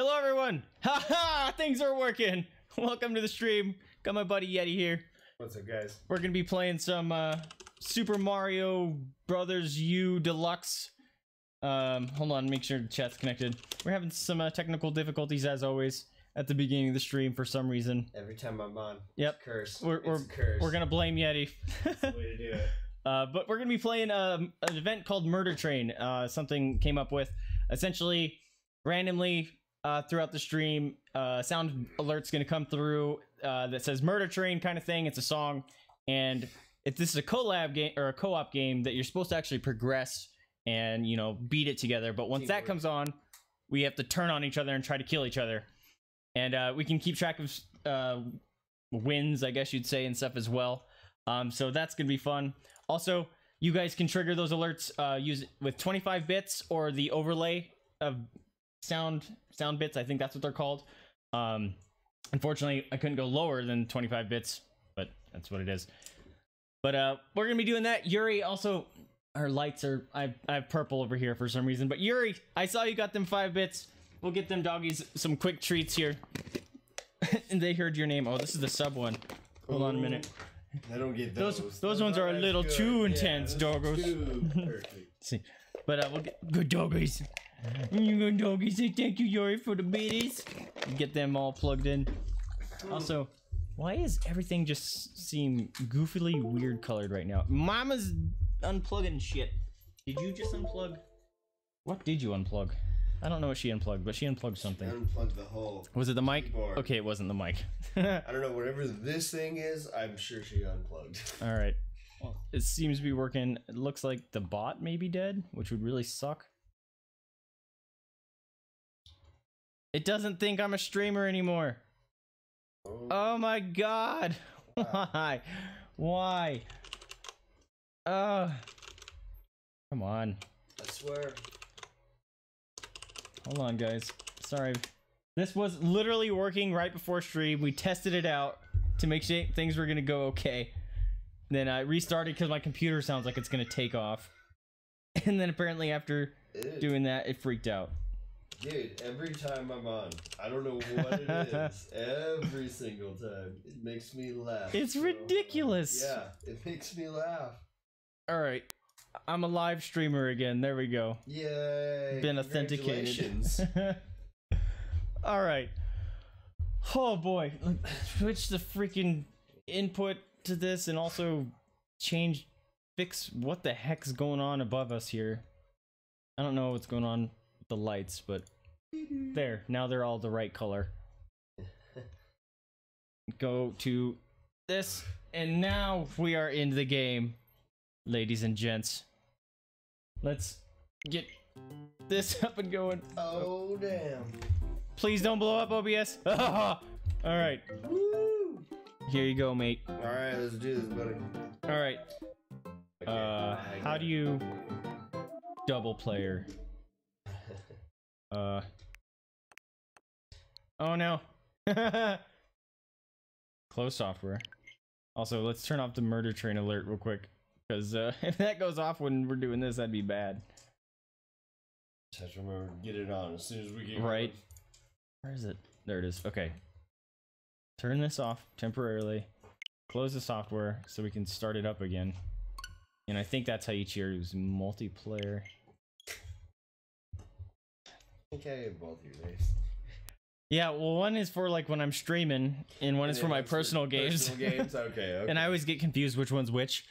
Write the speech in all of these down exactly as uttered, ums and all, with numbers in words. Hello everyone! Haha! Things are working! Welcome to the stream. Got my buddy Yeti here. What's up, guys? We're gonna be playing some uh, Super Mario Bros. U Deluxe. Um, hold on, make sure the chat's connected. We're having some uh, technical difficulties as always at the beginning of the stream for some reason. Every time I'm on. Yep. It's a curse. We're, we're, it's a curse. We're gonna blame Yeti. That's the way to do it. Uh, but we're gonna be playing um, an event called Murder Train. Uh, something came up with essentially randomly. Uh, throughout the stream, uh, sound alert's gonna come through uh, that says "Murder Train" kind of thing. It's a song, and if this is a collab game or a co-op game that you're supposed to actually progress and you know beat it together. But once Teamwork. that comes on, we have to turn on each other and try to kill each other, and uh, we can keep track of uh, wins, I guess you'd say, and stuff as well. Um, so that's gonna be fun. Also, you guys can trigger those alerts uh, use with twenty-five bits or the overlay of sound sound bits. I think that's what they're called. Um unfortunately, I couldn't go lower than twenty-five bits, but that's what it is. But uh we're gonna be doing that. Yuri also, her lights are i, I have purple over here for some reason, but Yuri, I saw you got them five bits. We'll get them doggies some quick treats here. And they heard your name. Oh, this is the sub one. Hold Ooh, on a minute. I don't get those. Those, those ones are a little good. too intense, yeah, doggos. Too perfect. See, but uh, we'll get good doggies. You go doggy, say thank you, Yuri, for the babies. Get them all plugged in. Also, why is everything just seem goofily weird colored right now? Mama's unplugging shit. Did you just unplug? What did you unplug? I don't know what she unplugged, but she unplugged something. She unplugged the whole. Was it the mic? Keyboard. Okay, it wasn't the mic. I don't know. Whatever this thing is, I'm sure she unplugged. All right. Well, it seems to be working. It looks like the bot may be dead, which would really suck. It doesn't think I'm a streamer anymore. Oh, oh my god. Wow. Why? Why? Uh Come on. I swear. Hold on, guys. Sorry. This was literally working right before stream. We tested it out to make sure things were going to go okay. Then I restarted because my computer sounds like it's going to take off. And then apparently after Ew. doing that, it freaked out. Dude, every time I'm on, I don't know what it is. Every single time, it makes me laugh. It's so ridiculous. Yeah, it makes me laugh. All right, I'm a live streamer again. There we go. Yay! Been authenticated. All right. Oh boy, switch the freaking input to this, and also change, fix what the heck's going on above us here. I don't know what's going on. The lights, but there, now they're all the right color. Go to this, and now we are in the game, ladies and gents. Let's get this up and going. Oh, damn. Please don't blow up, O B S. All right. Woo. Here you go, mate. All right, let's do this, buddy. All right. Okay, uh, how do you double player? Uh oh no. Close software. Also, let's turn off the murder train alert real quick, because uh if that goes off when we're doing this, that'd be bad. Just remember to get it on as soon as we get right going. Where is it? There it is. Okay, turn this off temporarily, close the software so we can start it up again. And I think that's how you choose multiplayer. I think I have both your days. Yeah, well, one is for like when I'm streaming, and one is for my personal games. Personal games, okay, okay. And I always get confused which one's which.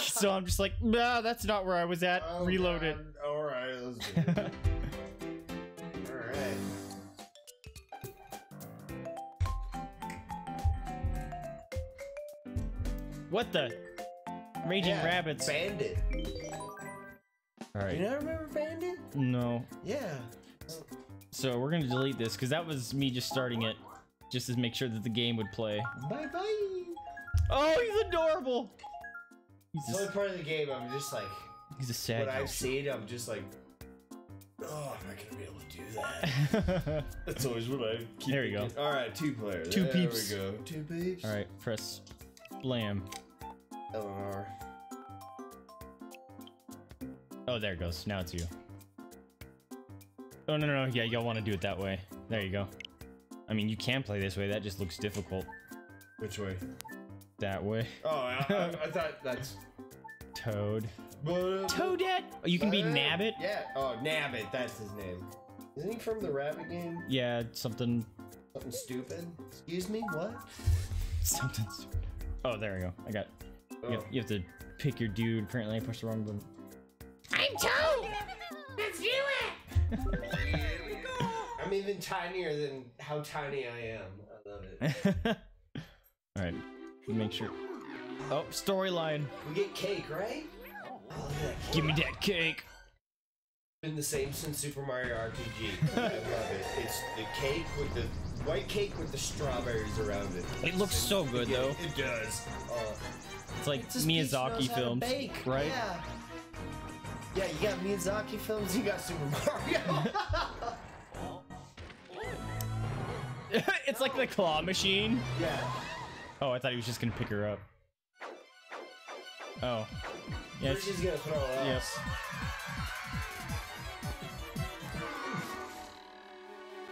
So I'm just like, nah, that's not where I was at. Oh, Reload God. it. All right, let's do it. All right. What the? Raging yeah, Rabbits. Bandit. All right. Do you not remember Bandit? No. Yeah. So we're gonna delete this because that was me just starting it, just to make sure that the game would play. Bye bye. Oh, he's adorable. He's the only part of the game I'm just like. He's a sad. When I've seen, I'm just like, oh, I'm not gonna be able to do that. That's always what I. Keep there you go. All right, two player. Two there peeps. There we go. Two peeps. All right, press, blam. L and R. Oh, there it goes. Now it's you. Oh, no, no, no. Yeah, y'all want to do it that way. There you go. I mean, you can play this way. That just looks difficult. Which way? That way. Oh, I, I, I thought that's... Toad. Toadette! Oh, you can be uh, Nabbit? Yeah. Oh, Nabbit. That's his name. Isn't he from the rabbit game? Yeah, something... Something stupid? Excuse me, what? Something stupid. Oh, there we go. I got... Oh. You, have, you have to pick your dude. Apparently, I pushed the wrong button. I'm Toad! Let's do it! Here we go! I'm even tinier than how tiny I am. I love it. Alright. Make sure. Oh, storyline. We get cake, right? Oh, that cake. Give me that cake. Been the same since Super Mario R P G. I love it. It's the cake with the white cake with the strawberries around it. It looks so good, yeah, though. It does. Uh, it's like it's Miyazaki films, right? Yeah. Yeah, you got Miyazaki films. You got Super Mario. It's like the claw machine. Yeah. Oh, I thought he was just gonna pick her up. Oh. Yes. She's gonna throw her out. Yes.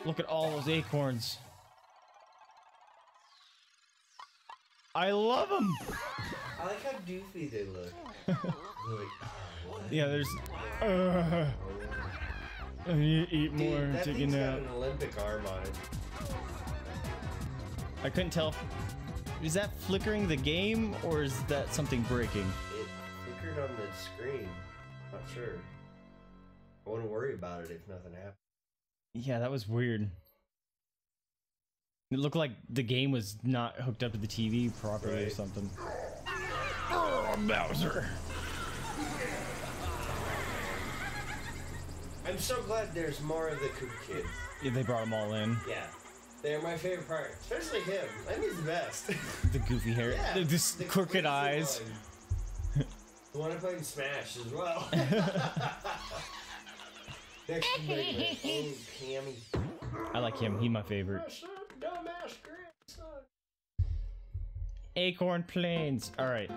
Look at all those acorns. I love them. I like how doofy they look. Like, oh, yeah, there's. Uh, I need to eat more. Dude, that thing's got an Olympic arm on it. I couldn't tell. Is that flickering the game, or is that something breaking? It flickered on the screen. I'm not sure. I wouldn't worry about it if nothing happened. Yeah, that was weird. It looked like the game was not hooked up to the T V properly, right, or something. Oh, Bowser! I'm so glad there's more of the Kook Kids. Yeah, they brought them all in. Yeah. They're my favorite part, especially him. I think he's the best. The goofy hair, yeah, the, just the crooked eyes. One. The one I played in Smash as well. I like him. He's my favorite. Acorn Plains. All right,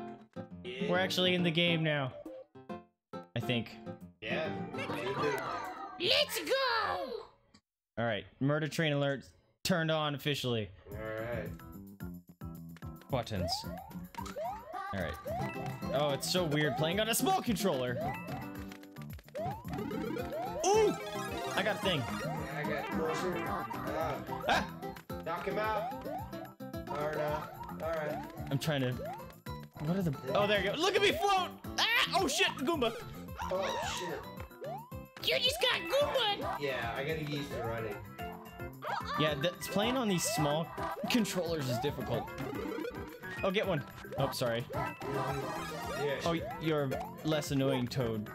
yeah. We're actually in the game now. I think. Yeah. Let's go. All right, Murder Train alert. Turned on officially. Alright. Buttons. Alright. Oh, it's so weird playing on a small controller. Ooh! I got a thing. I got closer. Uh, ah! Knock him out. Alright. Alright. I'm trying to. What are the. Oh, there you go. Look at me float! Ah! Oh shit! Goomba! Oh shit. You just got Goomba! Yeah, I gotta use the running. Yeah, that's playing on these small controllers is difficult. Oh, get one. Oh, sorry. Yeah, sure. Oh, you're less annoying, Toad.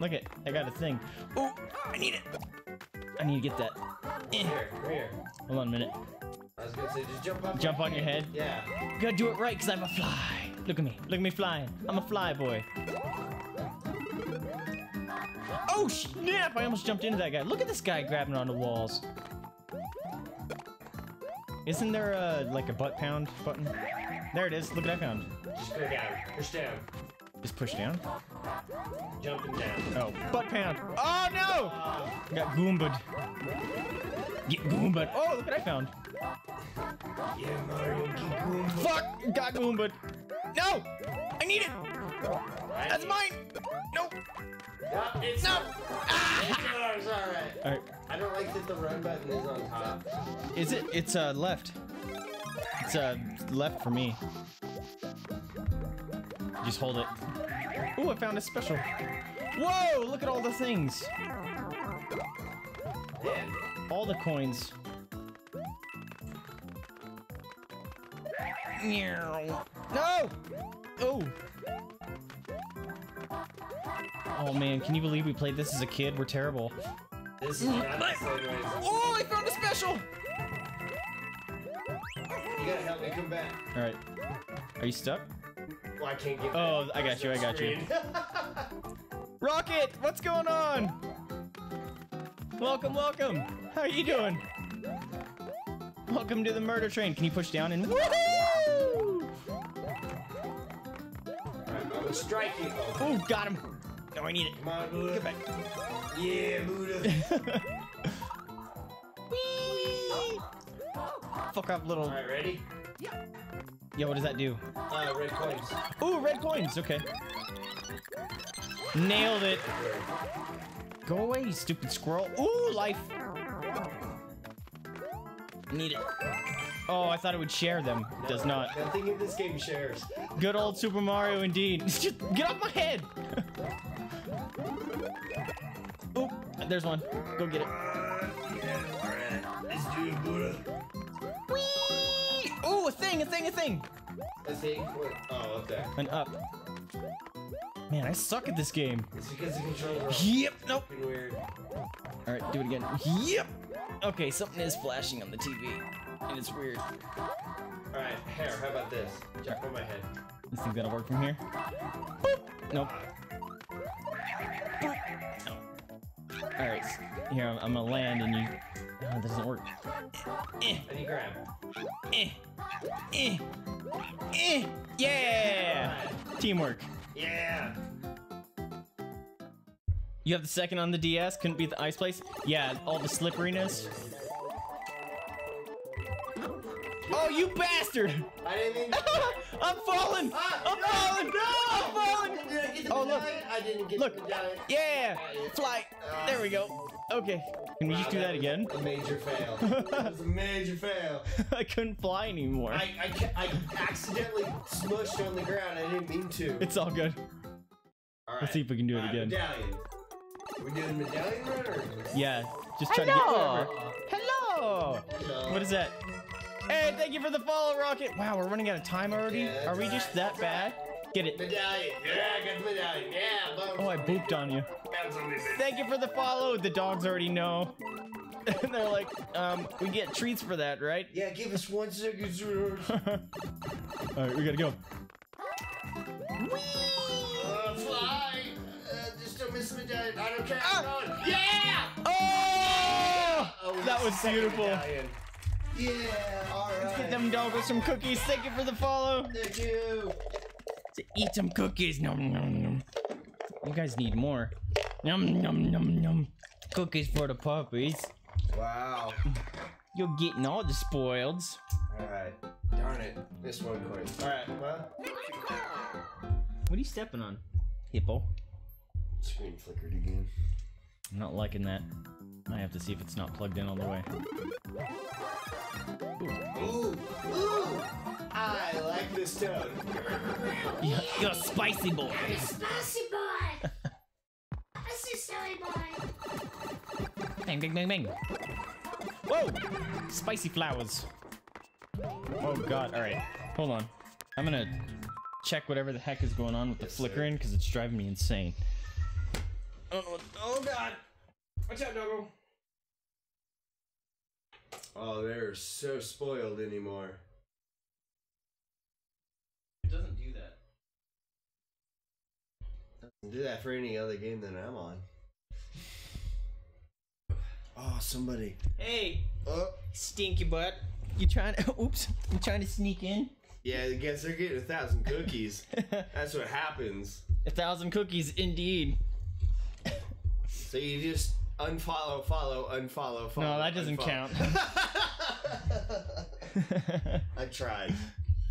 Look at, I got a thing. Oh, I need it. I need to get that. Here, here. Hold on a minute. I was gonna say, just jump on. Jump on your head. Yeah. You gotta do it right, cause I'm a fly. Look at me. Look at me flying. I'm a fly boy. Oh snap! I almost jumped into that guy. Look at this guy grabbing onto walls. Isn't there a, like a butt pound button? There it is. Look what I found. Just go down. Push down. Just push down? Jumping down. Oh, butt pound. Oh no! Uh, Got Goomba'd. Get Goomba'd. Oh, look what I found. Yeah, Mario, get Goomba'd. Fuck! Got Goomba'd. No! I need it! Right. That's mine! Nope! No! It's no! Ah. It's alright. All right. I don't like that the run button is on top. Is it? It's uh, left. It's uh, left for me. Just hold it. Ooh, I found a special. Whoa! Look at all the things. Yeah. All the coins. No! Oh! Oh man, can you believe we played this as a kid? We're terrible. This is not the same way. Oh, I found a special! You gotta help me come back. Alright. Are you stuck? Well, I can't get back. Oh, I got you, I got you. Rocket, what's going on? Welcome, welcome. How are you doing? Welcome to the Murder Train. Can you push down and... Woohoo! I'm striking. Oh, got him. No, I need it. Come on, Buddha. Get back. Yeah, Buddha. Whee! Fuck up, little. All right, ready? Yeah. Yo, what does that do? Uh, red coins. Ooh, red coins. Okay. Nailed it. Go away, you stupid squirrel. Ooh, life. Need it. Oh, I thought it would share them. It does not. Nothing in this game shares. Good old Super Mario indeed. Just get off my head. Oop, there's one. Go get it. Whee! Ooh, a thing, a thing, a thing. A thing? Oh, okay. And up. Man, I suck at this game. It's because the controller. Yep, nope. Weird. All right, do it again. Yep. Okay, something is flashing on the T V, and it's weird. All right, hair, how about this? Jack on my head. You think that'll work from here? Boop. Nope. Boop. Oh. All right, here, I'm, I'm gonna land, and you... Oh, this doesn't work. Eh. And you grab. Eh. Eh. Eh. Yeah! Right. Teamwork. Yeah! You have the second on the D S? Couldn't beat the ice place? Yeah, all the slipperiness. Oh, you bastard! I didn't mean to. I'm falling! Ah, I'm no, falling! No! I'm falling! Did I get the oh, look! I didn't get look! Yeah! Fly! Uh, there we go. Okay. Can we wow, just do that, that again? A major fail. That was a major fail. I couldn't fly anymore. I, I, I accidentally smushed on the ground. I didn't mean to. It's all good. All right. Let's see if we can do it uh, again. Medallion. We're doing medallion runners. Yeah. Just try Hello. to get whatever. Hello. Hello. What is that? Hey, thank you for the follow, Rocket. Wow, we're running out of time already. Yeah, Are we right. just that bad? Get it. Medallion. Yeah, I got the medallion. Yeah. Bones. Oh, I booped on you. Thank you for the follow. The dogs already know. And they're like, um, we get treats for that, right? Yeah, give us one second. All right, we gotta go. Whee! Uh, fly. Uh, just don't miss the medallion. I don't care. Oh! Yeah! Oh! oh that was beautiful. Medallion. Yeah, all right. Let's get them doggos some cookies. Thank you for the follow. Thank you. To eat some cookies. Nom, nom, nom. You guys need more. Nom, nom, nom, nom. Cookies for the puppies. Wow. You're getting all the spoils. All right. Darn it. This one coin. All right. Well. What are you stepping on, hippo? Screen flickered again. I'm not liking that. I have to see if it's not plugged in all the way. Ooh. Ooh. Ooh. I like this tone. You're, you're a spicy boy. I'm a spicy boy. I'm a silly boy. Bang, bang, bang, bang. Whoa. Spicy flowers. Oh, God. All right. Hold on. I'm going to check whatever the heck is going on with the yes, flickering because it's driving me insane. I don't know what... Oh, God. Watch out, doggo. Oh, they're so spoiled anymore. It doesn't do that. It doesn't do that for any other game than I'm on. Oh, somebody. Hey. Oh. Stinky butt. You trying to... Oops. You trying to sneak in? Yeah, I guess they're getting a thousand cookies. That's what happens. A thousand cookies, indeed. So you just... Unfollow, follow, unfollow, follow. No, that doesn't unfollow. count. I tried.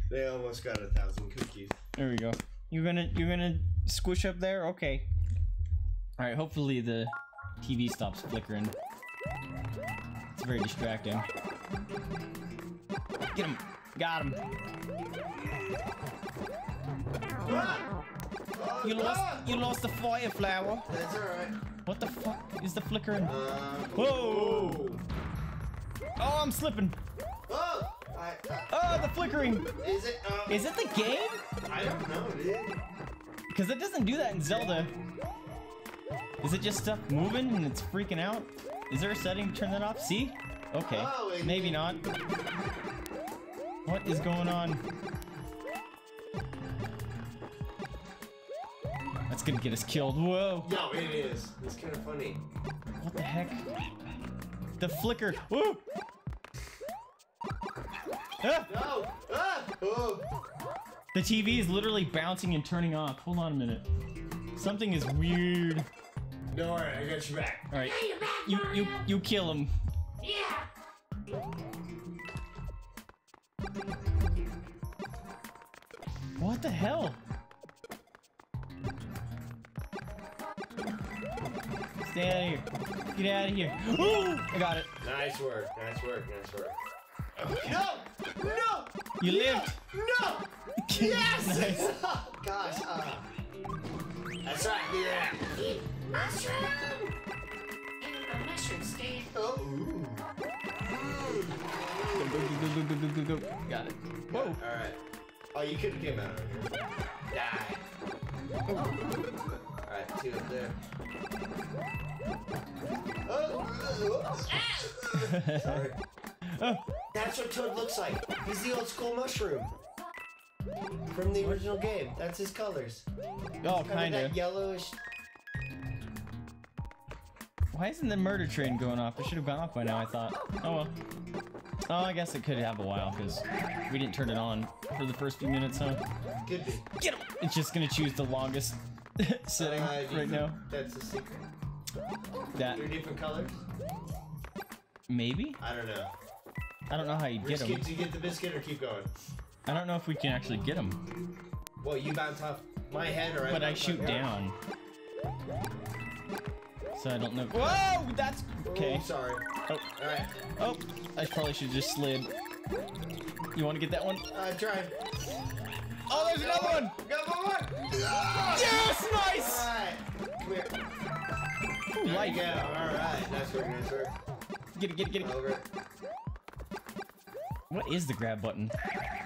They almost got a thousand cookies. There we go. You're gonna, you're gonna squish up there. Okay. All right. Hopefully the T V stops flickering. It's very distracting. Get him! Got him! Ah! Oh, you lost. Ah! You lost the fire flower. That's all right. What the fuck is the flickering? Uh, Whoa! Oh, I'm slipping. Oh, I, I, oh the flickering. Is it? Uh, is it the game? I don't know, dude. Because it doesn't do that in Zelda. Is it just stuff moving and it's freaking out? Is there a setting to turn that off? See? Okay. Oh, maybe not. What is going on? That's gonna get us killed. Whoa. No, it is. It's kind of funny. What the heck? The flicker. Woo! Ah! No! Ah! Oh. The T V is literally bouncing and turning off. Hold on a minute. Something is weird. Don't worry, I got you back. Alright. You you you kill him. Yeah! What the hell? Stay out of here. Get out of here. Ooh! I got it. Nice work. Nice work. Nice work. No! No! You lived! No! Yes! Nice. Oh, gosh. Uh, that's right. Yeah. Eat mushroom! And a mushroom stand. Oh. Ooh. Ooh. Go, go, go, go, go, go, go. Got it. Whoa. All right. Oh, you could have came out of here. Die. All right, two up there. Oh. Ah. Sorry. Oh. That's what Toad looks like. He's the old school mushroom. From the original game. That's his colors. Oh, kind of. That yellowish. Why isn't the murder train going off? It should have gone off by now, I thought. Oh, well. Oh, I guess it could have a while, because we didn't turn it on for the first few minutes, huh? Could be. Get him! It's just going to choose the longest setting uh, right now. That's the secret. That. They're different colors? Maybe? I don't know. I don't know how you We're get them. Do you get the biscuit or keep going? I don't know if we can actually get them. Well, you bounce off my head or I But I shoot down. So I don't know. Whoa! That's... Okay. Oh, sorry. Oh. Alright. Oh. I probably should just slid. You want to get that one? I uh, tried. Oh, there's another one! Got one more! Yes! Nice! Alright. Come here. There you like. go. Alright. Nice work, nice work. Get it, get it, get it. Over it. What is the grab button?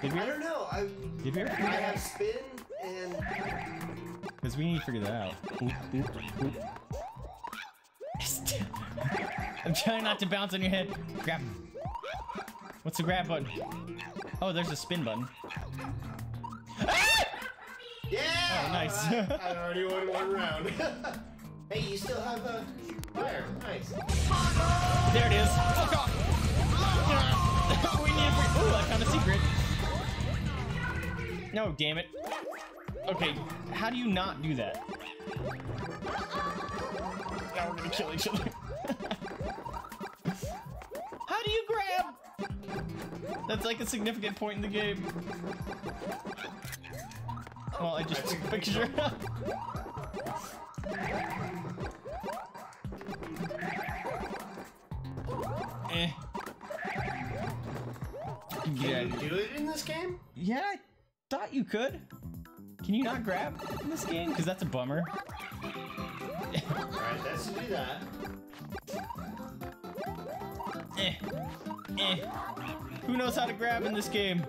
Did we I don't know. I, Did we ever I have spin and... Because we need to figure that out. Oop, oop, oop. I'm trying not to bounce on your head. Grab. What's the grab button? Oh, there's a spin button. Ah! Yeah! Oh, nice. Right. I already won one round. Hey, you still have a fire. Nice. There it is. Oh, God. Oh, we need to bring... Ooh, I found a secret. No, damn it. Okay, how do you not do that? Now we're gonna kill each other. How do you grab? That's like a significant point in the game. Well, I just took a picture. eh. Can you do it in this game? Yeah. Thought you could. Can you not grab in this game? Because that's a bummer. Alright, let's do that. Eh. Eh. Who knows how to grab in this game?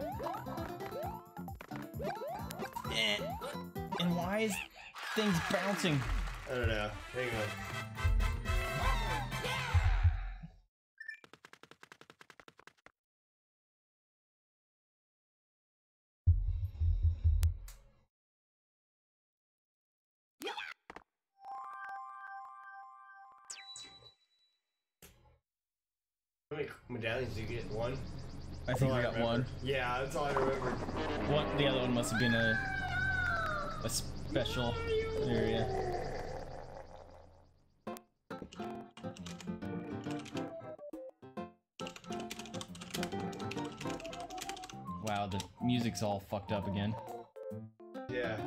Eh. And why is things bouncing? I don't know. Hang on. How many medallions did you get? One? I think I got one. Yeah, that's all I remember. One, the other one must have been a a special area. Wow, the music's all fucked up again. Yeah.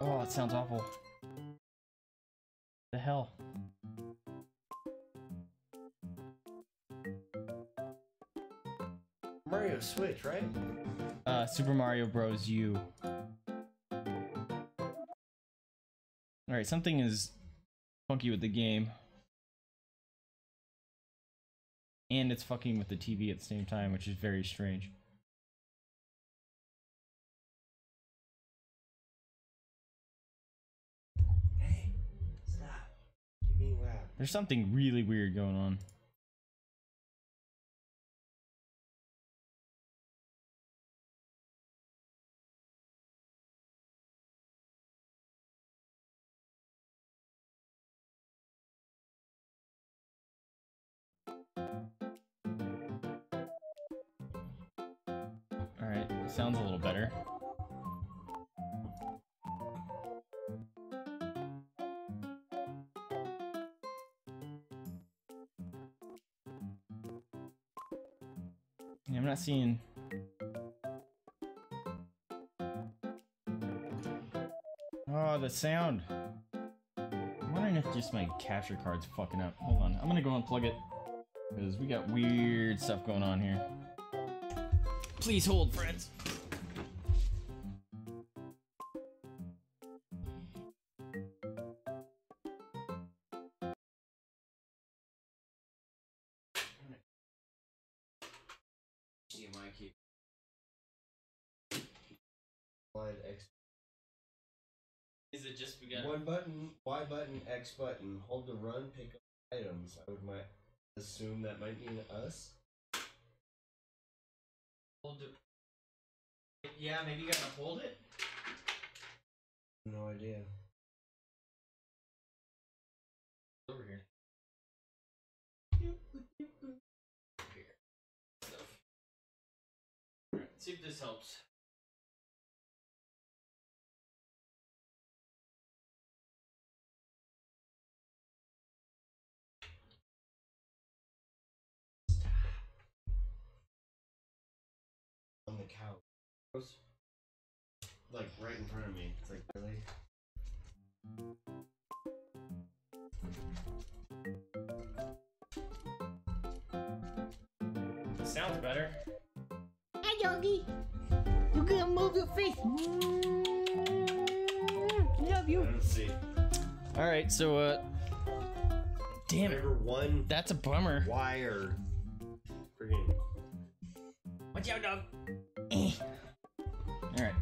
Oh, it sounds awful. The hell? Mario Switch, right? Uh, Super Mario Bros. U. Alright, something is funky with the game. And it's fucking with the T V at the same time, which is very strange. Hey, stop. You're being loud. There's something really weird going on. Sounds a little better. I'm not seeing... Oh, the sound. I'm wondering if just my capture card's fucking up. Hold on, I'm gonna go unplug it. Because we got weird stuff going on here. Please hold, friends. Is it just we got one button, Y button, X button, hold to run, pick up items. I would might assume that might mean us. Hold to... Yeah, maybe you gotta hold it? No idea. Over here. Alright, see if this helps. Like right in front of me. It's like really. Sounds better. Hi, doggy. You gonna move your face? Love you. I don't see. All right, so uh, damn it. One. That's a bummer. Wire. Freaking. Watch out, dog. Eh. All right.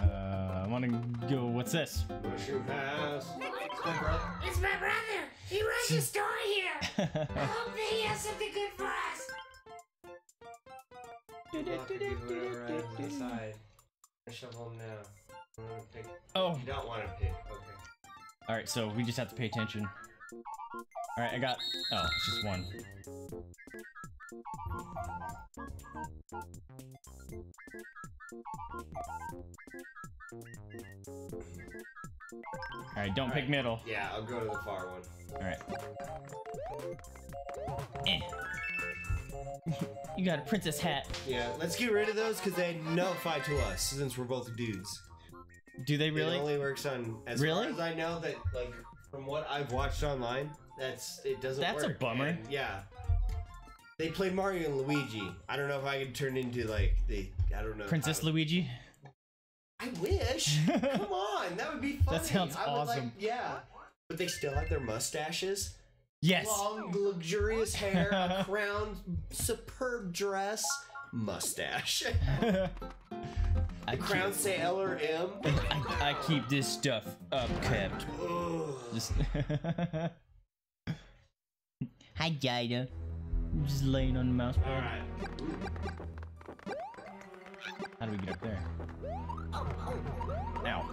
Uh, I want to go. What's this? Mushroom house. It's my brother. It's my brother. He runs the store here. I hope that he has something good for us. Oh. You don't want to pick. Okay. All right. So we just have to pay attention. All right. I got. Oh, it's just one. Alright, don't All right. pick middle. Yeah, I'll go to the far one. Alright. Eh. You got a princess hat. Yeah, let's get rid of those because they nullify to us since we're both dudes. Do they really? It only works on... As really? far as I know that, like, from what I've watched online, that's... It doesn't that's work. That's a bummer. And, yeah. They play Mario and Luigi. I don't know if I can turn into, like, the... I don't know. Princess how... Luigi? I wish. Come on, that would be funny. That sounds I would awesome. Like, yeah, but they still have their mustaches. Yes. Long, luxurious hair, a crown, superb dress, mustache. The I crown keep... say L or M. I, I keep this stuff up kept. Just... Hi, Jada. I'm just laying on the mouse pad. All right. How do we get up there? Ow.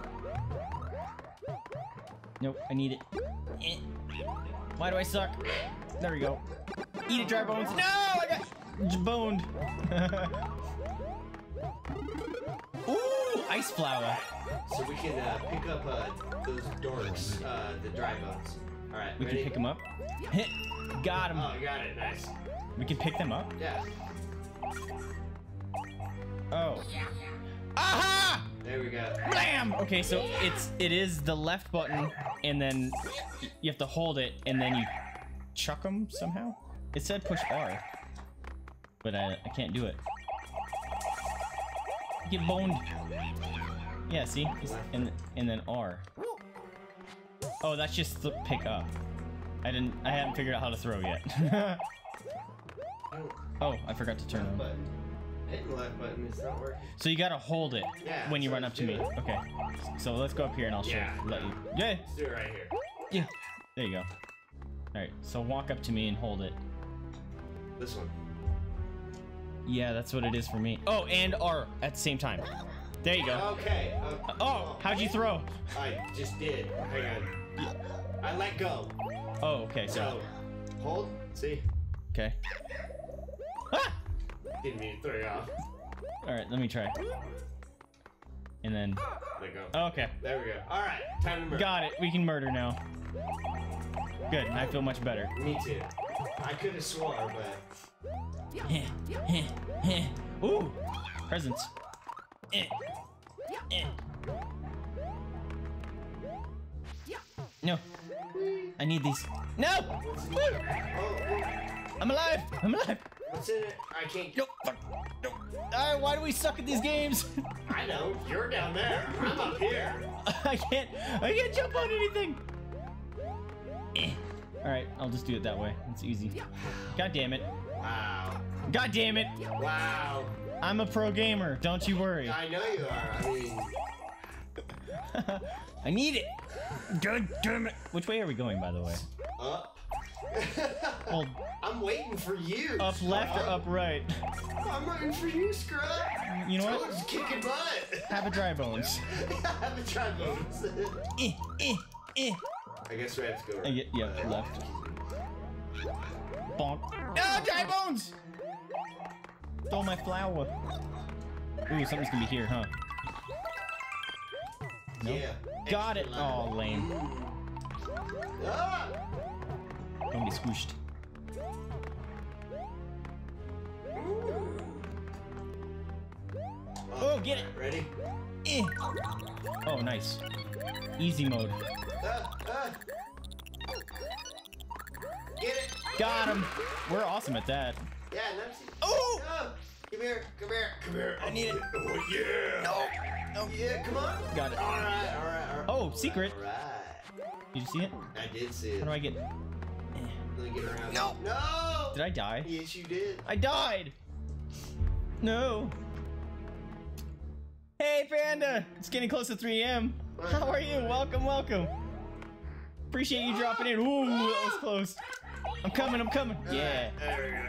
Nope, I need it. Eh. Why do I suck? There we go. Eat it, dry bones. No, I got j boned. Ooh, ice flower. So we can uh, pick up uh, those dorks, uh, the dry bones. All right, we ready? Can pick them up. Hit. Got him. Oh, got it. Nice. We can pick them up. Yeah. Oh. Aha! There we go. Blam! Okay, so it's it is the left button, and then you have to hold it, and then you chuck them somehow. It said push R, but I I can't do it. Get boned. Yeah, see, and and then R. Oh, that's just the pick up. I didn't. I haven't figured out how to throw yet. Oh, I forgot to turn on. Left button, it's not working. So you gotta hold it yeah, when you so run up to me. It. Okay. So let's go up here and I'll yeah, show, let you. Yeah. Let's do it right here. Yeah. There you go. All right. So walk up to me and hold it. This one. Yeah, that's what it is for me. Oh, and R at the same time. There you go. Okay. Uh, oh, how'd you throw? I just did. Hang on. I let go. Oh, okay. So, so hold. See. Okay. Ah! Didn't mean to throw you off. Alright, let me try. And then... Let go. Oh, okay. There we go. Alright, time to murder. Got it. We can murder now. Good, I feel much better. Me too. I could have swore, but... Eh, eh, eh. Ooh! Presents. Eh. Eh. No. I need these. No! I'm alive! I'm alive! What's in it? I can't... No! Fuck! No! Alright, why do we suck at these games? I know. You're down there. I'm up here. I can't... I can't jump on anything! Eh. Alright, I'll just do it that way. It's easy. God damn it. Wow. God damn it! Wow. I'm a pro gamer. Don't you worry. I know you are. I mean... I need it. God damn it. Which way are we going, by the way? Up. Well, I'm waiting for you. Up scrub. Left or up right? I'm waiting for you, Scrub. You know Toad's what? Kicking butt. Have a dry bones. Have a dry bones. eh, eh, eh. I guess we have to go right. I get, yeah, uh, left. Bonk. No, dry bones! Stole my flower. Ooh, something's gonna be here, huh? Nope. Yeah. Got it. Line. Oh, lame. Ah! Don't get squished. Ooh. Oh, get it. Ready? Eh. Oh, nice. Easy mode. Uh, uh. Get it. Got him. We're awesome at that. Yeah. Oh! No. Come here. Come here. Come here. I need it. Oh, yeah. No. Oh. Yeah, come on. Got it. All right, all right, all right. Oh, secret. All right. Did you see it? I did see it. How do I get... get around. No. No. Did I die? Yes, you did. I died. No. Hey, Panda. It's getting close to three A M How are you? Welcome, welcome. Appreciate you dropping in. Ooh, that was close. I'm coming, I'm coming. Yeah.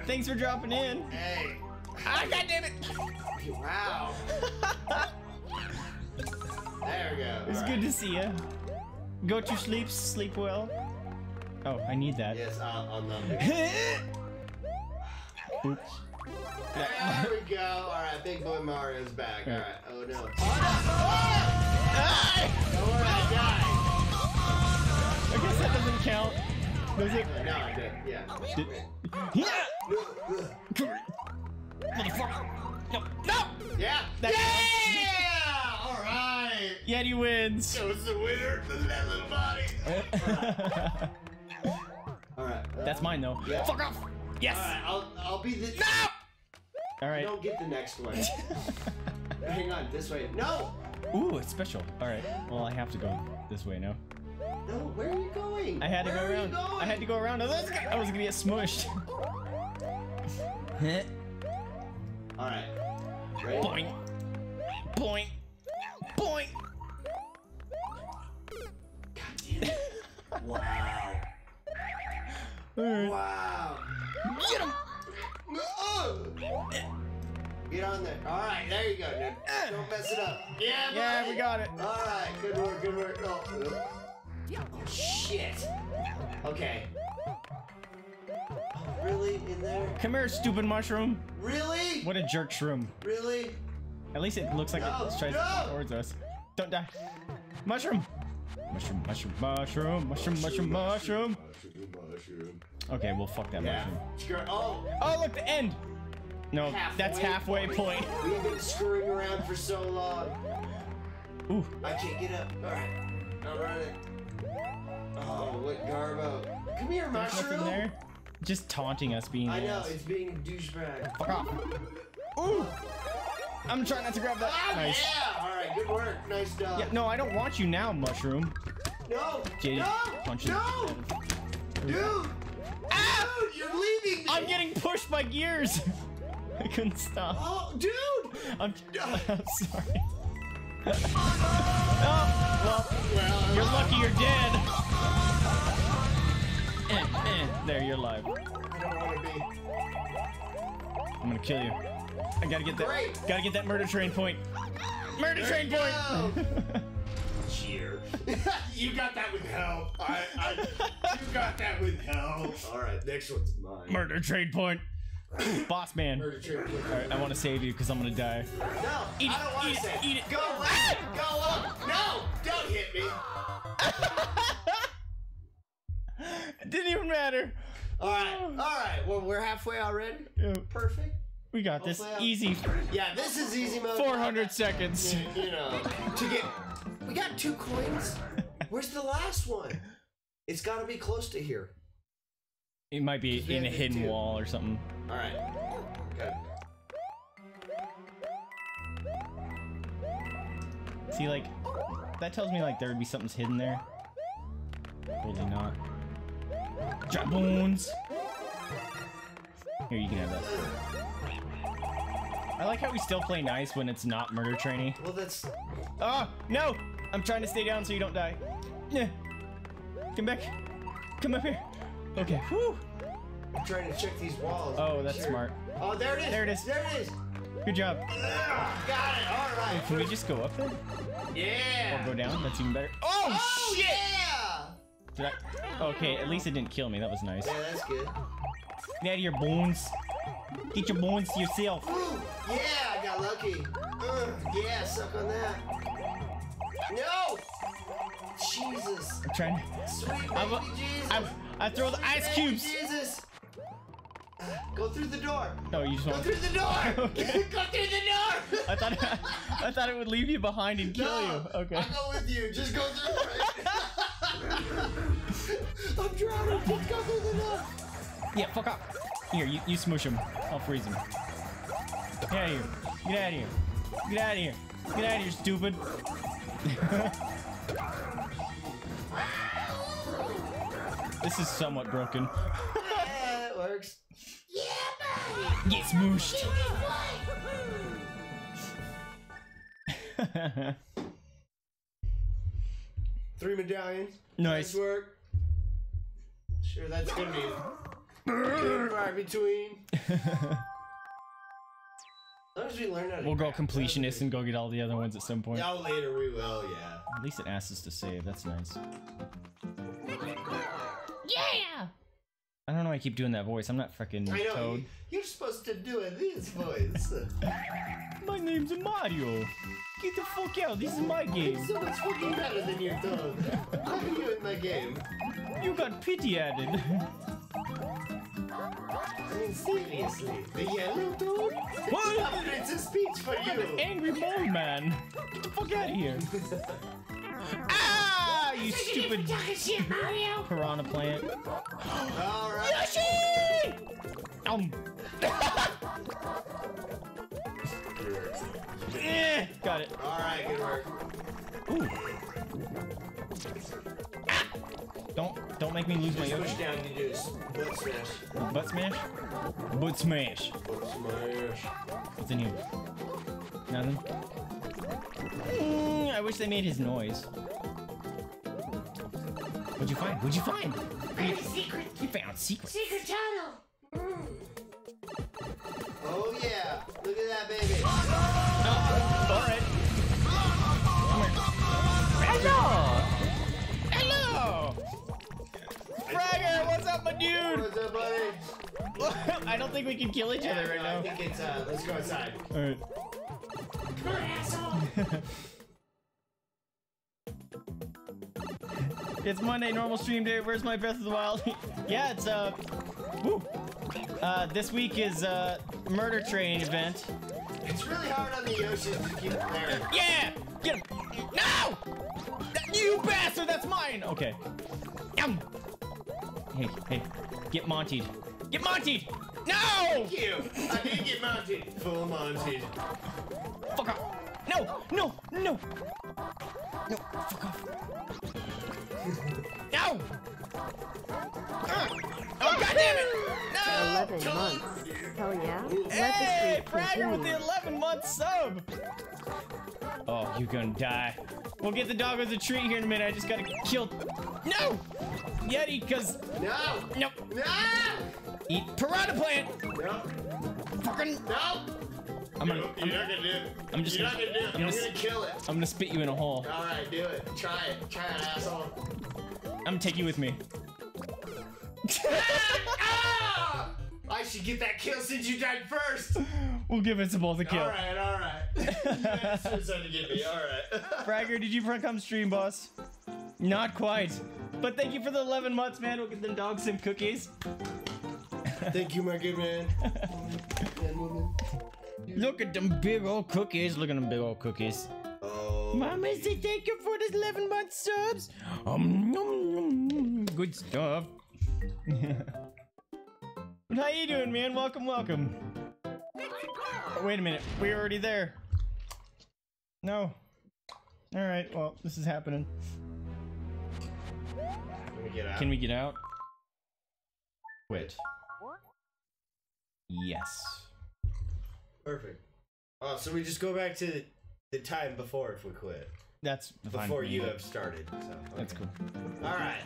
Thanks for dropping in. Hey. Ah, God damn it. Wow. There we go. It's all good right. to see you. Go to sleep. Sleep well. Oh, I need that. Yes, I'll, I'll love it. Oops. There we go. All right, big boy Mario's back. All right. All right. Oh, no. Oh, no. Oh! Don't worry, I died. I guess that doesn't count. Does it? No, I did. Yeah. Did... Yeah! Come here. Motherfucker. No. No! Yeah! That's yeah! It. Yeti wins. So it's the winner, the leather body. All right. Uh, That's mine though. Yeah. Fuck off. Yes. All right. I'll I'll be the. No. All right. You don't get the next one. Hang on. This way. No. Ooh, it's special. All right. Well, I have to go this way now. No. Where are you going? I had to where go around. I had to go around. I was gonna get smushed. All right. Ready? Boing. Boing. Boing. Wow. Right. Wow. Get him! Get on there. Alright, there you go. Now, don't mess it up. Yeah, yeah buddy. We got it. Alright, good work, good work. Oh, oh shit. Okay. Oh, really? In there? Come here, stupid mushroom. Really? What a jerk shroom. Really? At least it looks like no, it tries no. towards us. Don't die. Mushroom! Mushroom, mushroom, mushroom, mushroom, mushroom, mushroom. Mushroom. Okay, well, fuck that yeah. mushroom. Oh, oh, look, the end. No, halfway that's halfway point. point. We've been screwing around for so long. Ooh. I can't get up. All right, I'm running. Oh, what Garbo? Come here, There's mushroom. There. Just taunting us, being. I know, it's being a douchebag. Fuck off. Ooh. I'm trying not to grab that. Ah, nice. Yeah. All right. Good work. Nice job. Yeah, no, I don't want you now, mushroom. No. Jaded, no. Punch no. Dude. Ah! Dude, you're leaving me. I'm getting pushed by gears. I couldn't stop. Oh, dude. I'm, I'm sorry. Oh, well, well, you're lucky you're dead. eh, eh. There, you're alive. I don't want to be. I'm gonna kill you. I gotta get that. Great. Gotta get that murder train point. Murder there train point. Cheer. You got that with help. I, I. You got that with help. All right, next one's mine. Murder train point. Boss man. Murder train point. All right, I want to save you because I'm gonna die. No, eat I don't want to save. Eat it. Go right. Go up. No, don't hit me. It didn't even matter. All right. All right. Well, we're halfway already. Yeah. Perfect. We got I'll this easy. Yeah, this is easy mode. four hundred seconds. You, you know, to get. We got two coins. Where's the last one? It's got to be close to here. It might be in a hidden two. wall or something. All right. Good. See, like, that tells me like there would be something's hidden there. Probably not. Drop bones. Here, you can have that. I like how we still play nice when it's not murder trainee. Well, that's... Ah! Oh, no! I'm trying to stay down so you don't die. Come back. Come up here. Okay. Whew. I'm trying to check these walls. Oh, that's sure. smart. Oh, there it is! There it is! There it is! Good job. Ah, got it! Alright! Can we just go up there? Yeah! Or go down? That's even better. Oh, oh shit! Yeah! Did I... Okay, at least it didn't kill me. That was nice. Yeah, that's good. Get out of your bones. Get your bones to yourself. Ooh. Yeah, I got lucky. Ugh, yeah, suck on that. No! Jesus. I'm trying to... Sweet baby I'm a, Jesus. I'm, I throw Sweet the ice cubes. Jesus. Uh, go through the door. No, you just Go through the door. Okay. Go through the door. I thought, I, I thought it would leave you behind and kill no, you. Okay. I'll go with you. Just go through it. I'm drowning. Just go through the door. Yeah, fuck up. Here, you, you smoosh him. I'll freeze him. Get out of here. Get out of here. Get out of here. Get out of here, stupid. This is somewhat broken. Yeah, it works. Yeah, buddy. Get smooshed. Three medallions. Nice. Nice work. Sure, that's going to be good right between. As long as we learn how to we'll go completionist and go get all the other ones at some point. Yeah, later we will, yeah. At least it asks us to save, that's nice. Yeah! I don't know why I keep doing that voice, I'm not frickin' I know, Toad. You're supposed to do it this voice. My name's Mario! Get the fuck out, this is my game! It's so much fucking better than your Toad. How are you in my game? You got pity added. I mean, seriously, the yellow dude? What? It's a speech for you! An angry bald man! Get the fuck out of here! Ah! You stupid shit, Mario. Piranha plant. Alright! Yoshi! Um. eh, got it. Alright, good work. Ooh. Ah! Don't. Don't make me lose my Yoshi. Push down, you just butt smash. Butt smash? Butt smash. Butt smash. What's in here? Nothing? Mm, I wish they made his noise. What'd you find? What'd you find? Found a secret. You found secrets. Secret tunnel. Mm. Oh yeah. Look at that, baby. Oh, alright. Hello! Hello! Fragger, what's up, my dude? What's up, buddy? I don't think we can kill each yeah, other right no, now. I think it's, uh, let's go outside. All right. Come on, asshole! It's Monday, normal stream day. Where's my Breath of the Wild? Yeah, it's, uh, woo. Uh, this week is, uh, Murder Train event. It's really hard on the Yoshis to keep there. Yeah! Get him! No! That, you bastard, that's mine! Okay. Yum! Hey, hey, get Monty'd. Get Monty'd! No! Thank you! I did get Monty'd. Full Monty'd. Fuck off! No! No! No! No! Fuck off! No! Uh, oh, goddamn it! No! eleven months. Oh, yeah? Hey! Fragger with the eleven month sub! Oh, you're gonna die. We'll get the dog as a treat here in a minute. I just gotta kill. No! Yeti, because... No! Nope. No! Eat piranha plant! No. Fucking... No! I'm gonna... You're I'm, not gonna do it. I'm just You're gonna, not gonna do it. I'm, I'm gonna, gonna kill it. I'm gonna spit you in a hole. Alright, do it. Try it. Try it, asshole. I'm gonna take you with me. Ah! I should get that kill since you died first! We'll give it to both a kill. Alright, alright. That's what's trying to get me, alright. Fragger, did you front come stream, boss? Not quite. But thank you for the eleven months, man. We'll get them dog sim cookies. Thank you, my good man. Look at them big old cookies. Look at them big old cookies. Oh, Mama said thank you for this eleven month subs. Um, nom, nom, nom. Good stuff. How you doing, man? Welcome, welcome. Oh, wait a minute. We're already there. No. Alright, well, this is happening. Can we get out? Can we get out? Quit. Yes. Perfect. Oh, so we just go back to the, the time before if we quit. That's fine. Before you have started. So, okay. That's cool. Alright.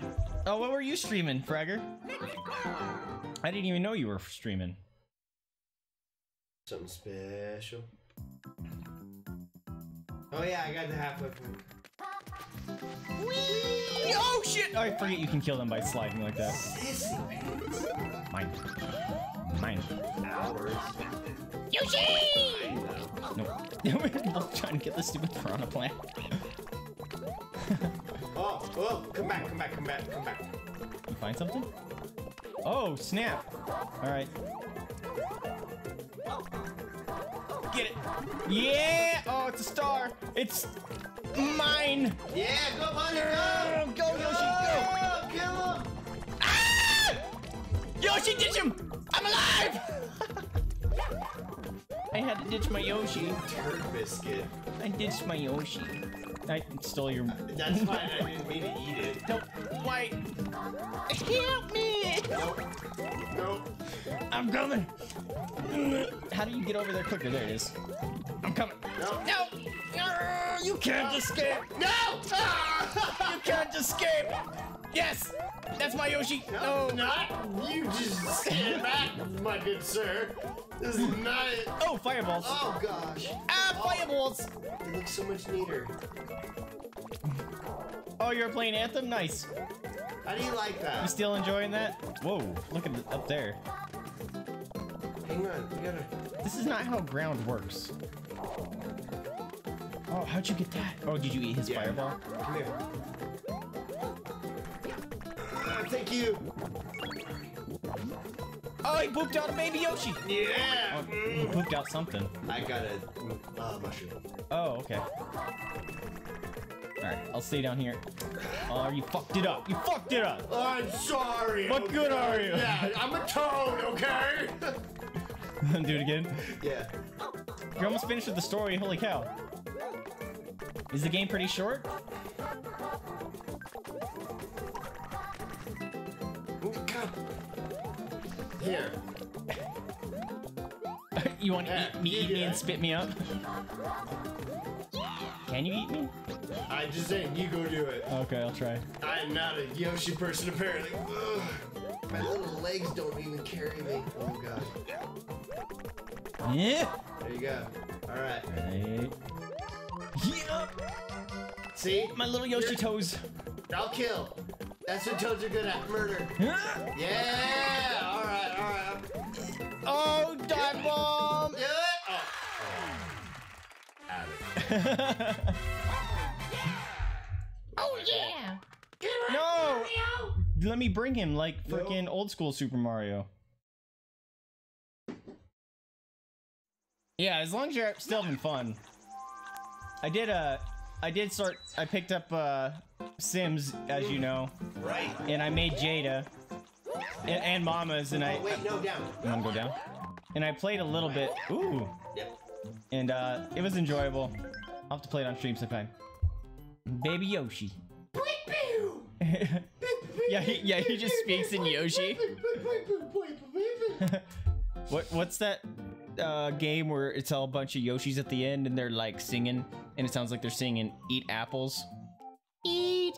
Oh, what were you streaming, Fragger? I didn't even know you were streaming. Something special. Oh yeah, I got the halfway point. Whee! Oh shit! Oh, I forget you can kill them by sliding like that. Mine. Mine. Yoshi! No. I'm trying to get the stupid piranha plant. Oh, oh, come back, come back, come back, come back. You find something? Oh, snap. Alright. Get it. Yeah! Oh, it's a star. It's mine. Yeah, go, buddy, go. Go, go Yoshi, go. Kill him. Ah! Yoshi, ditch him. I'm alive. I had to ditch my Yoshi. Turd biscuit. I ditched my Yoshi. I stole your... That's fine. I didn't mean to eat it. Nope. Why? Help me. Nope. Nope. I'm coming. How do you get over there quicker? There it is. I'm coming. No. No. You can't no. escape. No. You can't escape. Yes. That's my Yoshi. No. no. Not. You just stand back, my good sir. This is not it. Oh, fireballs. Oh, gosh. Ah, fireballs. Oh, it looks so much neater. Oh, you're playing Anthem? Nice. How do you like that? You still enjoying that? Whoa. Look at it up there. Hang on, we gotta... This is not how ground works. Oh, how'd you get that? Oh, did you eat his yeah. fireball? Come here. Oh, thank you. Oh, he pooped out a baby Yoshi. Yeah. Oh, he pooped out something. I got a uh, mushroom. Oh, okay. All right, I'll stay down here. Oh, you fucked it up. You fucked it up. I'm sorry. What okay. good are you? Yeah, I'm a toad, okay? Do it again? Yeah. You're almost finished with the story, holy cow. Is the game pretty short? Here. You want to yeah. eat me, yeah, eat yeah. me and spit me up? Can you eat me? I just said you go do it. Okay, I'll try. I'm not a Yoshi person, apparently. Ugh. My little legs don't even carry me. Oh, God. Yeah. There you go. All right. Right. Yeah. See? My little Yoshi You're... toes. I'll kill. That's what toads are good at. Murder. Huh? Yeah. All right. All right. Oh, dive bomb. Yeah. Oh. Out of it. Oh, yeah. Get right, no. Mario. Let me bring him like freaking nope. old school Super Mario. Yeah, as long as you're still having fun. I did uh I did sort I picked up uh Sims, as you know. Right. And I made Jada. And, and Mama's and oh, I wait, no, down. You wanna go down? And I played a little bit. Ooh. Yep. And uh it was enjoyable. I'll have to play it on stream sometime. Baby Yoshi. Yeah, he, yeah, he just speaks in Yoshi. What? What's that uh, game where it's all a bunch of Yoshis at the end and they're like singing, and it sounds like they're singing "Eat apples." Eat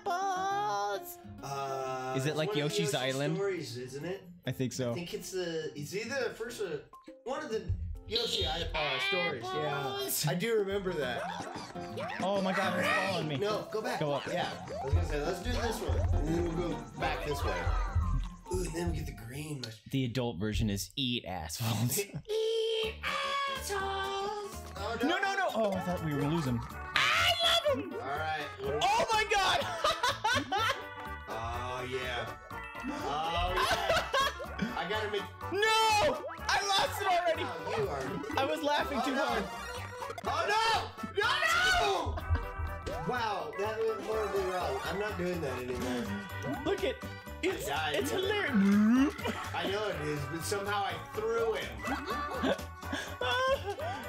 apples. Uh, Is it like Yoshi's Island? Stories, isn't it? I think so. I think it's the. It's either the first or one of the. Yoshi, I, uh, stories, yeah. I do remember that. Oh my god, it's following me. No, go back. Go up. Yeah. I was gonna say, let's do this one. And then we'll go back this way. Ooh, and then we get the green mushroom. The adult version is eat assholes. Eat assholes! Oh, no. no, no, no! Oh, I thought we were losing. I love him! Alright. Oh my god! yeah. Oh yeah. I gotta make. No! I lost it already. Oh, you are... I was laughing oh, too no. hard. Oh no! No! No! Wow, that went horribly wrong. I'm not doing that anymore. Look at it's I it's hilarious. I know it is, but somehow I threw it. Oh,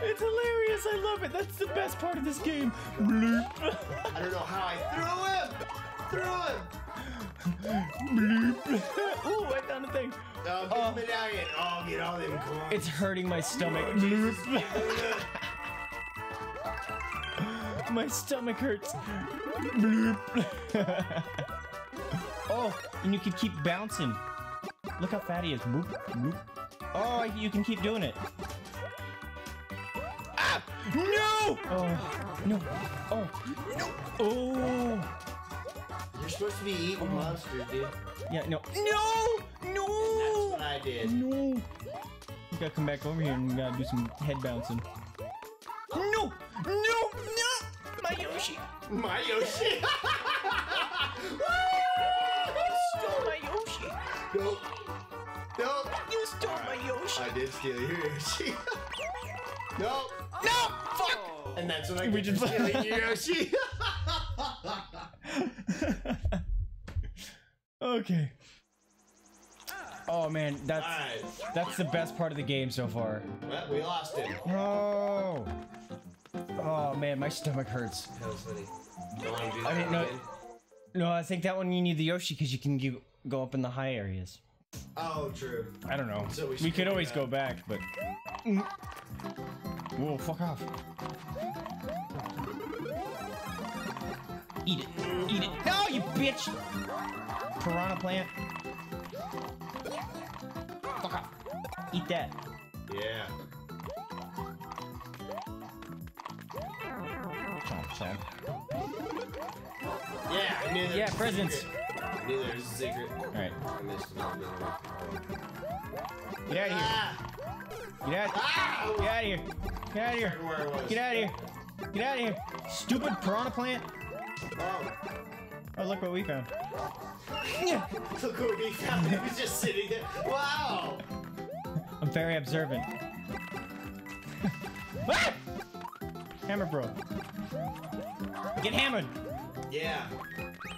it's hilarious. I love it. That's the best part of this game. I don't know how I threw him. Threw him. Ooh, I found a thing. Oh, uh, medallion. Oh, get all them coins. It's hurting my stomach. Oh, my stomach hurts. Oh, and you can keep bouncing. Look how fat he is. Boop, boop. Oh, you can keep doing it. Ah! No! Oh, no. Oh, no. Oh. You're supposed to be eating monsters, dude. Yeah, no. No! No! And that's what I did. No. You gotta come back over here and you gotta do some head bouncing. No! No! No! My Yoshi! My Yoshi! You stole my Yoshi! Nope. Nope. You stole right. my Yoshi! I did steal your Yoshi. Nope. Oh. No! Fuck! Oh. And that's when I we just stealing your Yoshi. Okay. Oh man, that's right. that's the best part of the game so far. Well, we lost it. No. Oh man, my stomach hurts. That was funny. Don't want to do that I didn't know. No, I think that one you need the Yoshi because you can give, go up in the high areas. Oh, true. I don't know. So we we could always go back, but. Whoa! Fuck off. Eat it! Eat it! No, you bitch! Piranha plant. Fuck off! Eat that. Yeah. Song. Yeah, I knew there yeah, was presents. I knew there was a secret. All right. Get out of here! Get out! Ah! Get out of here! Get out of here! Get out of here! Get out of here! here! Stupid piranha plant! Oh! Oh, look what we found! Look what we found! He was just sitting there. Wow! I'm very observant. Ah! Hammer broke. Get hammered! Yeah.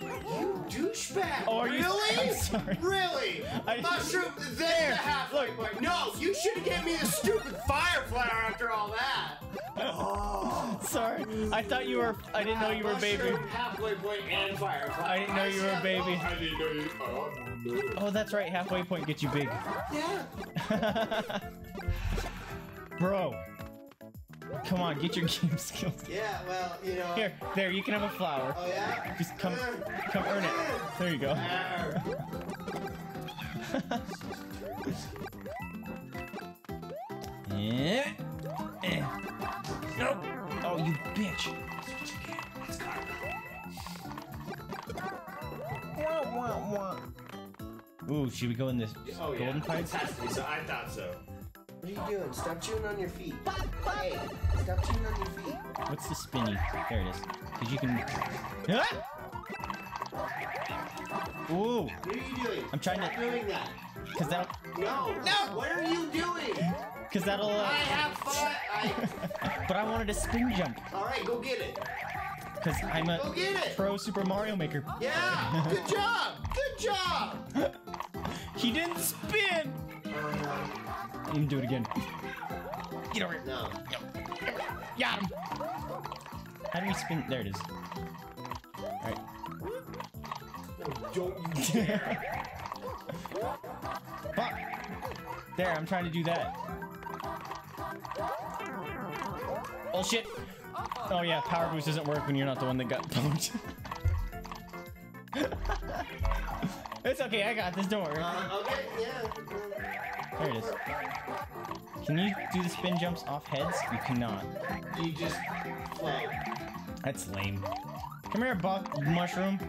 You douchebag! Oh, really? You, I'm sorry. Really? I, Mushroom, there's there. the halfway point. No, you should have given me the stupid fire flower after all that. Oh. Sorry, I thought you were. I didn't know you were a baby. Halfway point and fire flower. I didn't know you were a baby. I didn't know you. Oh, no. Oh, that's right. Halfway point gets you big. Yeah. Bro. Come on, get your game skills. Yeah, well, you know. Here, there, you can have a flower. Oh, yeah? Just come, come earn it. There you go. Yeah. Nope. Oh, you bitch. Ooh, should we go in this oh, golden yeah. pipe? So I thought so. What are you doing? Stop chewing on your feet. Hey, stop chewing on your feet. What's the spinny? There it is. Because you can... Ah! Ooh. What are you doing? I'm trying Stop to... doing that. Because that'll... No. No! What are you doing? Because that'll... Uh... I have fun. I... But I wanted a spin jump. All right, go get it. Because I'm a go get it. pro Super Mario Maker. Yeah! Good job! Good job! He didn't spin! Uh... You can do it again. Get over here. No. Got him. How do we spin? There it is. Alright. Oh, don't you dare. Fuck. There, I'm trying to do that. Oh shit. Oh yeah, power boost doesn't work when you're not the one that got pumped. It's okay, I got this. Don't worry. Uh, okay, yeah. There it is. Can you do the spin jumps off heads? You cannot. You just play. That's lame. Come here, mushroom.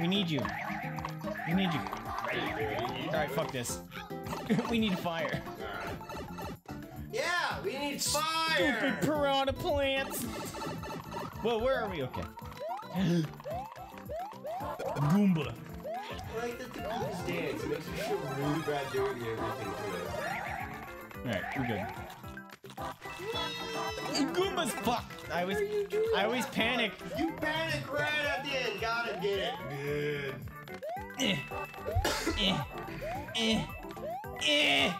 We need you. We need you. Alright, fuck this. We need fire. Yeah, we need fire! Stupid piranha plants! Whoa, where are we? Okay. Goomba. like that the Goombas dance. It makes me feel really bad doing the everything to it. Alright, we're good. Goombas fucked! I always, I always panic. You panic right at the end. Gotta get it. Good. Eh. Eh. Eh.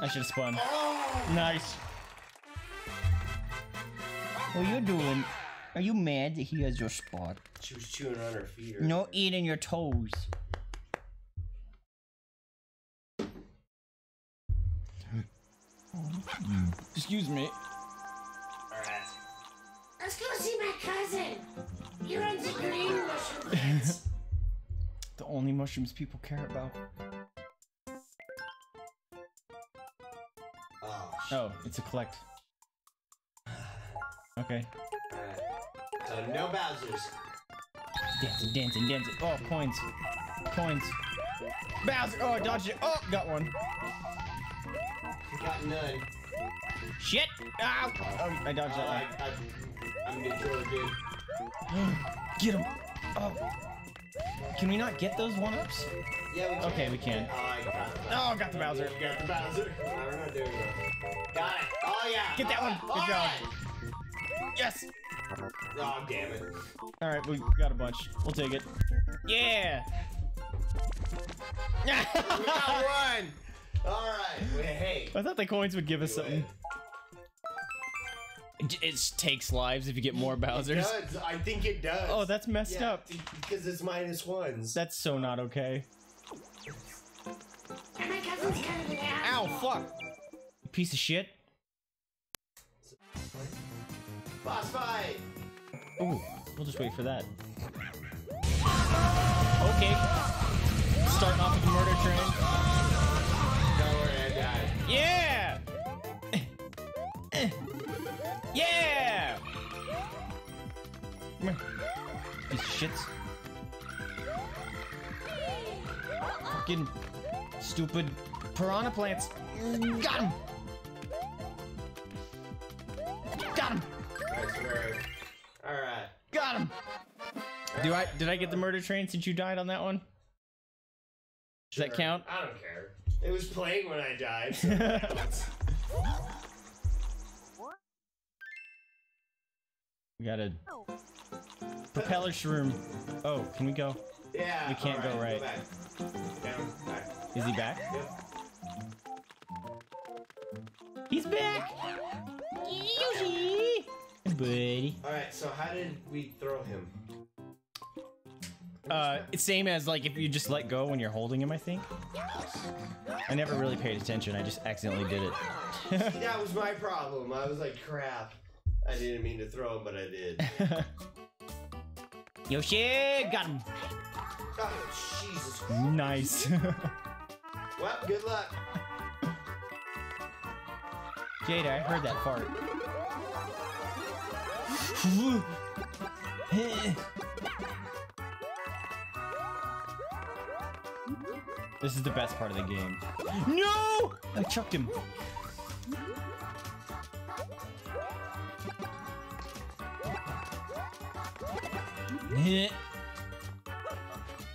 I should have spun. Oh. Nice. What are you doing? Are you mad that he has your spot? She was chewing on her feet. Or no eating your toes. Excuse me. Alright. Let's go see my cousin. He runs a green mushroom dance. The only mushrooms people care about. Oh, oh it's a collect. Okay. Alright. So no Bowsers. Dancing, dancing, dancing. Oh, coins. Coins. Bowser! Oh, I dodged it. Oh, got one. Got none. Shit! Ow! Oh, I dodged oh, that I, one. I, I, I'm neutral again. Get him! Oh. Can we not get those one-ups? Yeah, we can. Okay, we can. Oh, I got the Bowser. Oh, I got the Bowser. You got the Bowser. No, we're not doing it. Got it. Oh, yeah. Get that oh, one. Good job. Right. Yes! Oh, damn it. Alright, we got a bunch. We'll take it. Yeah! We got one! Alright, well, hey. I thought the coins would give us something. It, it takes lives if you get more Bowsers. It does. I think it does. Oh, that's messed yeah, up. Because it's minus ones. That's so not okay. And my cousin's kind of an owl. Ow, fuck! You piece of shit. Boss fight! Ooh, we'll just wait for that. Okay. Starting off with the murder train. Don't worry, I died. Yeah! Yeah! Come here. These shits. Fucking stupid piranha plants. Got him! Got him! Alright. Got him! Do I did I get the murder train since you died on that one? Does sure. that count? I don't care. It was playing when I died. So we got a propeller shroom. Oh, can we go? Yeah. We can't right, go right. Go back. Down, back. Is he back? Yep. He's back! Yoshi! Buddy. All right, so how did we throw him? Uh, it's same as like if you just let go when you're holding him, I think. I never really paid attention. I just accidentally did it. See, that was my problem. I was like, crap. I didn't mean to throw him, but I did. Yoshi, got him. Oh, Jesus Christ. Nice. Well, good luck. Jada, I heard that fart. This is the best part of the game. No! I chucked him.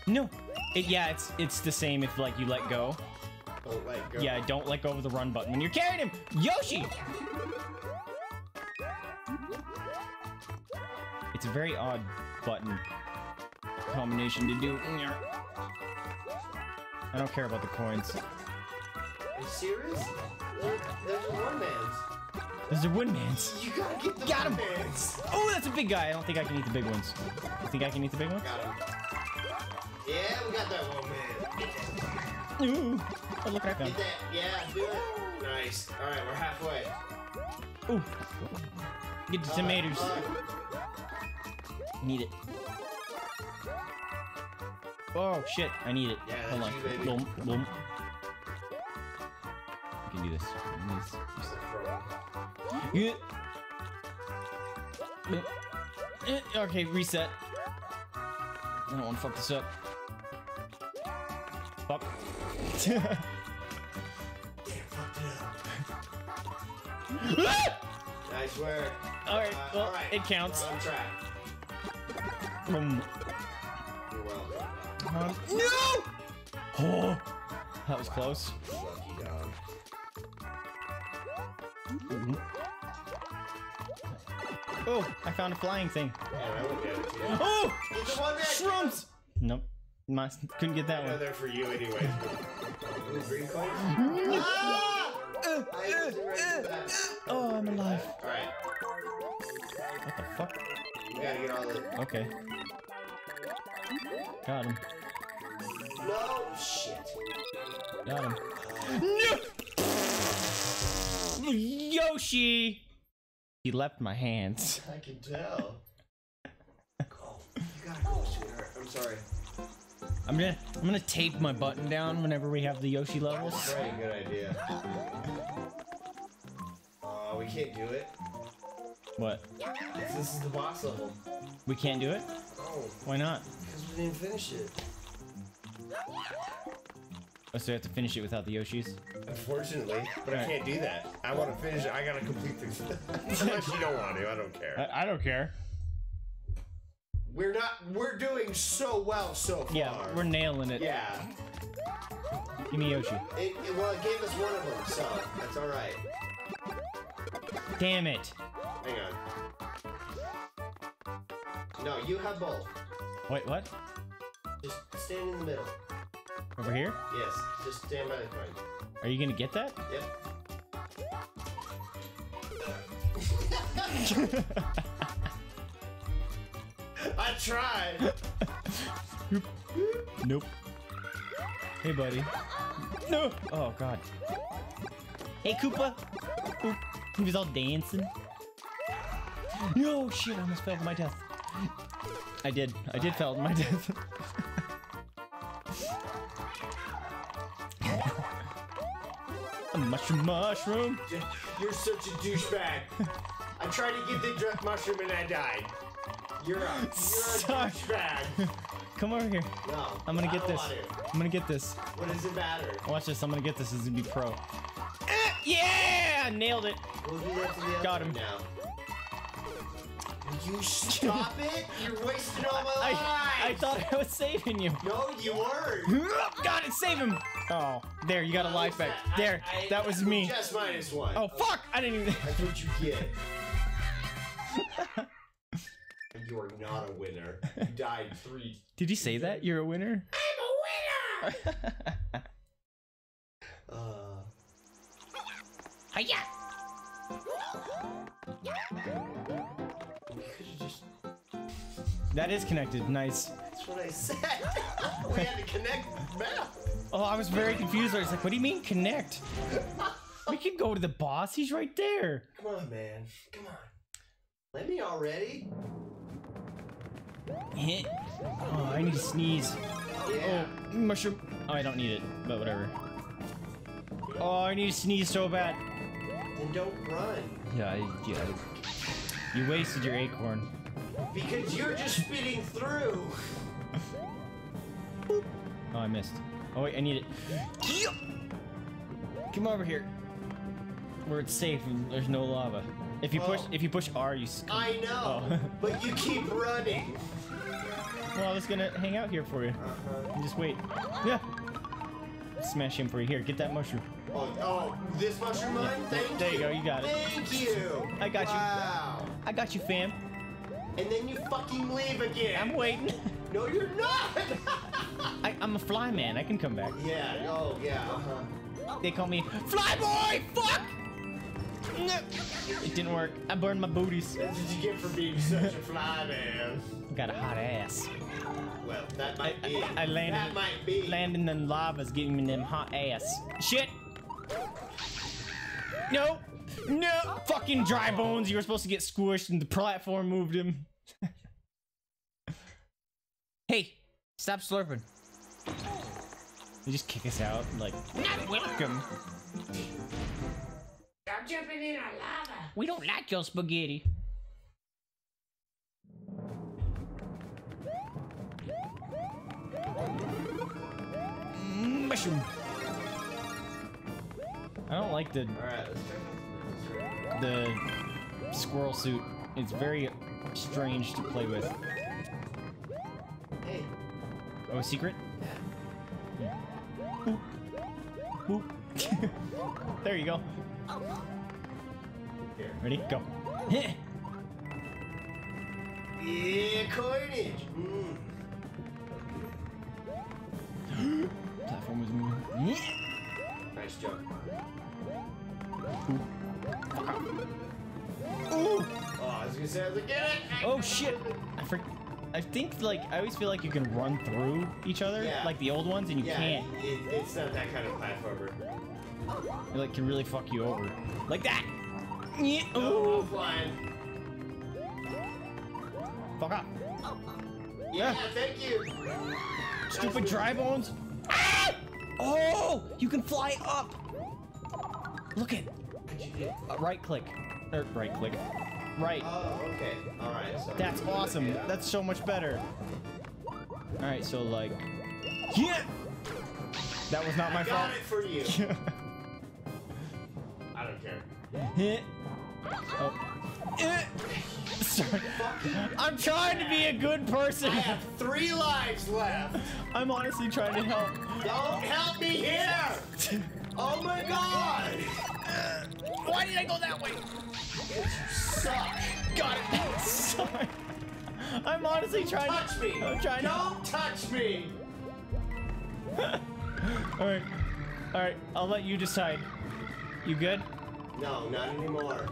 No. It, yeah, it's it's the same if like you let go. Don't let go. Yeah, don't let go of the run button when you're carrying him. Yoshi. It's a very odd button combination to do. I don't care about the coins. Are you serious? There's a one-mans. There's a one-mans. You gotta get the Got one-mans. Him. Oh, that's a big guy. I don't think I can eat the big ones. You think I can eat the big ones? Got him. Yeah, we got that one-man. Ooh. Oh, look at that. Get that. Yeah, do it. Nice. All right, we're halfway. Ooh. Get the tomatoes. All right, all right. Need it. Oh shit, I need it. Yeah, hold on. You, boom, boom. I can do this. Can do this. Yeah. Okay, reset. I don't want to fuck this up. Fuck. Damn, fucked it up. Nice work. Alright, uh, well, all right. It counts. We're on track. Um. You're well. um, no! Oh, that was wow. close. Lucky dog. Mm-hmm. Oh, I found a flying thing. Oh, okay. yeah. oh! Shrooms! Nope. My, couldn't get that one. They're for you anyway. Green coins? Ah! Uh, uh, uh, uh, oh, I'm alive. Alright. What the fuck? You gotta get all the... Okay. Got him. No! Shit. Got him. No! Yoshi! He left my hands. I can tell. Oh, you gotta go, sweetheart. I'm sorry. I'm gonna, I'm gonna tape my button down whenever we have the Yoshi levels. That's a very good idea. Uh, we can't do it. What? This, this is the boss level. We can't do it? Oh. Why not? Because we didn't finish it. Oh, so you have to finish it without the Yoshis? Unfortunately, but right. I can't do that. I want to finish it. I gotta complete this. Unless you don't want to, I don't care. I, I don't care. We're not, we're doing so well so far. Yeah, we're nailing it. Yeah. Give me Yoshi. It, it, well, it gave us one of them, so that's all right. Damn it. Hang on. No, you have both. Wait, what? Just stand in the middle. Over here? Yes, just stand by the coin. Are you gonna get that? Yep. I tried. Nope. Hey, buddy. No. Oh God. Hey, Koopa. Oop. He was all dancing. No shit! I almost fell to my death. I did. I did fell to my death. A mushroom, mushroom. You're such a douchebag. I tried to get the drunk mushroom and I died. You're a, you're a douchebag. Come over here. No, I'm gonna get this. I'm gonna get this. What does it matter? Watch this. I'm gonna get this. This is gonna be pro. Uh, yeah, nailed it. We'll do that to the Got him now. Will you stop it? You're wasting all my life. I, I thought I was saving you. No, you weren't. Got it. Save him. Oh, there. You got a life back. That? There. I, I, that was me. Just minus one. Oh, oh fuck! I didn't even. That's what you get. You are not a winner. You died three. Did you say that? You're a winner? I'm a winner! uh. Hiya! We could've just... That is connected. Nice. That's what I said. We had to connect the map. Oh, I was very confused. I was like, what do you mean connect? We can go to the boss. He's right there. Come on, man. Come on. Let me already. Oh, I need to sneeze. Yeah. Oh, mushroom. Oh, I don't need it, but whatever. Oh, I need to sneeze so bad. Then don't run. Yeah, I, yeah. You wasted your acorn. Because you're just spitting through. Oh, I missed. Oh, wait, I need it. Come over here. Where it's safe and there's no lava. If you oh. push, if you push R, you. Sc I know, oh. But you keep running. Well, I was gonna hang out here for you. Uh-huh. And just wait. Yeah. Smash him for you. Here, get that mushroom. Oh, oh this mushroom mine? Yeah. Thank there you. There you go. You got it. Thank you. I got wow. you. I got you, fam. And then you fucking leave again. I'm waiting. No, you're not. I, I'm a fly man. I can come back. Yeah. Oh, yeah. Uh-huh. They call me Fly Boy. Fuck. No. It didn't work. I burned my booties. That's what you get for being such a fly man. Got a hot ass. Well, that might I, be. I, I landed. That might be. Landing in lava's giving me them hot ass. Shit. No. No. Fucking dry bones. You were supposed to get squished, and the platform moved him. Hey, stop slurping. You just kick us out. Like, not welcome. I'm jumping in our lava. We don't like your spaghetti. Mushroom. I don't like the right, let's the squirrel suit. It's very strange to play with. Hey. Oh, a secret? Yeah. Boop. Boop. There you go. Here. Ready? Go. Heh. Yeah, carnage. Mm. Platform was moving. Yeah. Nice job, Ooh. Oh, I was gonna say I was like, get it. I oh shit! I forgot. I think like I always feel like you can run through each other, yeah. like the old ones, and you yeah, can't. It, it's not that kind of platformer. It like can really fuck you over, like that. Yeah. No, no flying. Fuck up. Yeah, yeah. Thank you. Stupid dry bones. Ah! Oh, you can fly up. Look at. Uh, right click. Or right click. Right. Oh, okay. All right. So that's awesome. It, yeah. That's so much better. All right. So like. Yeah. That was not my I got fault. It for you. I don't care. Hit. Oh. Eh. I'm trying to be a good person. I have three lives left. I'm honestly trying to help. Don't help me here! Oh my god! Why did I go that way? You suck. Got it. Sorry. I'm honestly trying touch to- me. I'm trying Don't to touch me! Don't touch me! Alright. Alright, I'll let you decide. You good? No, not anymore.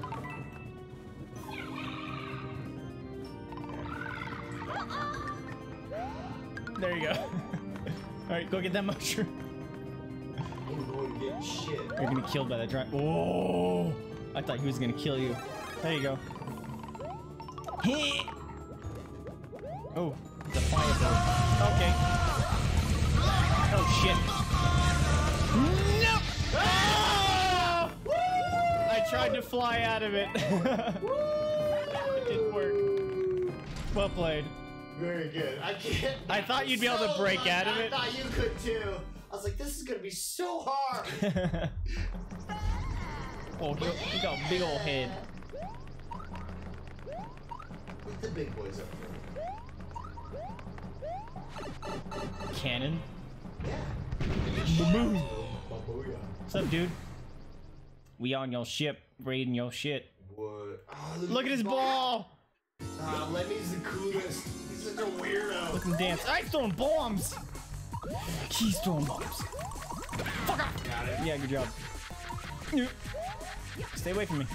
There you go. Alright, go get that mushroom. I'm going to get shit. You're gonna get killed by that dry- Oh! I thought he was gonna kill you. There you go. Hey! Oh, it's a fire though. Okay. Oh shit. No! Ah! I tried to fly out of it. It didn't work. Well played. Very good. I can't. I thought you'd be so able to break much. out of it. I thought you could too. I was like, this is gonna be so hard. Oh, he got a big old head. What the big boys up for? Cannon. Yeah. Boom. What's up, dude? We on your ship, raiding your shit. What? Oh, look at his ball. Ah, uh, Lemmy's the coolest. He's such a weirdo. Look at him dance. I'm throwing bombs. He's throwing bombs. Fuck off. Got it. Yeah, good job. Stay away from me.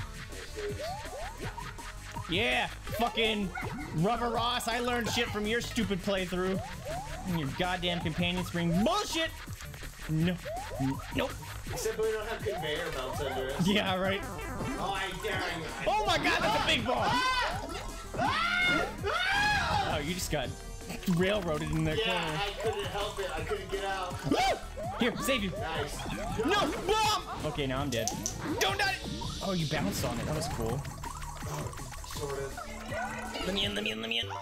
Yeah, fucking Rubber Ross. I learned shit from your stupid playthrough. And your goddamn companion spring bullshit. No. Nope. Except we don't have conveyor belts under us. Yeah, right. Oh, I dare you. Oh my god, that's a big ball. Ah! Oh, you just got railroaded in their yeah, corner. Yeah, I couldn't help it. I couldn't get out. Here, save you. Nice. No, bomb! Okay, now I'm dead. Don't die! Oh, you bounced on it. That was cool. Oh, sort of. Let me in, let me in, let me in. No!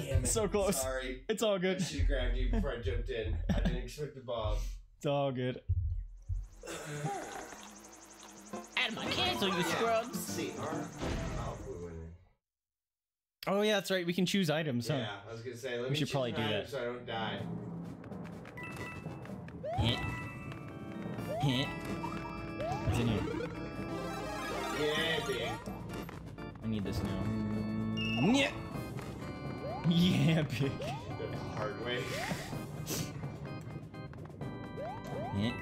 Damn it. So close. Sorry. It's all good. I should have grabbed you before I jumped in. I didn't expect the bomb. It's all good. Out of my castle, you scrubs. See, oh, we went in. Oh yeah, that's right. We can choose items, yeah, huh? Yeah, I was gonna say. Let we me should probably do that. So I don't die. Hit. Hit. What's in here? Yeah, big. I need this now. Yeah. Yeah, big. The hard way. Hit.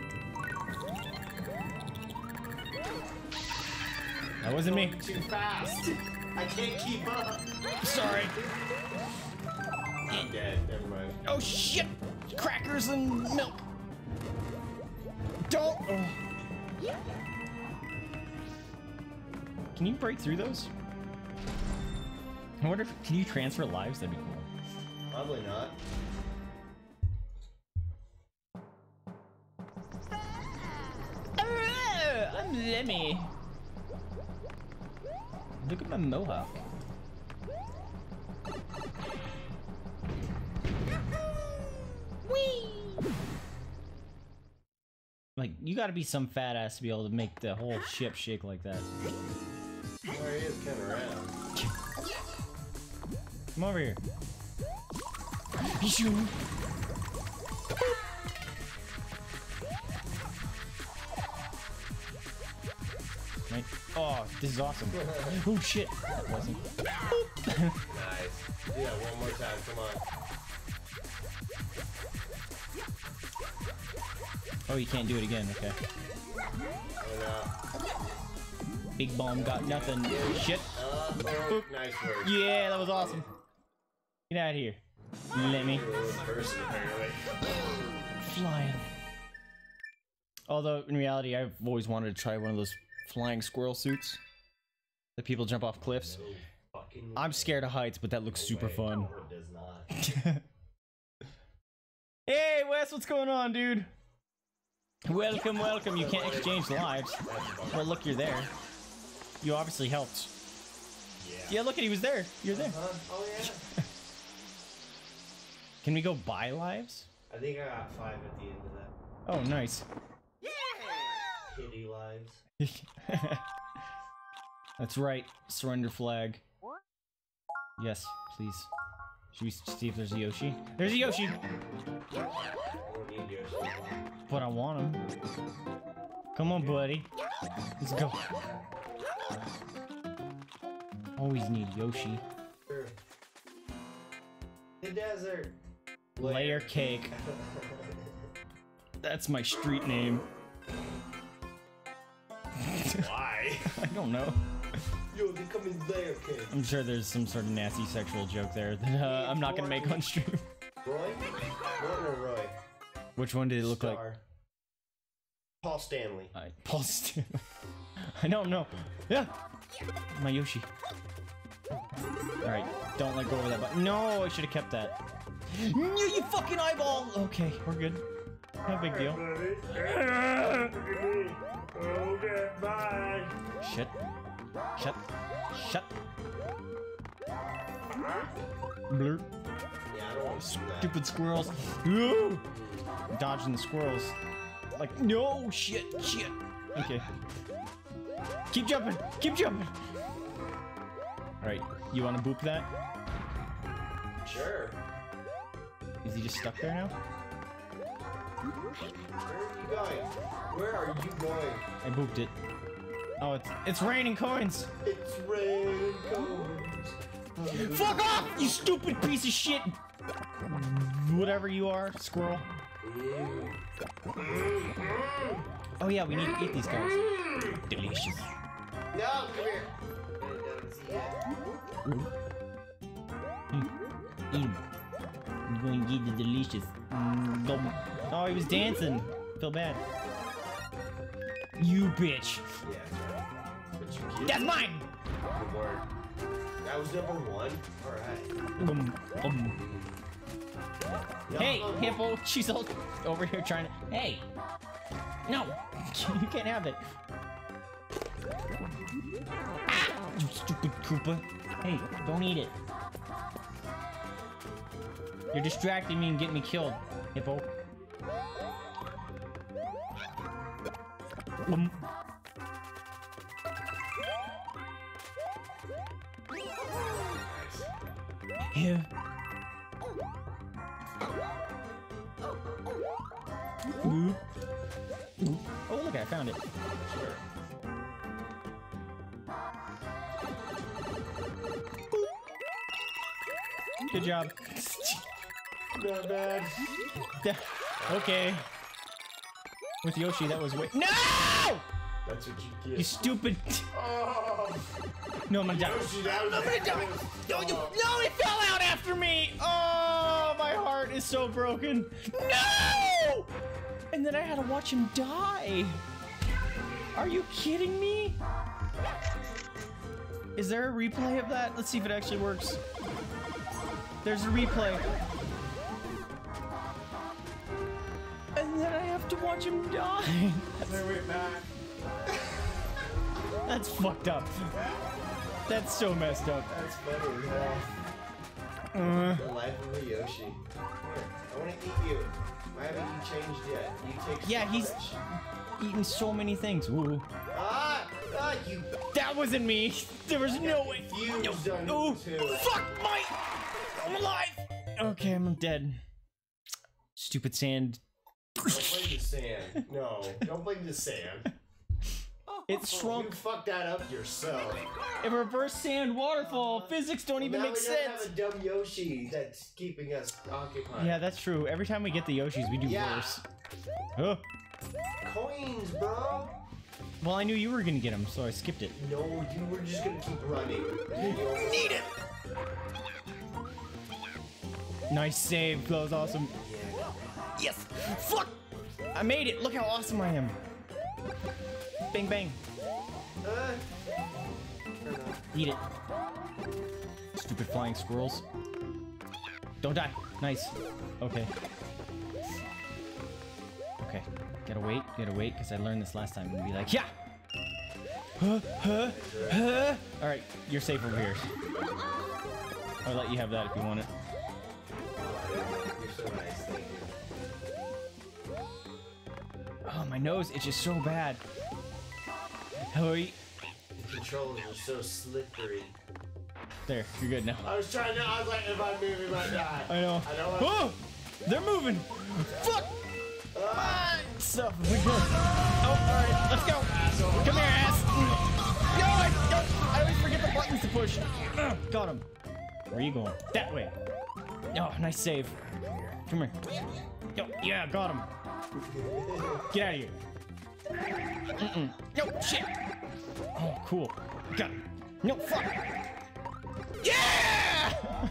That wasn't me. Too fast. I can't keep up. Sorry. I'm dead. Never mind. Oh shit! Crackers and milk. Don't. Oh. Can you break through those? I wonder if can you transfer lives? That'd be cool. Probably not. Uh, I'm Lemmy. Look at my mohawk. Whee! Like, you gotta be some fat ass to be able to make the whole ship shake like that. Well, he is kinda round. Come over here. Oh, this is awesome. Oh shit, that wasn't. Nice. Yeah, one more time, come on. Oh, you can't do it again, okay. Oh, no. Big bomb got nothing. Shit. Uh, oh, nice work. Yeah, that was awesome. Get out of here. Let me. Person, apparently. Flying. Although, in reality, I've always wanted to try one of those flying squirrel suits that people jump off cliffs. No I'm scared of heights, but that looks no super way. fun. No, it does not. Hey, Wes, what's going on, dude? Welcome, welcome. You can't exchange lives. Well, look, you're there. You obviously helped. Yeah, yeah look, at he was there. You're there. Uh-huh. Oh, yeah. Can we go buy lives? I think I got five at the end of that. Oh, nice. Yeah! Kitty lives. That's right. Surrender flag. Yes, please. Should we see if there's a Yoshi? There's a Yoshi! But I want him. Come on, buddy. Let's go. Always need Yoshi. Sure. The desert. Layer, Layer cake. That's my street name. Why? I don't know. Yo, they come in layer cake. I'm sure there's some sort of nasty sexual joke there that uh, I'm not gonna make on stream. Roy? Roy or Roy? Which one did it look Star. like? Paul Stanley. I, Paul Stanley. I don't know. Yeah. My Yoshi. Alright, don't let go of that button. No, I should have kept that. No, you fucking eyeball! Okay, we're good. No big deal. Shit. Shut. Shut. Blur. Stupid squirrels. No! Dodging the squirrels. Like, no, shit, shit. Okay. Keep jumping! Keep jumping! Alright, you wanna boop that? Sure. Is he just stuck there now? Where are you going? Where are you going? I booped it. Oh, it's it's raining coins! It's raining coins. Fuck off, you stupid piece of shit! Whatever you are, squirrel. Oh yeah, we need to eat these guys. Delicious. No, come here. Eat him. I'm going to eat the delicious. Oh, he was dancing. Feel bad. You bitch. Yeah, that's right. But that's mine. Good word. That was number one. All right. Um, um. Hey, hippo. She's all over here trying to. Hey. No. You can't have it. Ah, you stupid Koopa. Hey, don't eat it. You're distracting me and getting me killed, hippo. Um. Yeah. Ooh. Ooh. Oh, look, I found it. Sure. Good job. Not bad. Okay. With Yoshi, that was way. No! That's what you get. You stupid. Oh. No, I'm gonna die. Yoshi, that was I'm gonna die. No, you... no, it fell out after me. Oh, my heart is so broken. No! And then I had to watch him die. Are you kidding me? Is there a replay of that? Let's see if it actually works. There's a replay. And then I have to watch him die. That's, that's fucked up. That's so messed up. That's funny, yeah. Uh, the life of a Yoshi. Here, I want to eat you. Why haven't you changed yet? You take so Yeah, he's much. eaten so many things. Woo. Ah, ah, you. That wasn't me. There was no way. No. Oh, fuck my. I'm alive! Okay, I'm dead. Stupid sand. Don't blame the sand. No, don't blame the sand. Oh. It shrunk. You fucked that up yourself. A reverse sand waterfall. Uh, Physics don't well, even make sense. Now we don't have a dumb Yoshi that's keeping us occupied. Yeah, that's true. Every time we get the Yoshis, we do yeah. worse. Huh. Coins, bro. Well, I knew you were gonna get them, so I skipped it. No, you were just gonna keep running. You need it. Nice save. That was awesome. Yes. Fuck. I made it. Look how awesome I am. Bang, bang. Uh, Eat it. Stupid flying squirrels. Don't die. Nice. Okay. Okay. Gotta wait. Gotta wait, because I learned this last time. And be like, yeah! Huh, huh, huh. Alright, you're safe over here. I'll let you have that if you want it. You're so nice, thank you. Oh, my nose itches so bad. Hurry. The controls are so slippery. There, you're good now. I was trying to, I was like, if I move, if I die. I know. I know. Oh! They're moving! Fuck! Ah, stuff. We go. Oh, alright. Let's go. Asshole. Come here, ass. No, I, I always forget the buttons to push. Uh, got him. Where are you going? That way. Oh, nice save. Come here. Yo, yeah, got him. Get out of here. Mm-mm. No, shit. Oh, cool. Got him. No, fuck. Yeah!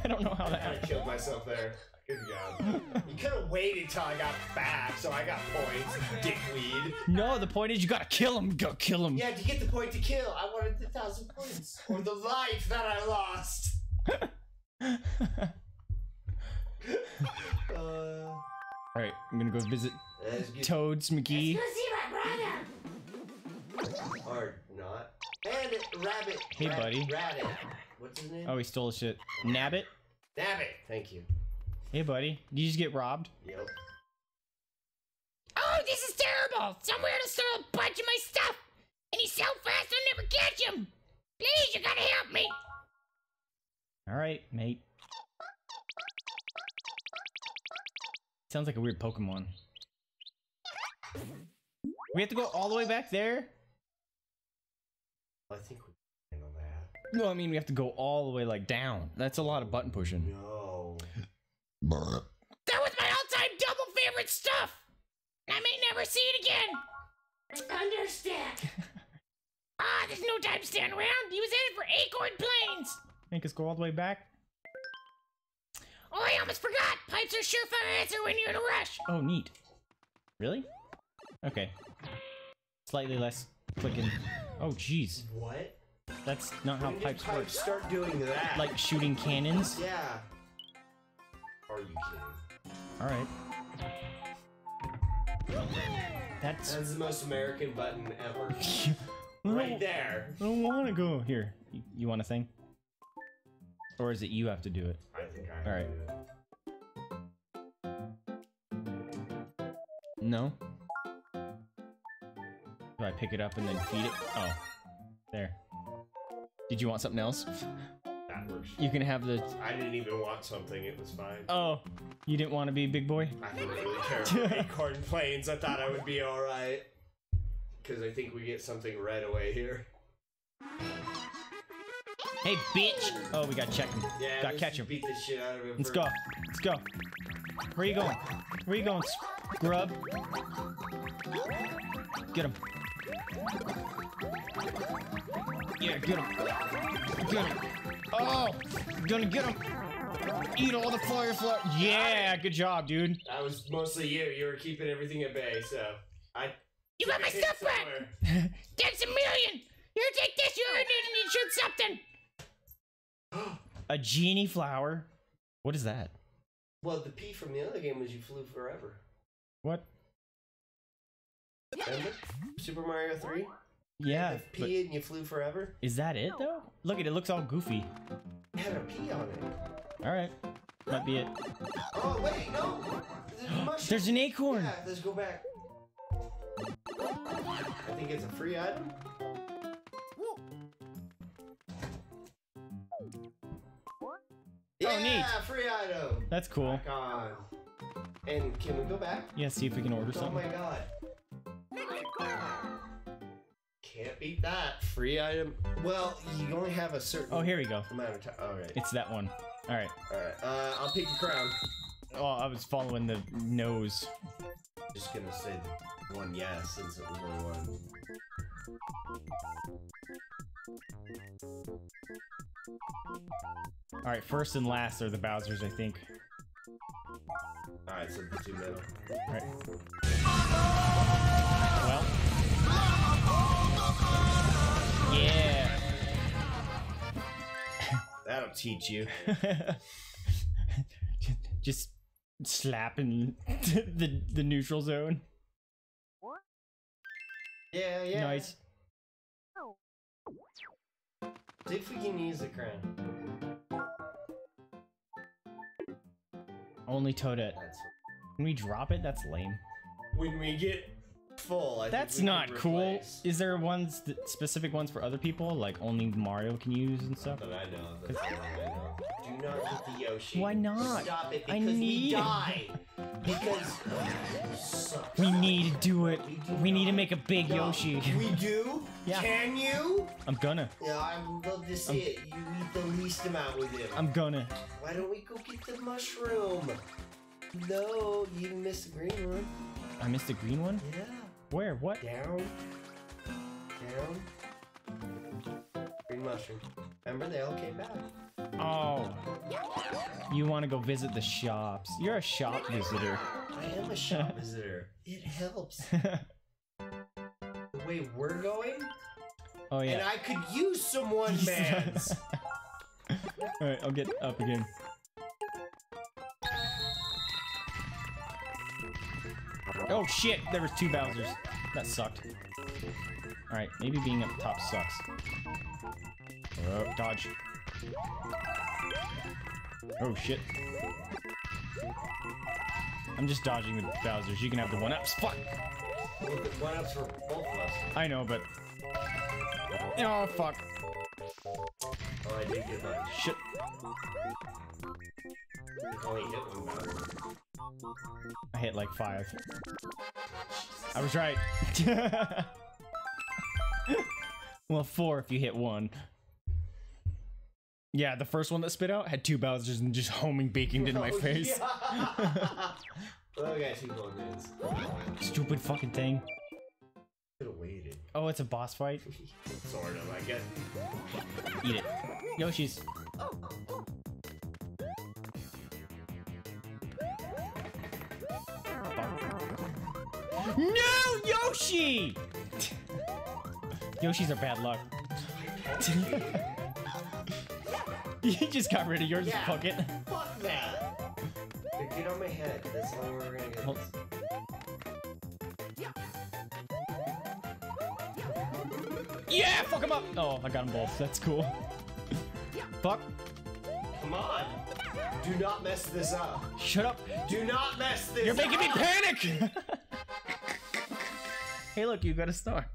I don't know how that happened. I killed myself there. Good job. You could have waited till I got back, so I got points, dickweed. No, the point is you gotta kill him. Go kill him. Yeah, to get the point to kill, I wanted the thousand points or the life that I lost. uh... All right, I'm gonna go visit Toads McGee. Let's go see my brother. Or not. And rabbit. Hey, rabbit, buddy. Rabbit. What's his name? Oh, he stole shit. Nabbit. Nabbit. Thank you. Hey, buddy. Did you just get robbed? Yep. Oh, this is terrible! Some weirdo stole a bunch of my stuff! And he's so fast I'll never catch him! Please, you gotta help me! Alright, mate. Sounds like a weird Pokemon. We have to go all the way back there? I think we can handle that. No, I mean, we have to go all the way, like, down. That's a lot of button pushing. No. That was my all-time double favorite stuff! I may never see it again! Understand! Ah, oh, there's no time to stand around! He was headed for Acorn Plains! Make us go all the way back. Oh, I almost forgot! Pipes are surefire answer when you're in a rush! Oh, neat. Really? Okay. Slightly less clicking. Oh, jeez. What? That's not when how pipes, pipes work. Start doing that? Like shooting cannons? Yeah. Are you kidding? All right. That's That's the most American button ever. Right there. I don't want to go here. You, you want to sing? Or is it you have to do it? I think I have to do it. No? Do I pick it up and then feed it? Oh. There. Did you want something else? You can have the. I didn't even want something. It was fine. Oh, you didn't want to be big boy? I feel really terrible. Acorn Plains. I thought I would be all right. Because I think we get something right away here. Hey, bitch! Oh, we gotta check him. Yeah, gotta catch him. Beat the shit out of him. Let's go. Let's go. Where are you going? Where are you going, scrub? Get him. Yeah, get him. Get him. Oh, gonna get him. Eat all the firefly. Yeah, good job, dude. That was mostly you. You were keeping everything at bay, so I. You got my stuff back. That's a million. Here, take this. You already didn't need to shoot something. A genie flower. What is that? Well, the P from the other game was you flew forever. What? Remember? Super Mario Three. Yeah, you pee and you flew forever. Is that it though? Look at it, it looks all goofy. It had a pee on it. All right, might be it. Oh wait, no. There's, there's an acorn. Yeah, let's go back. I think it's a free item. Yeah, oh, neat. Free item. That's cool. Back on. And can we go back? Yeah, see if we can order oh, something. Oh my god. Can't beat that. Free item. Well, you only have a certain. Oh, here we go. Amount of time. All right. It's that one. All right. All right. Uh, I'll pick the crown. Oh, I was following the nose. Just gonna say the one yes since it was the one. All right. First and last are the Bowsers, I think. All right, so the two middle. All right. Well. Yeah. That'll teach you. Just slapping the the neutral zone. What? Yeah, yeah. Nice. See if we can use the crown. Only Toadette. Can we drop it? That's lame. When we get full, I that's think not cool. Is there ones that, specific ones for other people, like only Mario can use and stuff? But I know. That's I know. Do not get the Yoshi. Why not? Stop it! Because I need... we die. Because oh, we need to do it. We, do we need to make a big no. Yoshi. We do. Yeah. Can you? I'm gonna. Yeah, I would love to see I'm... it. You need the least amount with it. I'm gonna. Why don't we go get the mushroom? No, you missed the green one. I missed the green one? Yeah. Where? What? Down. Down. Green mushroom. Remember, they all came back. Oh. You want to go visit the shops. You're a shop visitor. I am a shop visitor. It helps. The way we're going? Oh, yeah. And I could use some one-mans. All right, I'll get up again. Oh shit, there was two Bowsers. That sucked. Alright, maybe being up top sucks. Oh, dodge. Oh shit. I'm just dodging the Bowsers. You can have the one-ups. Fuck! One-ups for both of us. I know, but... Oh, fuck. Oh, I did get that. Shit. Only hit one Bowser. I hit like five. I was right. Well, four if you hit one. Yeah, the first one that spit out had two Bowsers and just homing baking into oh, my face. Yeah. Well, I got two Bowsers. Stupid fucking thing. Could've waited. Oh, it's a boss fight? Sort of, I guess. Eat it. Yoshi's. Oh, oh. No, Yoshi! Yoshis are bad luck. You just got rid of yours, yeah. Fuck it. Fuck that. Dude, get on my head. That's the only way we're gonna get this. Yeah, fuck him up! Oh, I got him both. That's cool. Fuck. Come on. Do not mess this up. Shut up. Do not mess this You're up. You're making me panic! Hey, look, you got a star.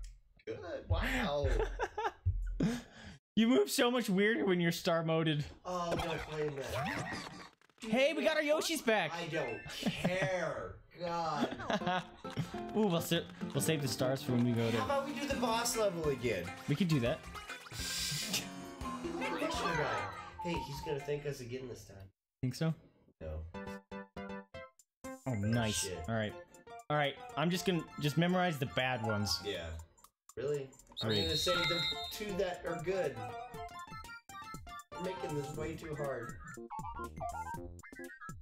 Good. Wow. You move so much weirder when you're star moded. Oh, no, play that. Hey, we got our Yoshis back. I don't care. God. Ooh, we'll, sit, we'll save the stars for when we go to. How about we do the boss level again? We could do that. Hey, he's gonna thank us again this time. Think so? No. Oh, nice. Shit. All right. All right, I'm just gonna just memorize the bad ones. Yeah, really. I'm gonna say the two that are good. I'm making this way too hard.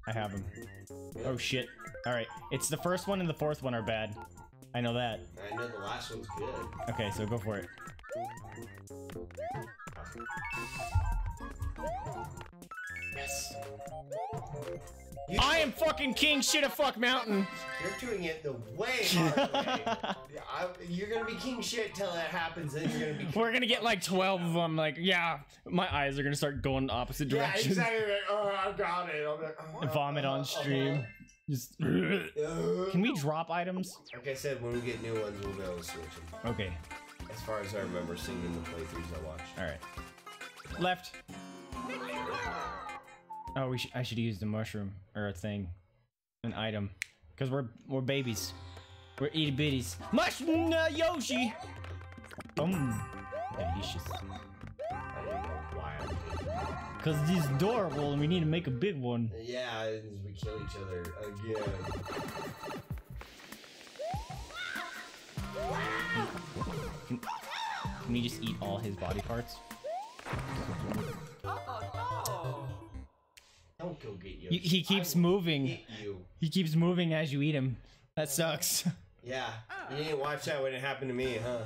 I have them. Yep. Oh shit! All right, it's the first one and the fourth one are bad. I know that. I know the last one's good. Okay, so go for it. Yes. You I am fucking king shit of fuck mountain. You're doing it the way hard way. I, you're gonna be king shit till that happens, and you're gonna be. We're gonna get like twelve of them. Like, yeah, my eyes are gonna start going opposite directions. Yeah, exactly. Like, oh, I got it. I'm like, oh, vomit on stream. Oh, Just. Oh. Can we drop items? Like I said, when we get new ones, we'll be able to switch them. Okay. As far as I remember, seeing in the playthroughs I watched. All right. Left. Oh, we sh I should use the mushroom or a thing, an item, because we're we're babies, we're itty bitties. Mushroom uh, Yoshi. Oh Yum. Delicious. I don't know why I'm doing that. Cause this is adorable and we need to make a big one. Yeah, and we kill each other again. Can, can we just eat all his body parts? Don't go get you. He, he keeps moving. He keeps moving as you eat him. That sucks. Yeah. You didn't watch that when it happened to me, huh?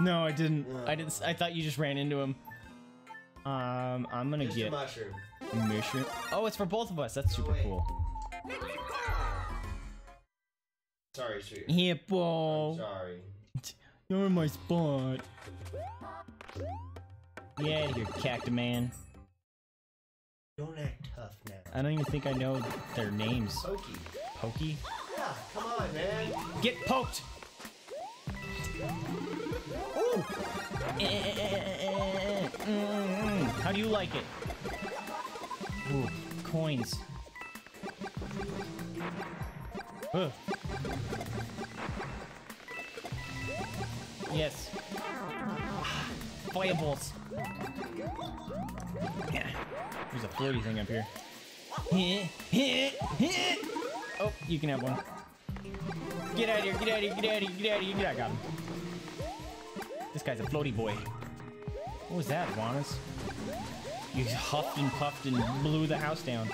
No, I didn't. No. I didn't. I thought you just ran into him. Um, I'm gonna just get a mushroom. A mushroom. Oh, it's for both of us. That's super no cool. Sorry, sweetie. Hippo. I'm sorry. You're in my spot. Yeah, you're cacti man. Don't act tough now. I don't even think I know their names. Pokey. Pokey? Yeah, come on, man. Get poked! Ooh! Mm-hmm. How do you like it? Ooh, coins. Ugh. Yes. Fireballs. Yeah. There's a floaty thing up here. Oh, you can have one. Get out of here, get out of here, get out of here, get out of here, get out. I got him. This guy's a floaty boy. What was that, Juanas? You huffed and puffed and blew the house down.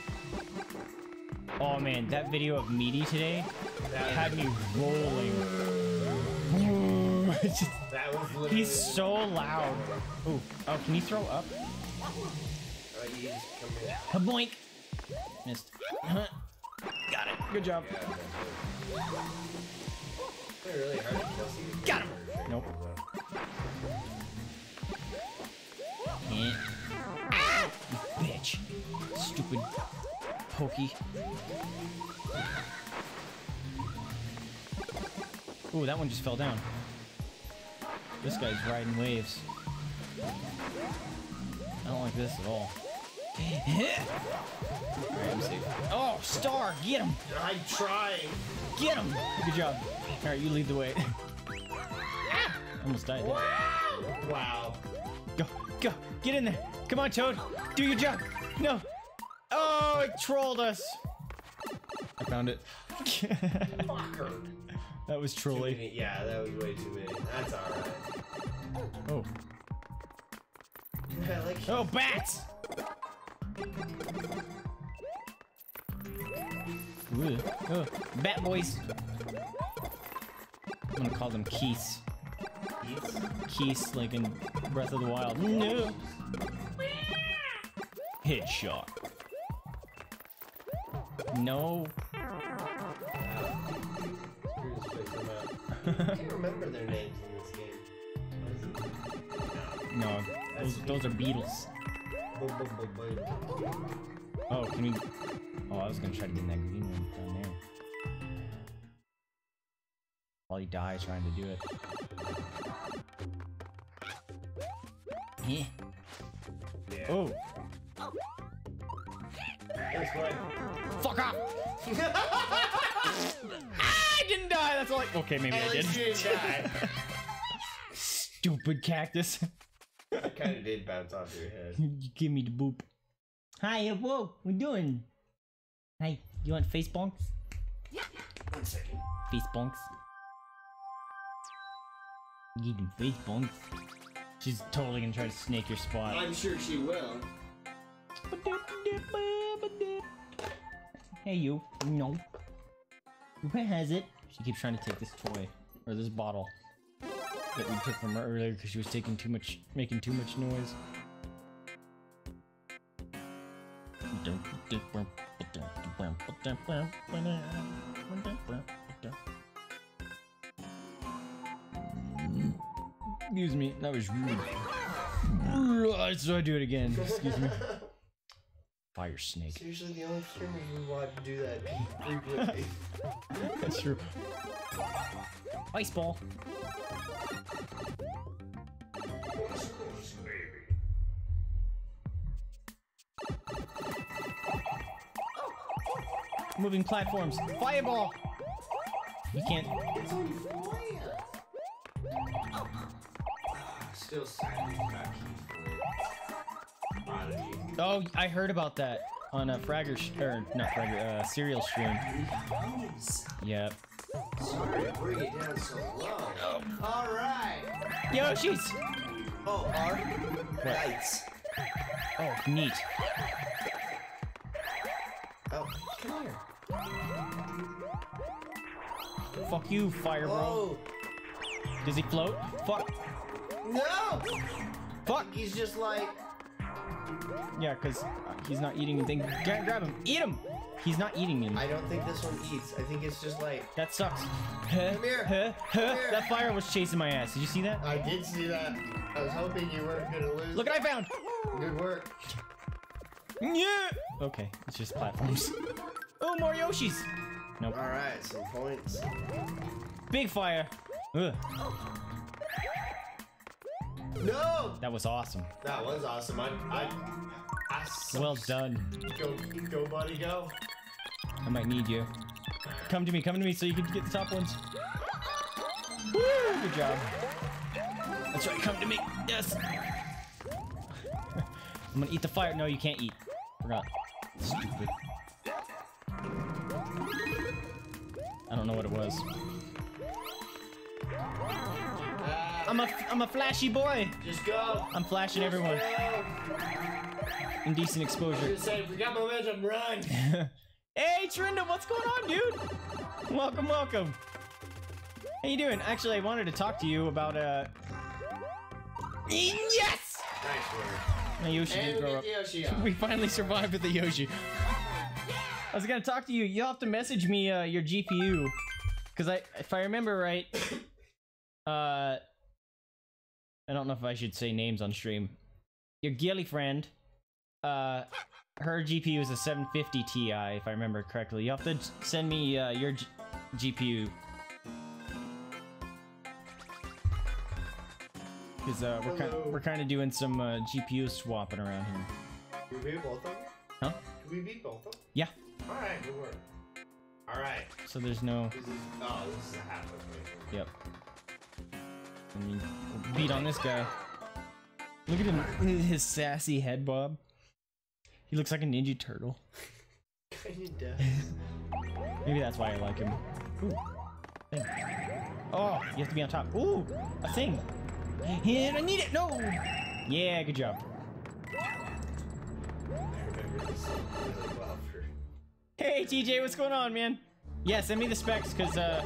Oh man, that video of Meaty today had me rolling. Just, that was literally... He's so loud. Ooh. Oh, can you throw up? Kaboink! Missed. Got it. Good job. Got him! Nope. Yeah. Ah! You bitch. Stupid pokey. Ooh, that one just fell down. This guy's riding waves. I don't like this at all. Alright, oh, Star! Get him! I'm trying! Get him! Good job. Alright, you lead the way. Ah! Almost died there. Wow! Wow. Go, go! Get in there! Come on, Toad! Do your job! No! Oh, it trolled us! I found it. Fucker! That was trolling. Yeah, that was way too many. That's alright. Oh. Yeah, like oh, bats! Ooh, oh, bat boys! I'm gonna call them Keese. Keese, like in Breath of the Wild. No! Headshot. No. I can't remember their names in this game. No, those, those are beetles. Oh, can we... Oh, I was gonna try to get that green one down there. While he dies trying to do it. Yeah. Yeah. Oh! Fuck off! I didn't die! That's all I... Okay, maybe I did. Didn't die. Stupid cactus. I kind of did bounce off your head. You give me the boop. Hi, whoa, we're doing. Hey, you want face bonks? Yeah. One second. Face bonks. You can face bonks. She's totally gonna try to snake your spot. I'm sure she will. Hey, you. No. Where has it? She keeps trying to take this toy or this bottle that we took from her earlier because she was taking too much, making too much noise. Excuse me, that was rude. So I do it again. Excuse me. Fire snake. Seriously, the only streamer who want to do that frequently. That's true. Ice ball. Moving platforms. Fireball! You can't. It's on fire! still signing factions for Prodigy. Oh, I heard about that on a Fragger, or not Fragger, uh, Serial stream. Yep. Sorry to bring it down so low. Oh. All right. Yoshi's. Oh, are lights. Oh, neat. Oh, come here. Fuck you, fire bro. Whoa. Does he float? Fuck. No. Fuck. He's just like. Yeah, cause he's not eating anything. Grab, grab him. Eat him. He's not eating him. I don't think this one eats. I think it's just like... That sucks. Huh? Come here. Huh? Huh? Come here. That fire was chasing my ass. Did you see that? I did see that. I was hoping you weren't going to lose. Look what I found. Good work. Yeah. Okay. It's just platforms. Oh, more Yoshis. Nope. All right. Some points. Big fire. Ugh. No. That was awesome. That was awesome. I... I... Well done. Go, go, buddy, go. I might need you. Come to me, come to me so you can get the top ones. Woo, good job. That's right, come to me. Yes. I'm gonna eat the fire. No, you can't eat. Forgot. Stupid. I don't know what it was. Uh, I'm a, I'm a flashy boy. Just go. I'm flashing just everyone. Go. Indecent exposure. Just said, we got momentum, run. Hey, Trindum, what's going on, dude? Welcome, welcome. How you doing? Actually, I wanted to talk to you about uh. Yes. Nice work. My Yoshi and did grow up. Yoshi up. We finally survived with the Yoshi. I was gonna talk to you. You'll have to message me uh, your G P U, because I, if I remember right, uh, I don't know if I should say names on stream. Your girly friend. Uh, her G P U is a seven fifty T I, if I remember correctly. You have to send me uh, your G GPU. Because uh, we're kind we're kind of doing some uh, G P U swapping around here. Can we beat both of them? Huh? Can we beat both of them? Yeah. All right, good work. All right. So there's no. This is, oh, this is a halfway point. Yep. I mean, we'll beat on this guy. Look at him, his sassy head bob. He looks like a ninja turtle. Kinda does. Maybe that's why I like him. Ooh. Oh, you have to be on top. Ooh, a thing. Yeah, I need it. No. Yeah, good job. Hey, T J, what's going on, man? Yeah, send me the specs because uh,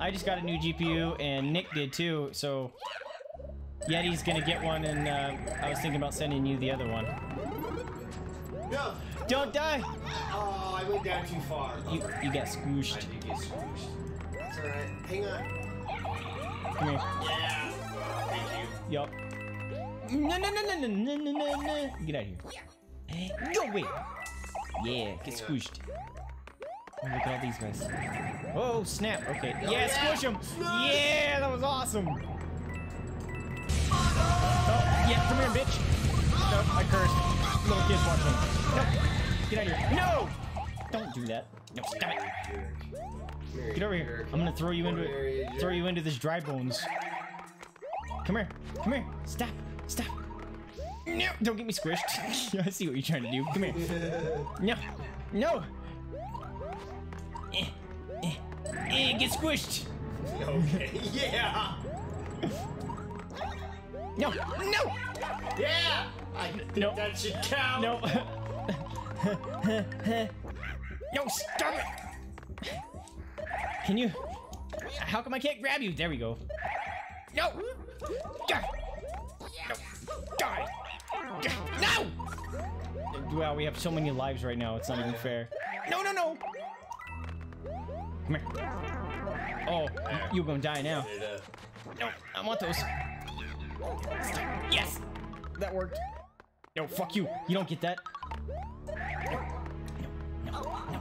I just got a new G P U and Nick did too. So Yeti's gonna get one, and uh, I was thinking about sending you the other one. No! Don't die! Oh, I went down too far. You, you got squished. I did get squished. That's alright. Hang on. Come here. Yeah! Thank you. Yup. No, no, no, no, no, no, no, no. Get out of here. Go away! Yeah, get squished. Oh, look at all these guys. Oh, snap. Okay. Oh, yeah, yeah, squish them! No. Yeah, that was awesome! Oh, yeah, come here, bitch. No, I cursed. Little kids watching. No! Get out of here. No! Don't do that. No, stop it. Get over here. I'm gonna throw you into it. Throw you into this dry bones. Come here. Come here. Stop. Stop. No! Don't get me squished. I see what you're trying to do. Come here. No. No! Eh. Eh. Eh. Get squished! Okay. Yeah! No! No! Yeah! I think nope. That should count! No. No, stop it! Can you... How come I can't grab you? There we go. No! Die! No! Die! No! Wow, we have so many lives right now, it's not even fair. No, no, no! Come here. Oh, you're gonna die now. No, I want those. Yes! That worked. No, fuck you. You don't get that. No, no, no, no, no.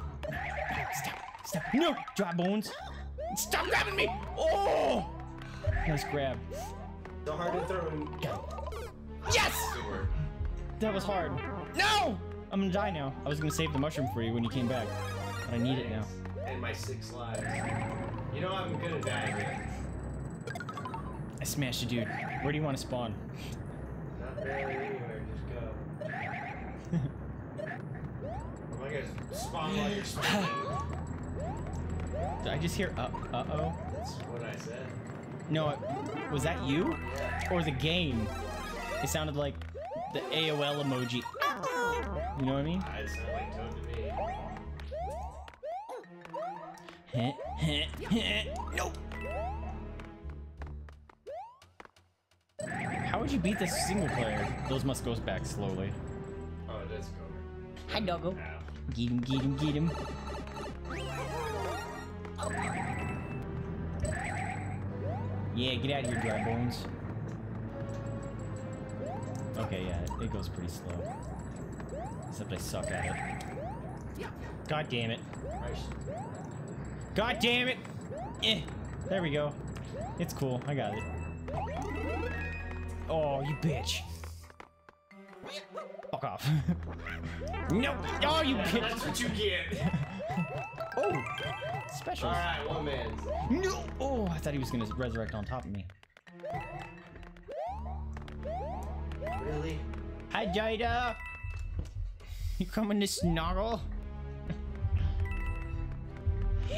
Stop, stop. No! Dry bones. Stop grabbing me! Oh! Nice grab. So hard to throw him. Yes! That was hard. No! I'm gonna die now. I was gonna save the mushroom for you when you came back. But I need it now. And my six lives. You know I'm gonna die again. I smashed a dude. Where do you want to spawn? Not there anywhere, just go. I'm gonna spawn while you're spawning. Did I just hear uh, uh-oh? That's what I said. No, it, was that you? Yeah. Or the game? It sounded like the A O L emoji. You know what I mean? It sounded like Toad to me. Heh, heh, heh. Nope. How would you beat this single player? Those must go back slowly. Oh, it does go. Hi, doggo. Ow. Get him, get him, get him. Yeah, get out of here, dry bones. Okay, yeah, it goes pretty slow. Except I suck at it. God damn it. God damn it! Eh, there we go. It's cool, I got it. Oh, you bitch. Fuck off. Nope! Oh, you bitch! That's what you get! Oh! Special. Alright, one man. No! Oh, I thought he was gonna resurrect on top of me. Really? Hi, Jada! You coming to snarl?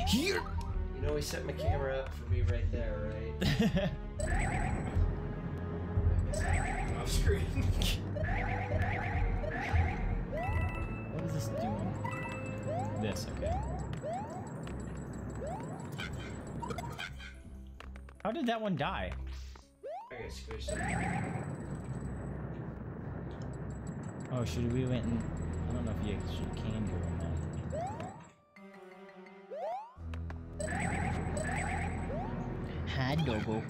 Here! You know, he set my camera up for me right there, right? Off screen. What is this doing? This, okay. How did that one die? I got squished. Oh, should we went and... I don't know if you actually can go in that. Hi, doggo.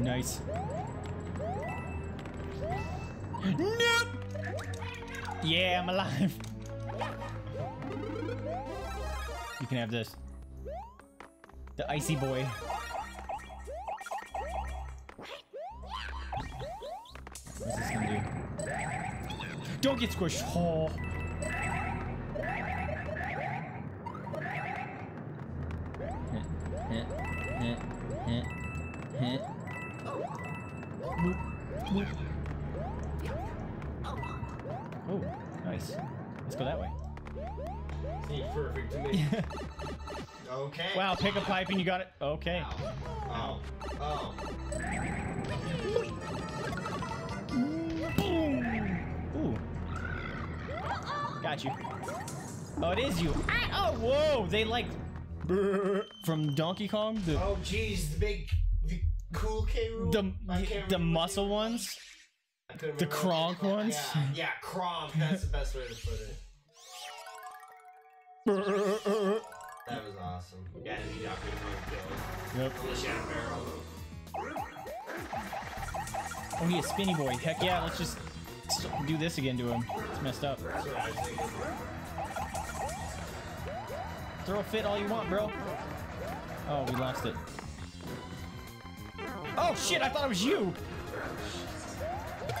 Nice. Nope! Yeah, I'm alive. You can have this. The icy boy. What's this gonna do? Don't get squished! Oh. Okay. Wow, pick a pipe and you got it. Okay. Ow. Ow. Ow. Boom. Ooh. Got you. Oh, it is you. Ah, oh, whoa. They like from Donkey Kong. The, oh, jeez, the big, the cool K rule. The the, the muscle ones. The Kronk ones. Yeah, yeah, Kronk. That's the best way to put it. That was awesome. Yeah, I didn't knock me off. Yep. Unless you had a barrel. Oh, he is spinny boy. Heck yeah, let's just do this again to him. It's messed up. Throw a fit all you want, bro. Oh, we lost it. Oh shit, I thought it was you!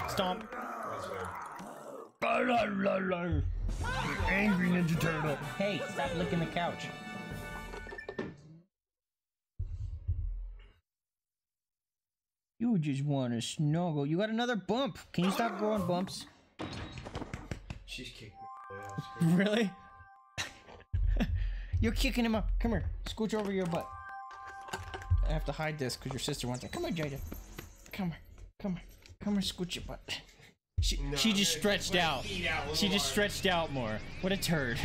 Stomp. Angry Ninja Turtle. Hey, stop licking the couch. You just want to snuggle. You got another bump. Can you stop growing bumps? She's kicking me. Really? You're kicking him up. Come here. Scooch over your butt. I have to hide this because your sister wants it. Come here, Jada. Come here. Come here. Come here, scooch your butt. She, no, she just stretched out. out she just stretched out more. What a turd.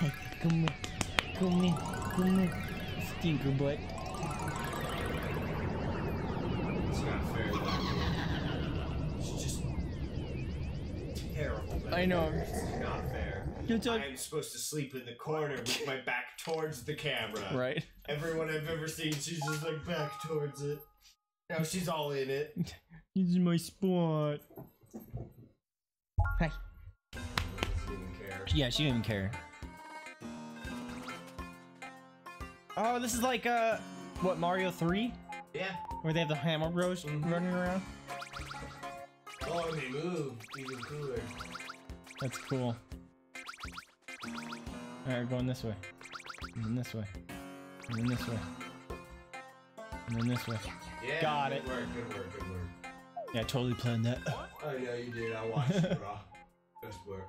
Hey, come here. Come here. Come here. Stinker butt. It's not fair. It's just terrible. Man. I know. It's not fair. I'm supposed to sleep in the corner with my back towards the camera. Right. Everyone I've ever seen, she's just like back towards it. Now she's all in it. This is my spot. Hi. She didn't care. Yeah, she didn't care. Oh, this is like, uh, what, Mario Three? Yeah. Where they have the Hammer Bros mm-hmm. running around. Oh, they move even cooler. That's cool. Alright, we're going this way. And then this way. And then this way. And then this way. Yeah, got it. Good work, good work, good work. Yeah, I totally planned that. Oh, yeah, you did. I watched it, bro. Best work.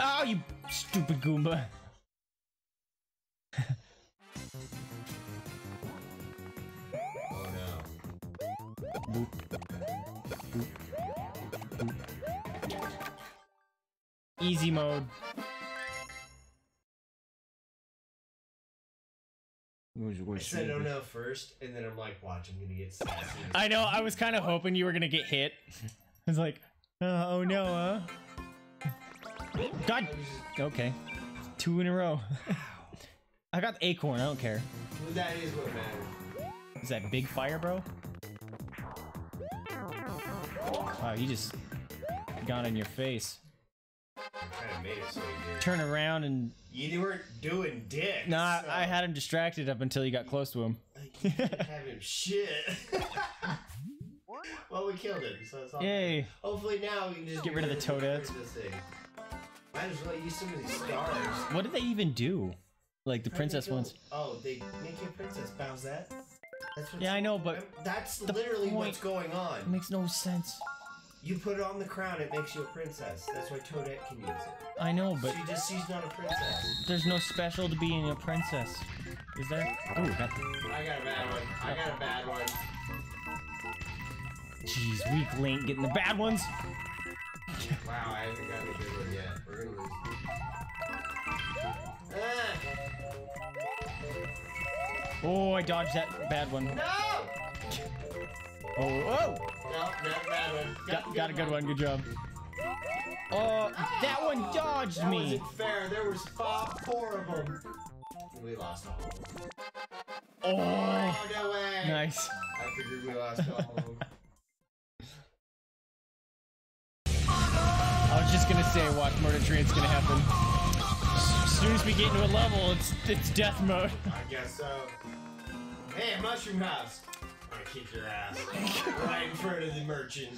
Oh, you stupid Goomba. Oh, no. Boop. Boop. Boop. Easy mode. I said oh no first, and then I'm like, watch, I'm gonna get sassy. I know, I was kind of hoping you were gonna get hit. I was like, uh, oh no, huh? God! Okay. Two in a row. I got the acorn, I don't care. Well, that is what matters. Is that big fire, bro? Wow, you just got in your face. Made it so you turn around and you weren't doing dick. Nah, so. I had him distracted up until you got close to him. You didn't have him shit. Well, we killed him, so it's all yay. Good. Hopefully now we can just get rid of the toadheads. Might as well use some of these stars. What did they even do? Like the princess ones. Oh, they make you a princess. Bows that. That's what yeah, I know, but that's literally point. What's going on. It makes no sense. You put it on the crown, it makes you a princess. That's why Toadette can use it. I know, but... She just, she's not a princess. There's no special to being a princess. Is there? Oh, I got a bad one. I got a bad one. Jeez, weak Link getting the bad ones. Wow, I haven't gotten a good one yet. We're gonna lose. Ah. Oh, I dodged that bad one. No! Oh, oh! No, not bad one. Got, got, got a good one. one, good job. Oh, that one dodged that me! That wasn't fair, there was five, four of them. We lost all of them. Oh! Oh, no way! Nice. I figured we lost all of them. I was just gonna say, watch Murder Train's gonna happen. As soon as we get into a level, it's, it's death mode. I guess so. Hey, Mushroom House! I'm gonna kick your ass right in front of the merchant.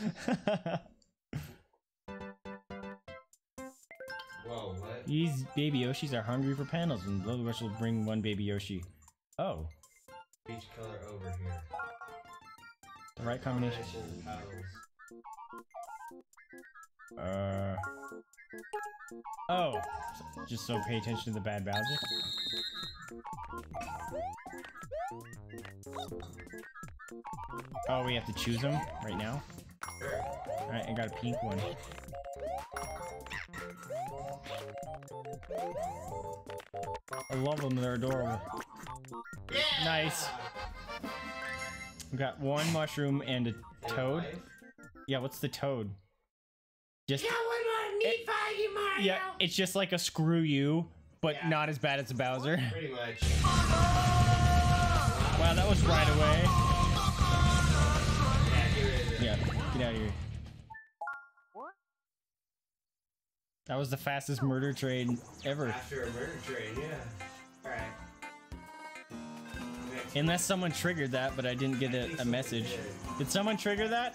Whoa, what? These baby Yoshis are hungry for panels, and Little Rush will bring one baby Yoshi. Oh. Peach color over here. The right combination. combination uh. Oh. Just so pay attention to the bad Bowser. Oh, we have to choose them right now? Alright, I got a pink one. I love them, they're adorable. Yeah! Nice. We got one mushroom and a toad. Yeah, what's the toad? Just yeah, one more need for you, Mario. Yeah, it's just like a screw you, but yeah. Not as bad as a Bowser. Pretty much. Wow, that was right away. Get out of here. What? That was the fastest murder train ever. After a murder train, yeah. Alright. Unless someone triggered that, but I didn't get a, a message. Did. did someone trigger that?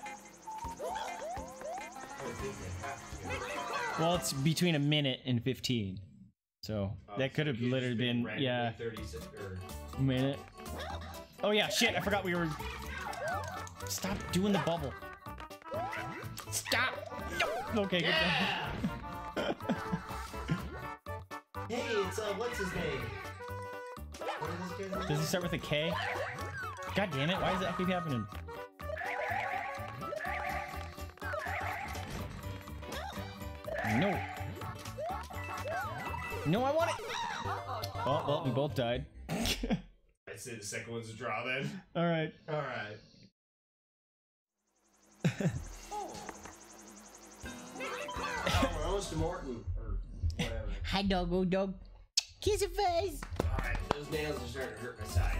Well, it's between a minute and fifteen. So, oh, that could have so literally been, been yeah. A minute. Oh yeah, shit, I forgot we were... Stop doing the bubble. Stop! No. Okay, yeah. Good job. Hey, it's uh, what's his name? What is his name? Does it start with a K? God damn it! Why does that keep happening? No. No, I want it. Oh well, we both died. I'd say the second one's a draw then. All right. All right. Morton, or whatever. Hi, doggo, dog. Kiss your face. Alright, those nails are starting to hurt my side.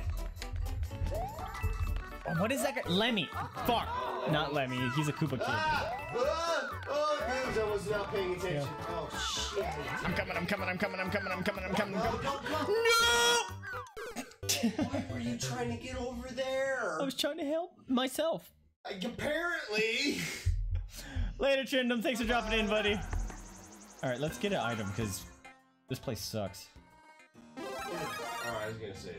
Oh, what is that guy? Lemmy. Fuck. Oh, Lemmy. Not Lemmy. He's a Koopa kid. Ah! Ah! Oh, dude, I was not paying attention. Yeah. Oh, shit. I'm coming, I'm coming, I'm coming, I'm coming, I'm coming, I'm coming, I'm coming. No! Why were you trying to get over there? I was trying to help myself. Like, apparently. Later, Trindum. Thanks for dropping in, buddy. All right, let's get an item because this place sucks. Oh, I was gonna say.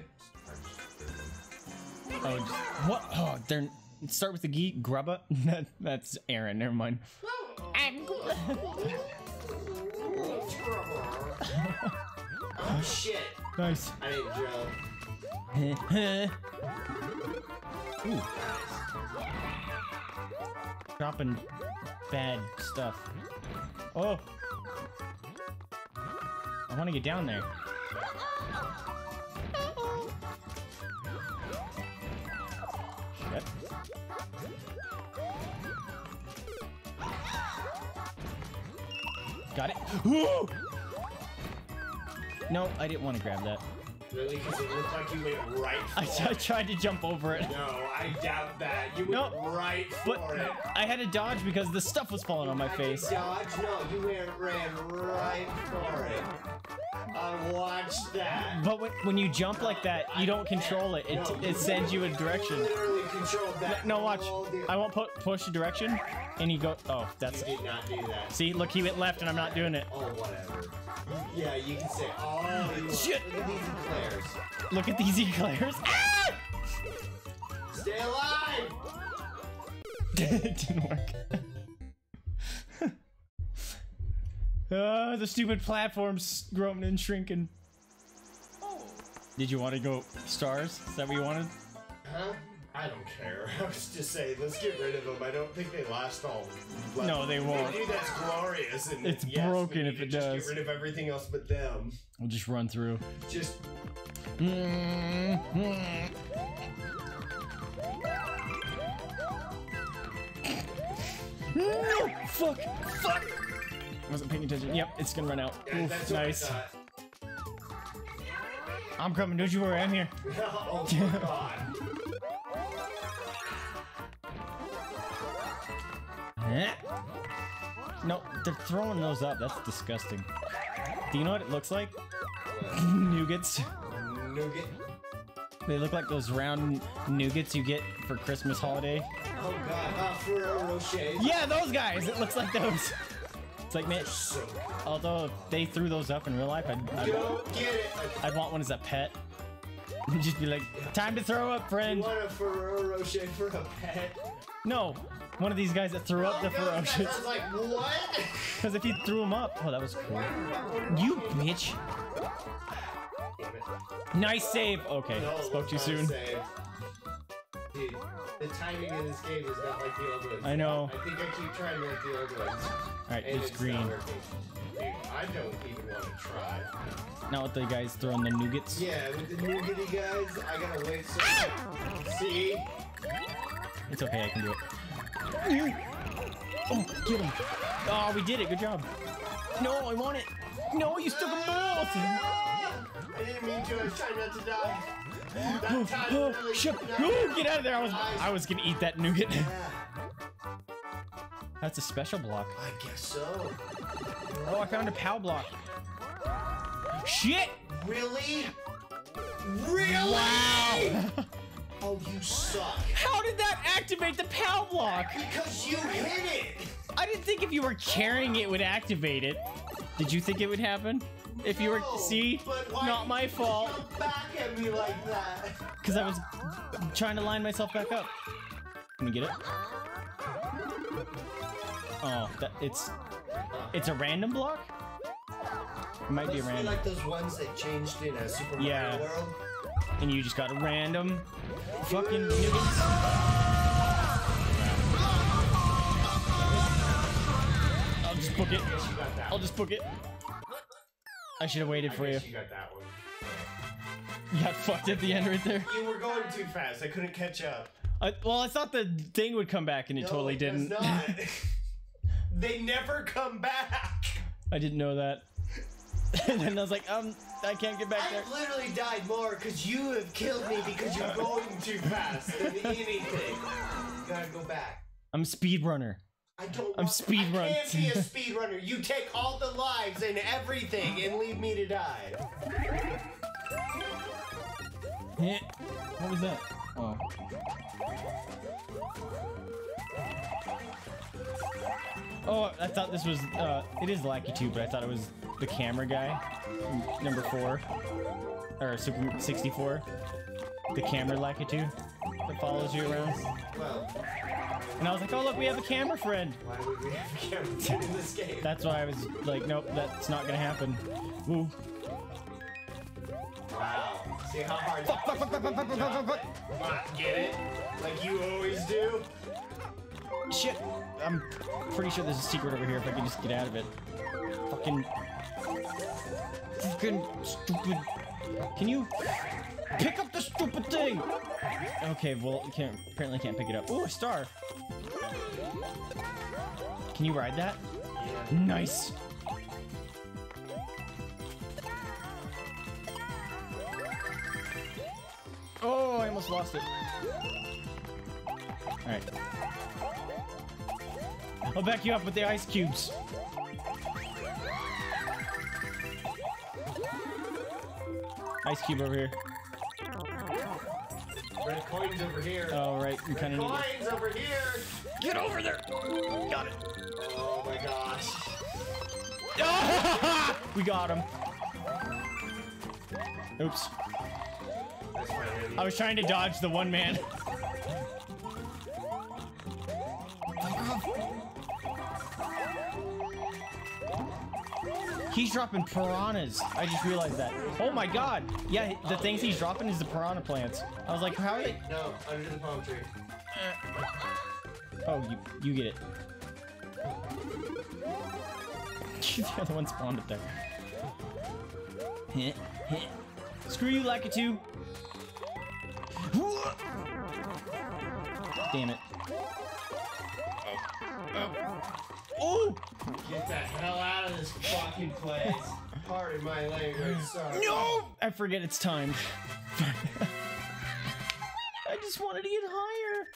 Oh, just, what? Oh, they're start with the G. Grubba. That, that's Aaron. Never mind. I'm Oh shit! Nice. I didn't jump. Ooh. Dropping bad stuff. Oh. I want to get down there. Shit. Got it. Ooh! No, I didn't want to grab that. Really? Because it looked like you went right for I, it. I tried to jump over it. No, I doubt that. You went no, right for but it. I had to dodge because the stuff was falling on my I face. Dodge? No, you went, ran right for it. I watched that. But when, when you jump like that, you don't control it. It, no, it sends you a direction. You literally controlled that. No, watch. I won't pu push the direction, and you go. Oh, that's. You did not do that. See, look, he went left, and I'm not doing it. Oh, whatever. Yeah, you can say all you want. Shit. Look at these eclairs. Look at these eclairs. Ah! Stay alive! It didn't work. Oh, the stupid platform's growing and shrinking. Oh. Did you want to go stars? Is that what you wanted? Huh? I don't care. I was just saying, let's get rid of them. I don't think they last all. Left. No, they won't. Dude, that's glorious. And it's yes, broken if it just does. Just get rid of everything else but them. We'll just run through. Just. Mm-hmm. No! Fuck! Fuck! I wasn't paying attention. Yep, it's gonna run out. Yeah, oof, nice. I'm coming. Don't you worry. I'm here. Oh my god. No, they're throwing those up. That's disgusting. Do you know what it looks like? Nougats. Nougat? They look like those round nougats you get for Christmas holiday. Oh god, uh, Ferrero Rocher. Yeah, those guys! It looks like those. It's like, man, so although if they threw those up in real life, I'd, I'd, I'd, get it. I'd want one as a pet. Just be like, time to throw up, friend. You want a Ferrero Rocher for a pet? No. One of these guys that threw oh up the ferocious. I was like, what? Because if he threw them up. Oh, that was cool. You bitch. Nice save. Okay, no, spoke too soon. Save. Dude, the timing in this game is not like the old ones. I know. I think I keep trying to like the old ones. Alright, it's, it's green. Dude, I don't even want to try. Not with the guys throwing the nougats. Yeah, with the nougaty guys, I gotta wait so long. See? It's okay, I can do it. Oh, get him. Oh, we did it. Good job. No, I want it. No, you stuck them both. I didn't mean to. I was trying not to die. That time oh, oh, really oh, get out of there. I was, I was going to eat that nougat. Yeah. That's a special block. I guess so. Oh, I found a POW block. Shit. Really? Really? Wow. Oh, you suck. How did that activate the POW block? Because you hit it. I didn't think if you were carrying it would activate it. Did you think it would happen? If you were, no, see, but why not my fault. Come back at me like that. Because I was trying to line myself back up. Let me get it. Oh, that, it's it's a random block. It might Let's be random. Like those ones that changed in a Super Mario yeah. World. And you just got a random fucking nougats. I'll just book it. I'll just book it. I should have waited for you. You got that one. You got fucked at the end right there. You were going too fast. I couldn't catch up. I, well, I thought the thing would come back, and it no, totally it didn't. Does not. They never come back. I didn't know that. And then I was like, um, I can't get back there. I literally died more because you have killed me because you're going too fast than anything. You gotta go back. I'm a speedrunner. I don't I'm speedrunner. I can't be a speedrunner. You take all the lives and everything and leave me to die. Hit. What was that? Oh. Oh, I thought this was, uh, it is Lacky Tube, but I thought it was the camera guy. Number four. Or Super sixty-four. The camera Lacky Tube that follows you around. Well. And I was like, oh look, we have a camera friend! Why would we have a camera friend in this game? That's why I was like, nope, that's not gonna happen. Woo. Wow. See how hard fuck, fuck, fuck, fuck, fuck, fuck, fuck, fuck, fuck. Get it? Like you always do? Shit. I'm pretty sure there's a secret over here if I can just get out of it. Fucking... Fucking stupid... Can you... Pick up the stupid thing! Okay, well, can't, apparently can't pick it up. Ooh, a star! Can you ride that? Yeah. Nice! Oh, I almost lost it. Alright. I'll back you up with the ice cubes. Ice cube over here. Red coins over here. Oh, right. You kind of need coins over here. Get over there. Got it. Oh my gosh. We got him. Oops. I was trying to dodge the one man. He's dropping piranhas. I just realized that. Oh my god. Yeah, the oh, things yeah. he's dropping is the piranha plants. I was like, how are they? No, under the palm tree. Oh, you you get it. The other one spawned up there. Screw you, Lakitu. Damn it. Oh! Get the hell out of this fucking place. Pardon my language, sorry. No! I forget it's time. I just wanted to get higher.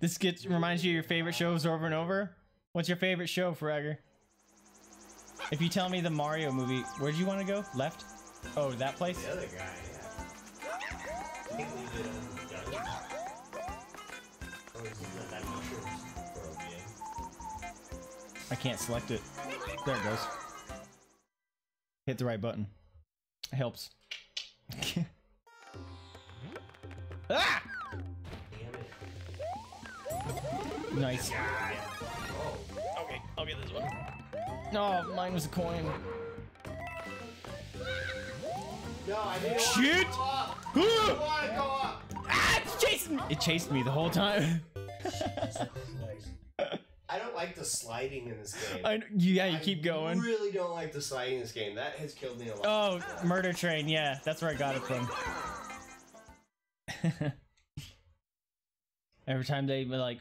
This gets reminds you of your favorite shows over and over. What's your favorite show, Fragger? If you tell me the Mario movie, where'd you want to go? Left? Oh, that place? The other guy, yeah. I can't select it. There it goes. Hit the right button. It helps. Ah! Nice. Okay, I'll get this one. No, oh, mine was a coin. No, I didn't shoot! Want to go up. I didn't want to go up. Ah, it's chasing me! It chased me the whole time. I don't like the sliding in this game. I, yeah, you I keep going. I really don't like the sliding in this game. That has killed me a lot. Oh, Murder Train. Yeah, that's where I got it from. Every time they would, like,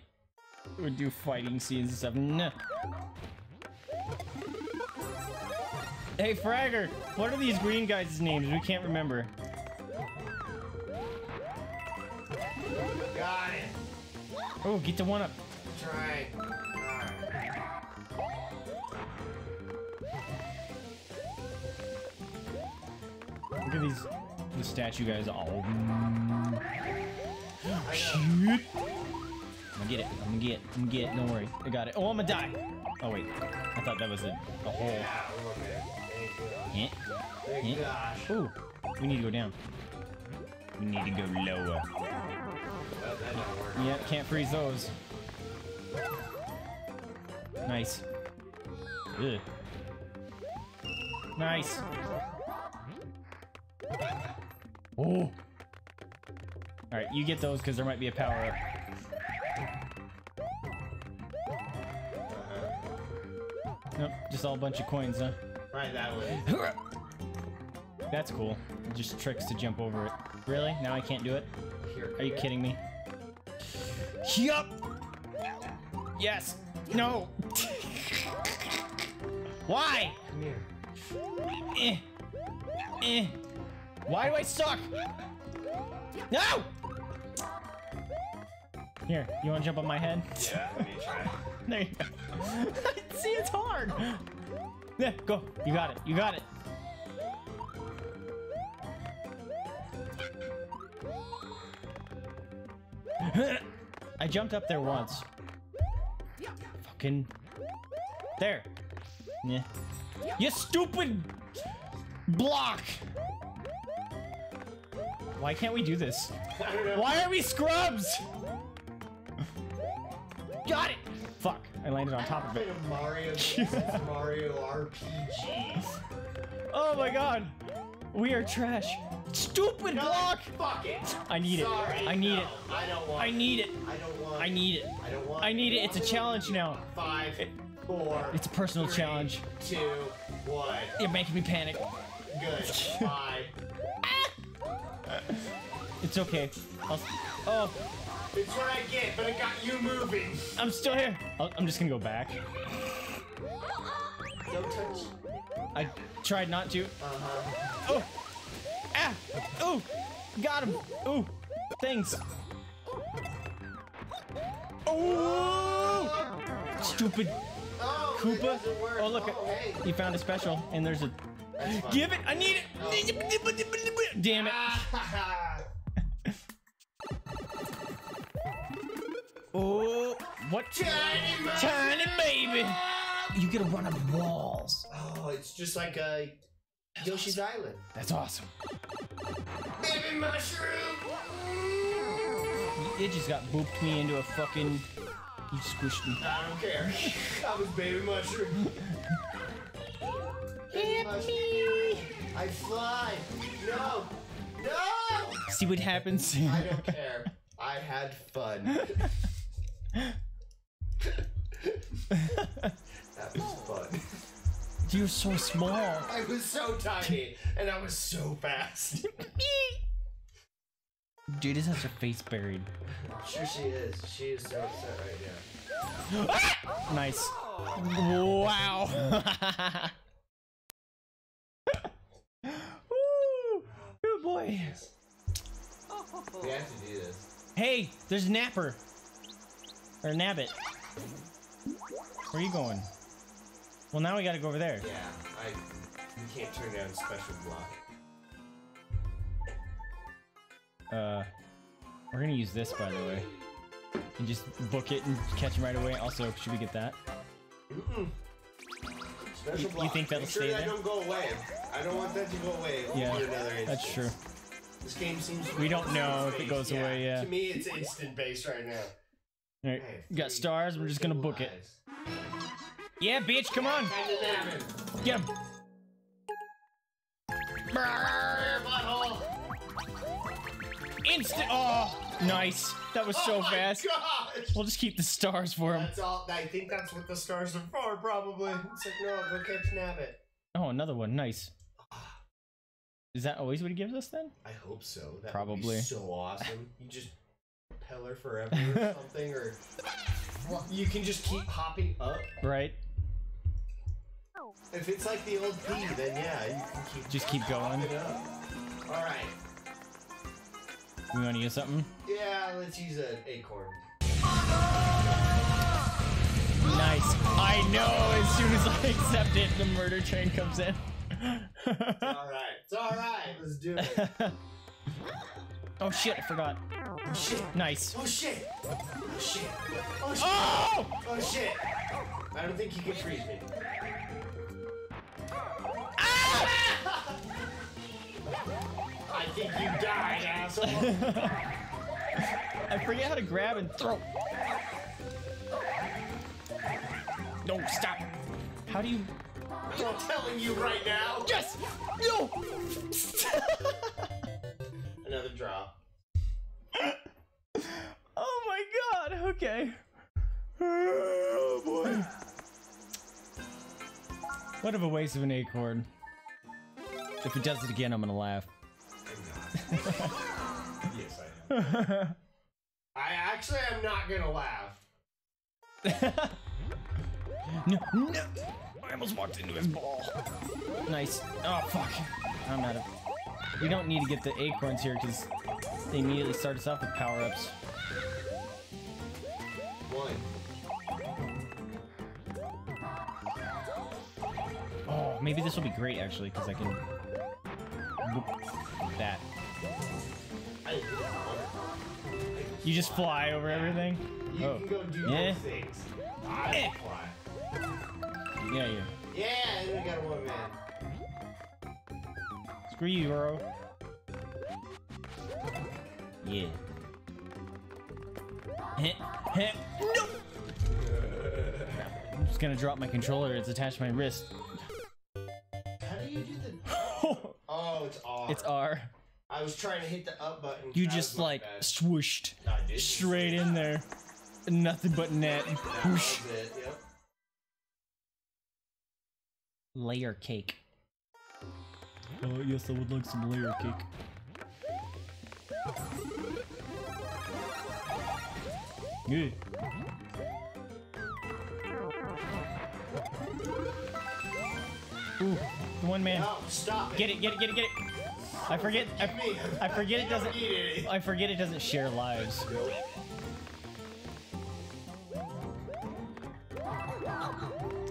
would do fighting scenes and stuff. No. Hey, Fragger, what are these green guys' names? We can't remember. Got it. Oh, get the one up. Try. Look at these, the statue guys all. Oh, shit. I'm gonna get it. I'm gonna get it. I'm gonna get it. Don't worry. I got it. Oh, I'm gonna die. Oh, wait. I thought that was a, a hole. Yeah, yeah. Yeah. Oh, we need to go down. We need to go lower. Oh, that didn't work. Yeah, can't freeze those. Nice. Ugh. Nice. Oh. Alright, you get those because there might be a power up. Nope, just all a bunch of coins, huh? Right that way. That's cool. Just tricks to jump over it. Really? Now I can't do it? Are you kidding me? Yup! Yes! No! Why? Come here. Eh. Eh. Why do I suck? No! Here, you wanna jump on my head? Yeah, let me try. There you go. See, it's hard! Yeah, go. You got it. You got it. I jumped up there once. Fucking... There. Yeah. You stupid... block! Why can't we do this? Why are we scrubs? Got it! Fuck, I landed on top of it. Mario, Mario R P Gs. Oh my god! We are trash. Stupid no, block! Fuck it! I need Sorry, it. I need no, it. I don't want I need it. it. I don't want I need it. I don't want I need it. It's a challenge now. Five, four, It's a personal three, challenge. Two, one. You're making me panic. Good. Bye. It's okay. I'll, oh. It's what I get, but it got you moving. I'm still here. I'll, I'm just gonna go back. Don't touch. I tried not to. Uh-huh. Oh. Ah. Oh. Got him. Oh. Things. Oh. Stupid. Oh, Koopa. Oh, look. Oh, hey. He found a special, and there's a. Give it! I need it! Oh. Damn it! Oh, what? Tiny, Tiny baby. baby! You get to run up walls. Oh, it's just like a That's Yoshi's awesome. Island. That's awesome. Baby mushroom! It just got booped me into a fucking. You squished me. I don't care. I was baby mushroom. I fly! No! No! See what happens? I don't care. I had fun. That was fun. You're so small. I was so tiny, and I was so fast. Dude, this has her face buried. I'm sure she is. She is so upset right now. Ah! Nice. Wow. Woo! Good boy. We have to do this. Hey, there's a napper. Or a nabbit. Where are you going? Well, now we gotta go over there. Yeah, I. You can't turn down a special block. Uh. We're gonna use this, by the way. And just book it and catch him right away. Also, should we get that? Mm-mm. You, you think that'll Make sure stay that there? Don't go away. I don't want that to go away. Yeah, another that's true. This game seems. To we don't know if it goes yeah. away. Yeah. To me, it's instant based right now. All right, hey, got stars. We're just gonna book lives. it. Yeah, bitch, come on. Get him. Instant. Oh, nice. That was so oh fast. Gosh. We'll just keep the stars for him. That's all. I think that's what the stars are for, probably. It's like, no, go catch Nabbit. Oh, another one. Nice. Is that always what he gives us then? I hope so. That probably. Would be so awesome. You just repel her forever or something, or you can just keep hopping up. Right. If it's like the old P, then yeah, you can keep just keep going. Up. All right. We want to use something? Yeah, let's use an acorn. Nice. I know as soon as I accept it, the murder train comes in. It's alright. It's alright. Let's do it. Oh shit, I forgot. Oh shit. Nice. Oh shit. Oh shit. Oh shit. Oh, oh shit. I don't think you can freeze me. Ah! I think you died, asshole. I forget how to grab and throw. No, stop. How do you... I'm telling you right now. Yes! No! Another drop. Oh my god, okay. Oh boy. What of a waste of an acorn. If it does it again, I'm gonna laugh. Yes, I am. I actually am not gonna laugh. No, no. I almost walked into his ball. Nice. Oh, fuck. I'm out of. We don't need to get the acorns here because they immediately start us off with power ups. One. Oh, maybe this will be great actually because I can. Boop. That. I You just fly over everything? You oh. can go do yeah. those things. I yeah. fly. Yeah, you. Yeah. yeah, then we got one man. Screw you, bro. Yeah. No! I'm just gonna drop my controller. It's attached to my wrist. How do you do the... Oh, it's R. It's R. I was trying to hit the up button. You just like bad. swooshed no, straight in there. Nothing but net. No, whoosh. It, yep. Layer cake. Oh yes, I would like some layer cake. Good. Ooh, the one man. No, stop it. Get it, get it, get it, get it. I forget. I, I forget it doesn't. I forget it doesn't share lives.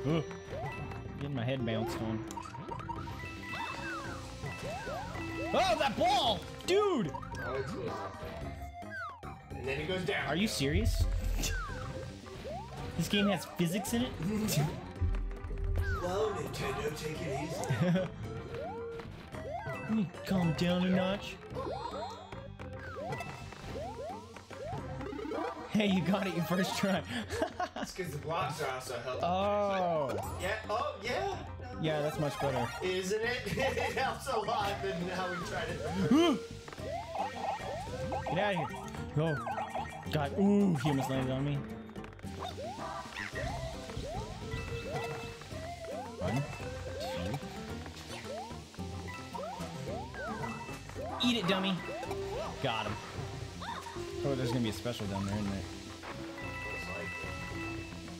Ooh, getting my head bounced on. Oh, that ball, dude! And then it goes down. Are you serious? This game has physics in it. Well, Nintendo, take it easy. Let me calm down a notch. Hey, you got it your first try. It's because the blocks are also helping. Oh. Yeah. Oh, yeah. Yeah, that's much better. Isn't it? It helps a lot than how we tried it. Get out of here. Go. Oh. God. Ooh, he almost landed on me. One. Eat it, dummy. Got him. Oh, there's gonna be a special down there, isn't there?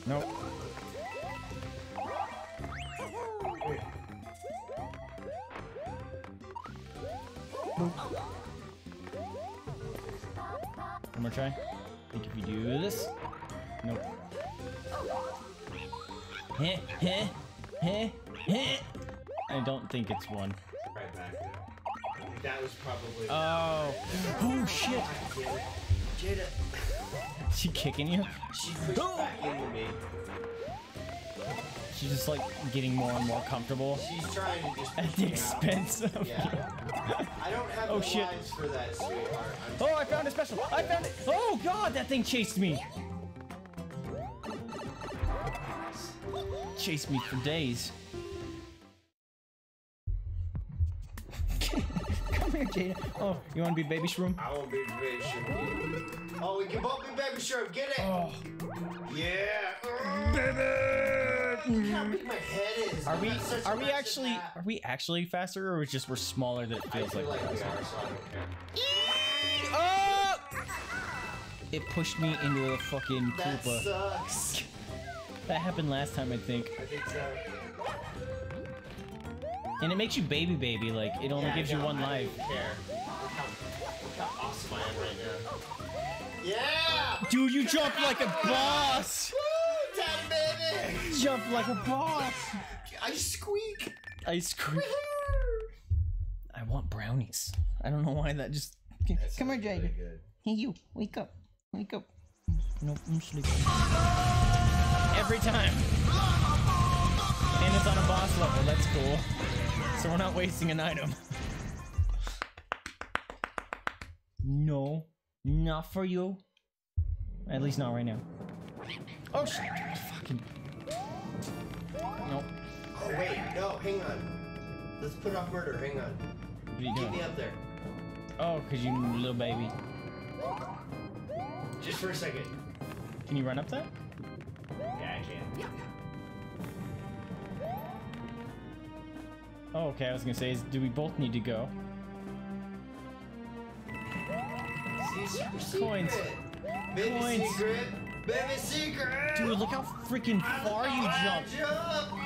Nope. One more try. I think if you do this. Nope. Heh, heh, heh, heh. I don't think it's one. Right back there. That was probably. Oh. Oh shit. Jada. Is she kicking you? She pushed oh. back into me. She's just like getting more and more comfortable. She's trying to just. At the expense out. of. Yeah. I don't have oh, the shit. lines for that, sweetheart. I'm oh, I found it special. I found it. Oh god, that thing chased me. Chased me for days. Jada. Oh, you want to be baby shroom? I want to be baby shroom. Oh, we can both be baby shroom. Get it! Oh. Yeah! Baby! Look how big my head is. Are we? Are we actually? Are we actually faster, or is just we're smaller that it feels I feel like? like we are, so I don't care. Oh! It pushed me into a fucking Koopa. That sucks. That happened last time, I think. I think so. And it makes you baby baby, like, it only yeah, gives no, you one I life. Don't care. Look how, look how awesome I am right now. Yeah! Dude, you jumped like a boss! Woo, daddy baby! Jumped like a boss! I squeak! I squeak. I want brownies. I don't know why that just... That Come here, Jada. Really hey, you, wake up. Wake up. Nope, I'm sleeping. Every time. And it's on a boss level, that's cool. So we're not wasting an item. No, not for you. At least not right now. Oh shit! Fucking. Nope. Oh wait, no, hang on. Let's put off murder. Hang on. What are you doing? Keep me up there. Oh, cause you little baby. Just for a second. Can you run up that? Yeah, I can. Yeah. Oh, okay, I was gonna say, is, do we both need to go? Super Coins. Baby Coins. Secret. Baby secret. Dude, look how freaking far you jumped. Jump.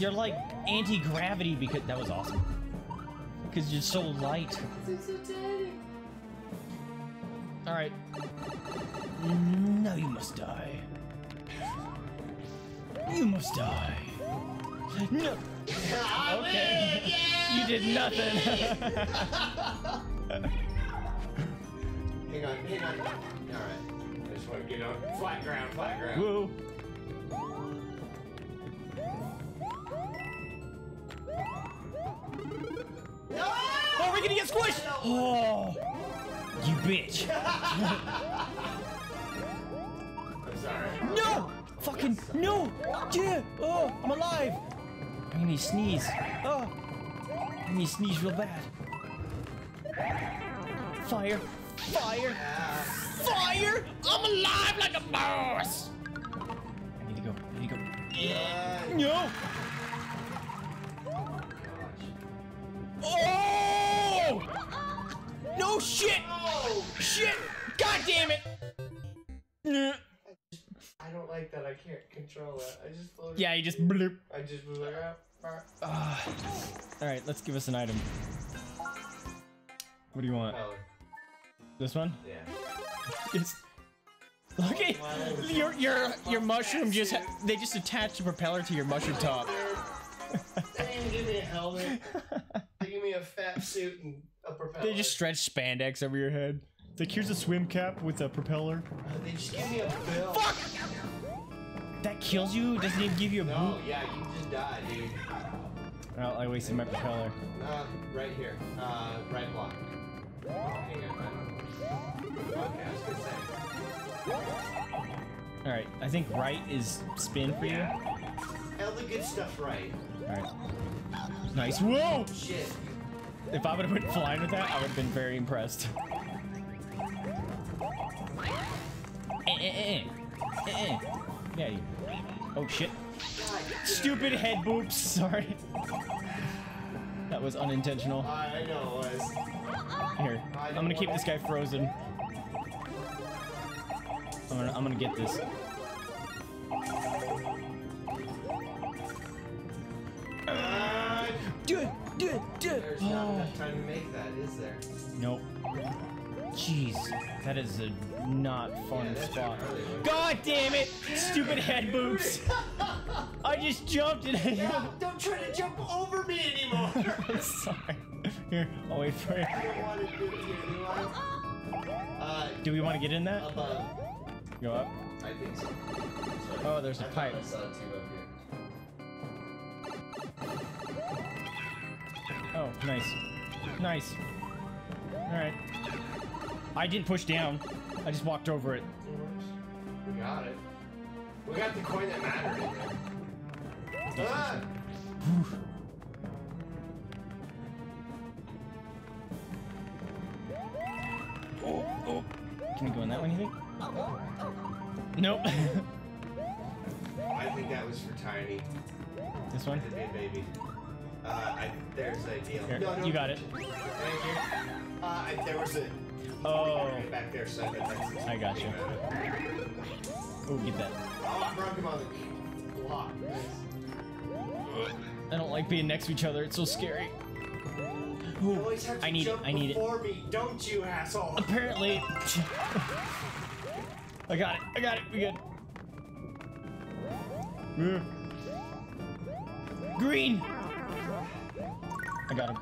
You're like anti-gravity because that was awesome. Because you're so light. Alright. Now you must die. You must die. No. I okay. Win, yeah, you did nothing. hang on, hang on. Alright. I just want to get on flat ground, flat ground. Whoa. No! Oh, we're gonna get squished! Oh! You bitch. I'm sorry. No! Fucking no! Yeah! Oh, I'm alive! I'm gonna sneeze. Oh! I'm gonna sneeze real bad. Fire! Fire! Fire! I'm alive like a boss! I need to go. I need to go. No! Oh! No shit! Shit! God damn it! I don't like that. I can't control that. I just floated. Yeah, you just bloop. I just was like, ah, ah. Uh, all right, let's give us an item. What do you want? Oh. This one? Yeah. It's look okay. Oh, at your your your mushroom just ha they just attach the propeller to your mushroom top. They didn't give me a helmet. They give me a fat suit and a propeller. They just stretch spandex over your head. It's like, here's a swim cap with a propeller. Uh, they just give me a bill. Fuck! That kills you? Doesn't even give you a boot? No, yeah, you just die, dude. Well, I wasted my propeller. Uh, right here. Uh, right block. Hang on, I don't know. Okay, I was gonna say. Alright, I think right is spin for you. All the good stuff right. Alright. Nice. Whoa! Shit. If I would've been flying with that, I would've been very impressed. Eh, eh, eh. Eh, eh. Yeah, you. Oh shit. Stupid head boops, sorry. That was unintentional. I know it was. Here. I'm gonna keep this guy frozen. I'm gonna I'm gonna get this. Uh, do it! Do it! Do it! There's not enough time to make that, is there? Nope. Jeez, that is a not fun yeah, spot. Really God damn it! Stupid head boops! I just jumped and I yeah, jumped. Don't try to jump over me anymore! I'm sorry. Here, I'll wait for it. Uh, do we want to get in that? Above. Go up? I think so. Oh, there's a I pipe. I saw two up here. Oh, nice. Nice. Alright. I didn't push down. I just walked over it. We got it. We got the coin that mattered in there. Ah! Oh, oh. Can we go in that one, you think? Nope. I think that was for Tiny. This one? Hey, baby. Uh, I, there's a deal. Here, no, no, you got it. Thank you. Uh, I, there was a... Oh, back there, so I, I got you. Oh, get that. Oh, I broke him on the block. I don't like being next to each other. It's so scary. Ooh, I need it. I need it. Me, don't you, asshole? Apparently. I got it. I got it. We good. Yeah. Green. I got him.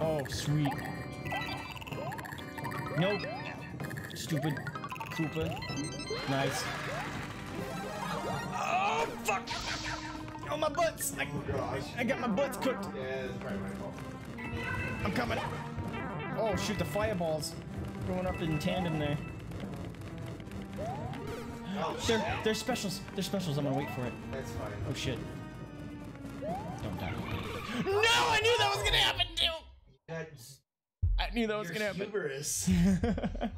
Oh, sweet. Nope. Stupid Koopa. Nice. Oh, fuck! Oh, my butts! I, I got my butts cooked. Yeah, that's probably my fault. I'm coming. Oh, shoot, the fireballs. Going up in tandem there. Oh, shit. They're, they're specials. They're specials. I'm gonna wait for it. That's fine. Oh, shit. Don't die. No! I knew that was gonna happen, too! That's... I knew that was You're gonna happen.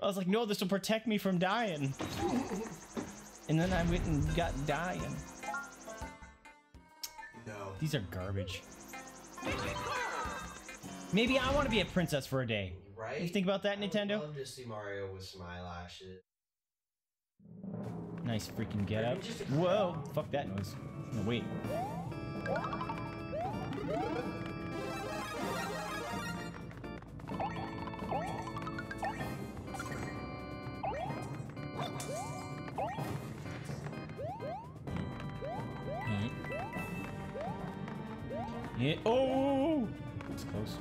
I was like, no, this will protect me from dying. And then I went and got dying. No. These are garbage. Maybe I want to be a princess for a day. Right? You think about that, Nintendo? I would love to see Mario with some eyelashes. Nice freaking get up. Whoa! Fuck that noise. No, wait. Yeah. Oh, it's close.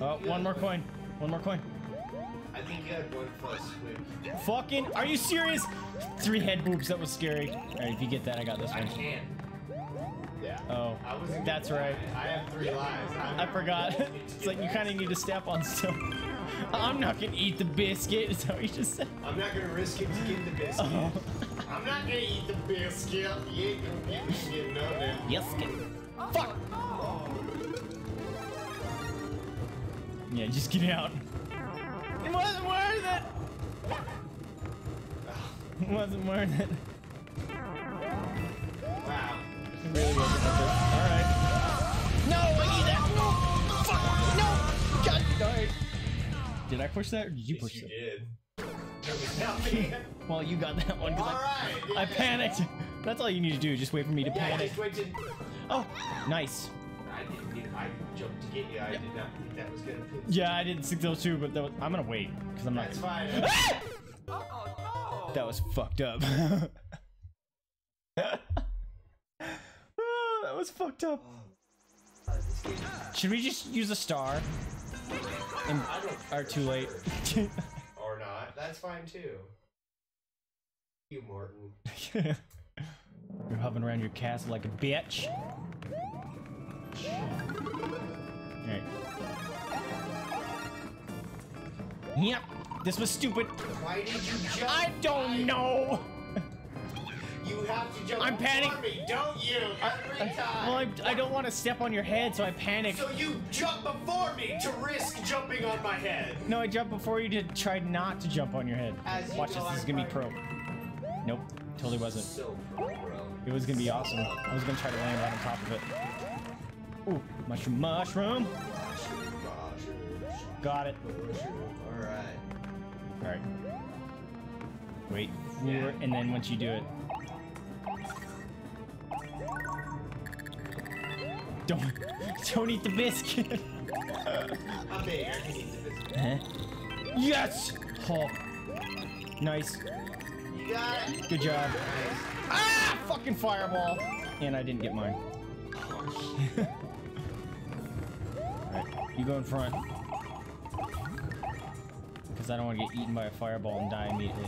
Oh, one more coin. One more coin. I think you had one plus squib. Fucking, are you serious? Three head boobs, that was scary. Alright, if you get that, I got this one. I can. Yeah. Oh, I was that's right. I have three lives. I, I forgot. It's like you kind of need to step on stuff. I'm not going to eat the biscuit. Is that what you just said? I'm not going to risk it to get the biscuit. Oh. I'm not going to eat the biscuit. You ain't going to get the shit, no, man. Yes, kid. Fuck! Oh. Yeah, just get out. It wasn't worth it! It wasn't worth it. Wow. It really wasn't worth it. Alright. No! I need that! No! Fuck! No! God darn it! Did I push that or did you yes, push you that? You did. Well, you got that one because I, right, yeah, I panicked. Yeah. That's all you need to do. Just wait for me to yeah, panic. I to... Oh, nice. I didn't get I jumped to get you. I yeah. did not think that was going to fit. Yeah, I didn't think so too, but that was, I'm going to wait because I'm not. That's gonna... fine. Ah! Oh, no. That was fucked up. Oh, that was fucked up. Should we just use a star? And I don't are too sure. late. Or not. That's fine too. You Morton. You're hovering around your castle like a bitch. Alright. Yep. This was stupid. Why did you jump? I don't I... know. You have to jump I'm panic- me, don't you? Every I, I, time. Well, I, I don't want to step on your head, so I panic. So you jump before me to risk jumping on my head. No, I jumped before you to try not to jump on your head. As Watch you know, this. This is gonna be pro. Nope, totally wasn't. So pro, bro. It was gonna be so awesome. Pro. I was gonna try to land right on top of it. Ooh, mushroom, mushroom. Got it. All right. All right. Wait for yeah. and then once you do it. Don't, don't eat the biscuit. I'm big, I can eat the biscuit. Huh? Yes! Oh. Nice. You got it. Good job. Nice. Ah! Fucking fireball. And I didn't get mine. Oh, shit. Alright, you go in front. Because I don't want to get eaten by a fireball and die immediately.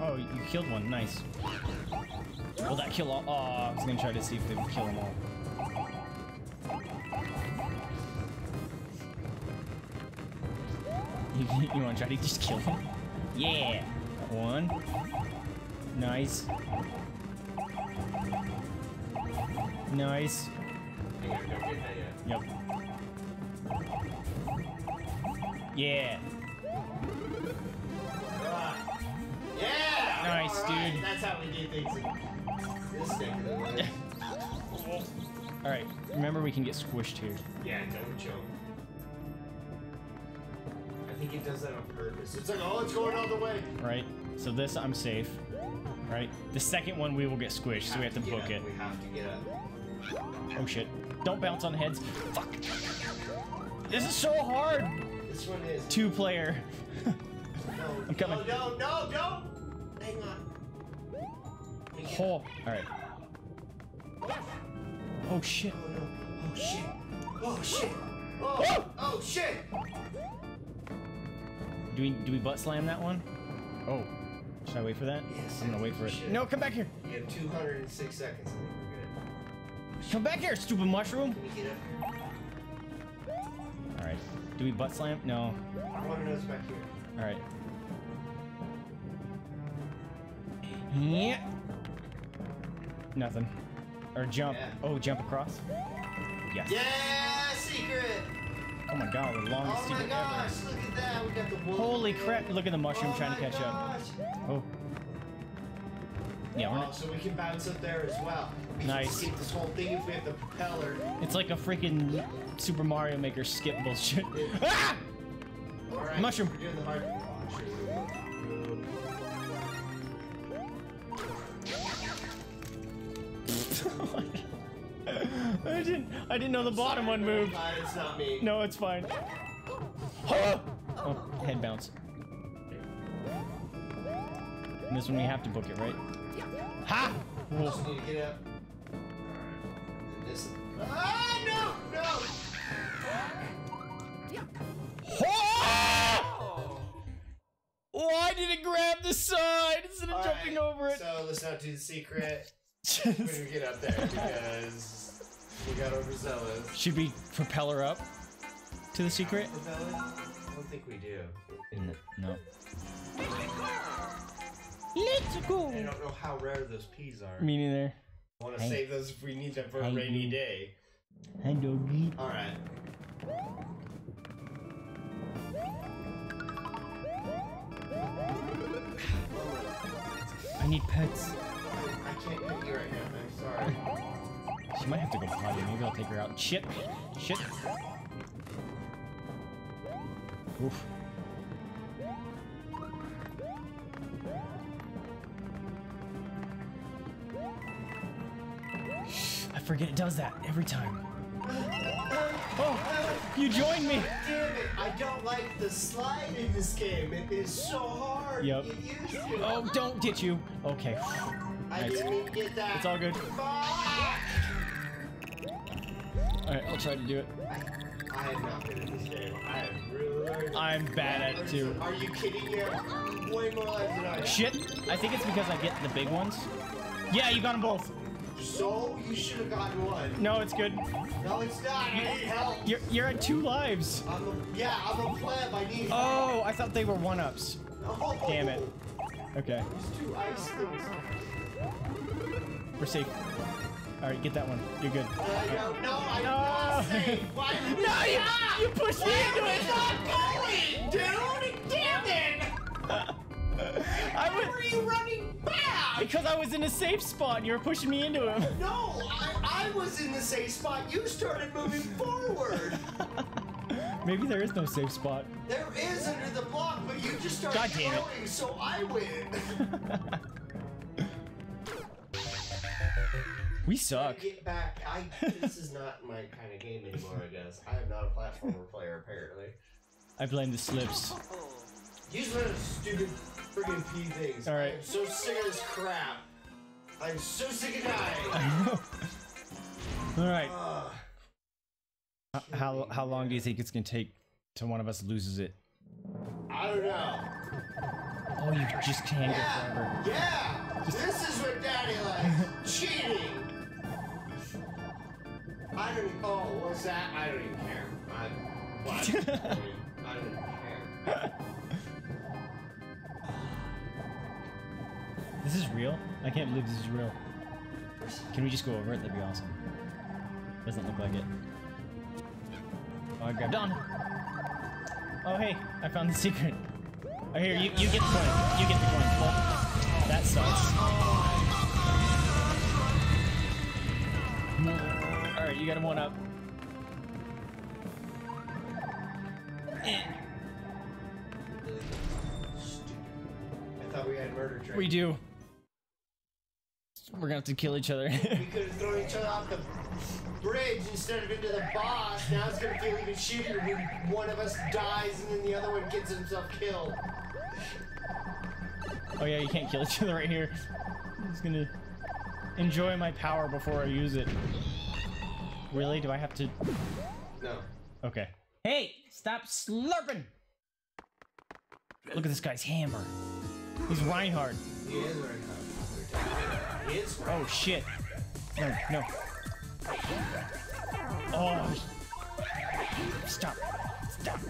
Oh, you killed one. Nice. Will that kill all? Oh, I was gonna try to see if they would kill them all. You, you wanna try to just kill them? Yeah! One. Nice. Nice. Yep. Yeah! Yeah! Nice, right. dude. That's how we do things. Alright, remember we can get squished here. Yeah, don't jump. I think it does that on purpose. It's like, oh, it's going all the way. Right, so this, I'm safe. Right, the second one we will get squished, so we have to book it. We have to get up. Oh shit. Don't bounce on heads. Fuck. This is so hard. This one is. Two player. I'm coming. No, no, no, no! Hang on. Oh, all right. Oh shit! Oh, no. Oh shit! Oh shit! Oh, oh! Oh shit! Do we do we butt slam that one? Oh, should I wait for that? Yes. I'm gonna wait for it. Shit. No, come back here. You have two hundred six seconds. I think we're good. Come back here, stupid mushroom. Can we get up here? All right. Do we butt slam? No. I want to know it's back here. All right. Yeah. Nothing. Or jump. Yeah. Oh, jump across. Yes. Yeah, secret. Oh my god, the longest oh secret gosh, ever. Look at that. We got the wolf Holy there. crap! Look at the mushroom oh trying to catch gosh. up. Oh. Yeah. We're oh, not... So we can bounce up there as well. We nice. Skip this whole thing if we have the propeller. It's like a freaking Super Mario Maker skip bullshit. Ah! All right. Mushroom. We're doing the hard I didn't. I didn't know the bottom Sorry, one moved. Fine, it's not me. No, it's fine. Oh, oh, head bounce. And this one we have to book it, right? Ha! Just need to get up. And this. Ah, no! Let's not do the secret when we get up there because we got overzealous. Should we propel her up to the secret? Propel it? I don't think we do. In, no. Let's go! I don't know how rare those peas are. Me neither. I want to I, save those if we need them for I a rainy do. day. I don't need. Alright. I need pets. I can't pick you right now, man. Sorry. She might have to go potty. Maybe I'll take her out. Shit. Shit. Oof. I forget it does that every time. Oh, you joined me. Damn it. I don't like the slide in this game. It is so hard. Yep. Get used to it. Oh, don't get you. Okay. I didn't mean to get that. It's all good. Ah! All right, I'll try to do it. I am not good at this game. I am really I'm bad at it too. Are you kidding me? Way more lives than I have. Shit. I think it's because I get the big ones. Yeah, you got them both. So you should have gotten one. No, it's good. No, it's not. I need help. You're you're at two lives. I'm a, yeah, I'm a pleb. I need. Oh, help. I thought they were one ups. Oh. Damn it. Okay. There's two ice things. We're safe. All right, get that one. You're good. Uh, no, no, I'm no. not safe. Why? No, you not? you pushed Why me into it. Not going, dude. Damn it. Uh, I Why were you running back? Because I was in a safe spot and you were pushing me into him. No, I, I was in the safe spot. You started moving forward. Maybe there is no safe spot. There is under the block, but you just started throwing, so I win. We suck. Get back. I, this is not my kind of game anymore, I guess. I am not a platformer player, apparently. I blame the slips. These little stupid friggin' pee things. All right. I'm so sick of this crap. I'm so sick of dying. All right. Uh, how how, how long do you think it's gonna take till one of us loses it? I don't know. Oh, you just can't yeah. go forever. Yeah. Just... This is what Daddy likes. Cheating. I don't. Oh, what's that? I don't even care. I, well, I, don't, I, don't, I don't care. This is real? I can't believe this is real. Can we just go over it? That'd be awesome. Doesn't look like it. Oh, I grabbed on. Oh, hey, I found the secret. Oh, here, you, you get the coin. You get the coin. Well, that sucks. Alright, you got a one up. I thought we had Murder Train. We do. We're gonna have to kill each other. We could have thrown each other off the bridge instead of into the boss. Now it's gonna feel even shooter when one of us dies and then the other one gets himself killed. Oh yeah, you can't kill each other right here. I'm just gonna enjoy my power before I use it. Really? Do I have to? No. Okay. Hey! Stop slurping! Look at this guy's hammer. He's Reinhardt. He is Reinhardt. He is Reinhardt. Oh shit. No, no. Oh. Stop. Stop.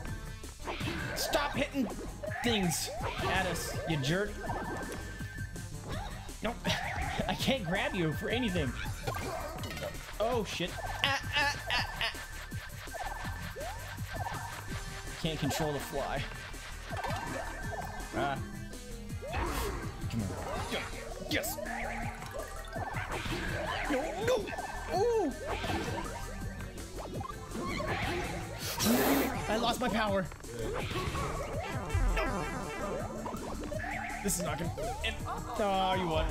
Stop hitting things at us, you jerk. Nope. I can't grab you for anything. Oh shit. Ah, ah, ah, ah. Can't control the fly. Ah. Come on. Yes! No! No! Ooh! I lost my power! No. This is not gonna end. Oh, you won.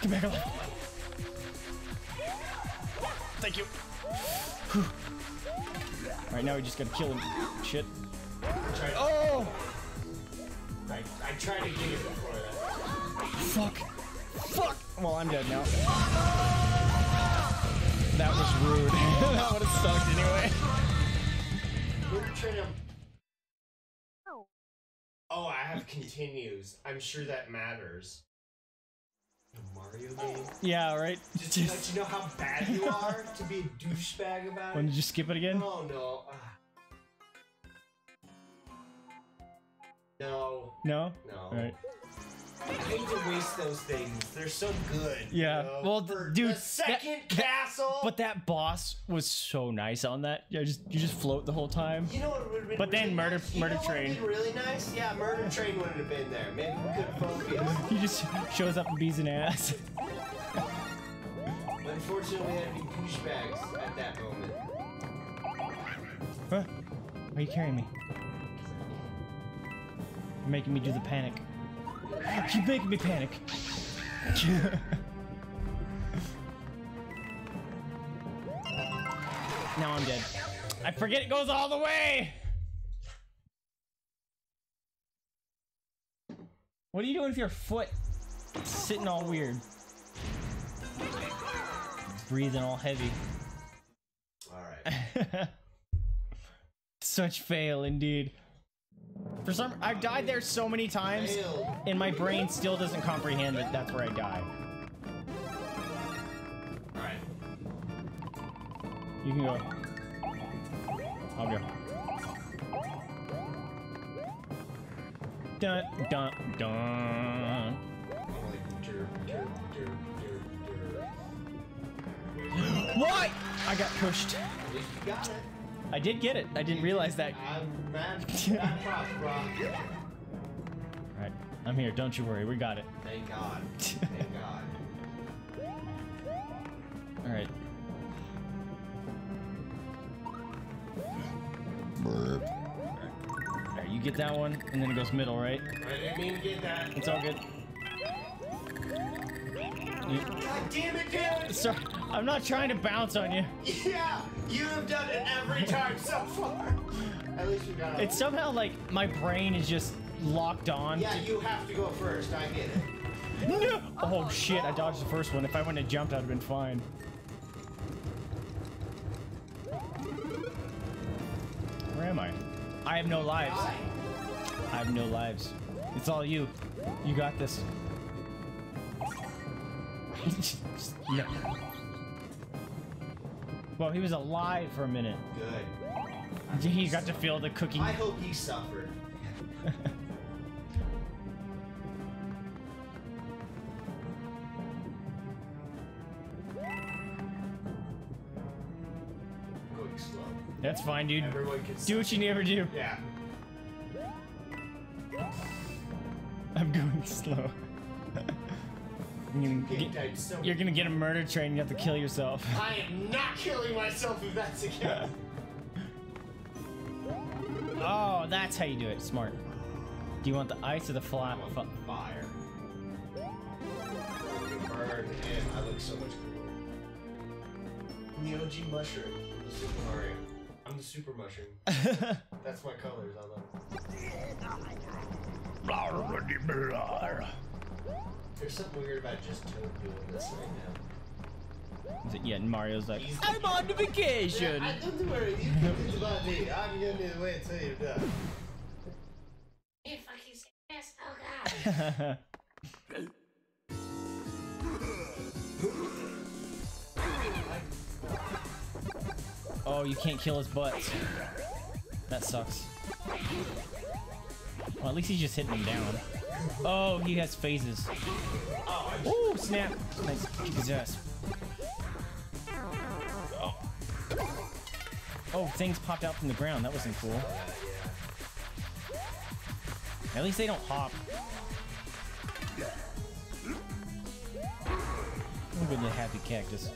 Come back alive. Thank you. Alright, now we just gotta kill him. Shit. I oh! I, I tried to get it before that. Fuck. Fuck! Well, I'm dead now. That was rude. That would have sucked anyway. We're trying to... Oh, I have continues. I'm sure that matters. A Mario game? Yeah, right? Just, just... let you know how bad you are to be a douchebag about it. When did you skip it again? Oh, no. Uh... No. No? No. All right. I hate to waste those things. They're so good. Yeah. You know? Well, for dude, the second that, castle. That, but that boss was so nice on that. Yeah, just you just float the whole time. You know what would have been? But really then murder, nice? murder you know train. What would've been really nice. Yeah, murder train wouldn't have been there. Maybe we could focus. He just shows up and beats an ass. Unfortunately, I'd be pushbacks at that moment. Huh? Why are you carrying me? You're making me do the panic. You're making me panic. Now I'm dead. I forget it goes all the way! What are you doing with your foot? It's sitting all weird. It's breathing all heavy. Alright. Such fail indeed. For some, I've died there so many times, and my brain still doesn't comprehend that that's where I died. All right. You can go. I'll go. Dun dun dun. What? I got pushed. You got it. I did get it. I didn't realize that. I'm mad. Alright, I'm here. Don't you worry. We got it. Thank God. Thank God. Alright. Alright, you get that one, and then it goes middle, right? I didn't mean to get that. It's all good. God damn it, dude! Sorry, I'm not trying to bounce on you. Yeah, you have done it every time so far. At least you got it. It's somehow like my brain is just locked on. Yeah, to... you have to go first. I get it. No. Oh, oh shit! No. I dodged the first one. If I wouldn't have jumped, I'd have been fine. Where am I? I have no lives. Die. I have no lives. It's all you. You got this. No. Well, he was alive for a minute. Good. He got to feel the cooking. I hope he suffered. Going slow. That's fine, dude. Everyone can do what you never do. Yeah. I'm going slow. You're gonna, get, so you're gonna get a murder train. You have to kill yourself. I am not killing myself if that's the case. Oh, that's how you do it. Smart. Do you want the ice or the fly? I want fire. I burn and I look so much cooler. Neo-G mushroom. I'm the Super Mario. I'm the Super Mushroom. That's my colors. I love. There's something weird about just Toad doing this right now. Is it, yeah, and Mario's like, He's I'm on the vacation! Yeah, I don't worry, you can do about me. I'm going to wait until you're done. You fucking ass, oh god! Oh, you can't kill his butt. That sucks. Well, at least he's just hitting him down. Oh, he has phases. Oh, snap! Nice, kick his ass. Oh. Oh, things popped out from the ground. That wasn't cool. At least they don't hop. I'm good to happy cactus.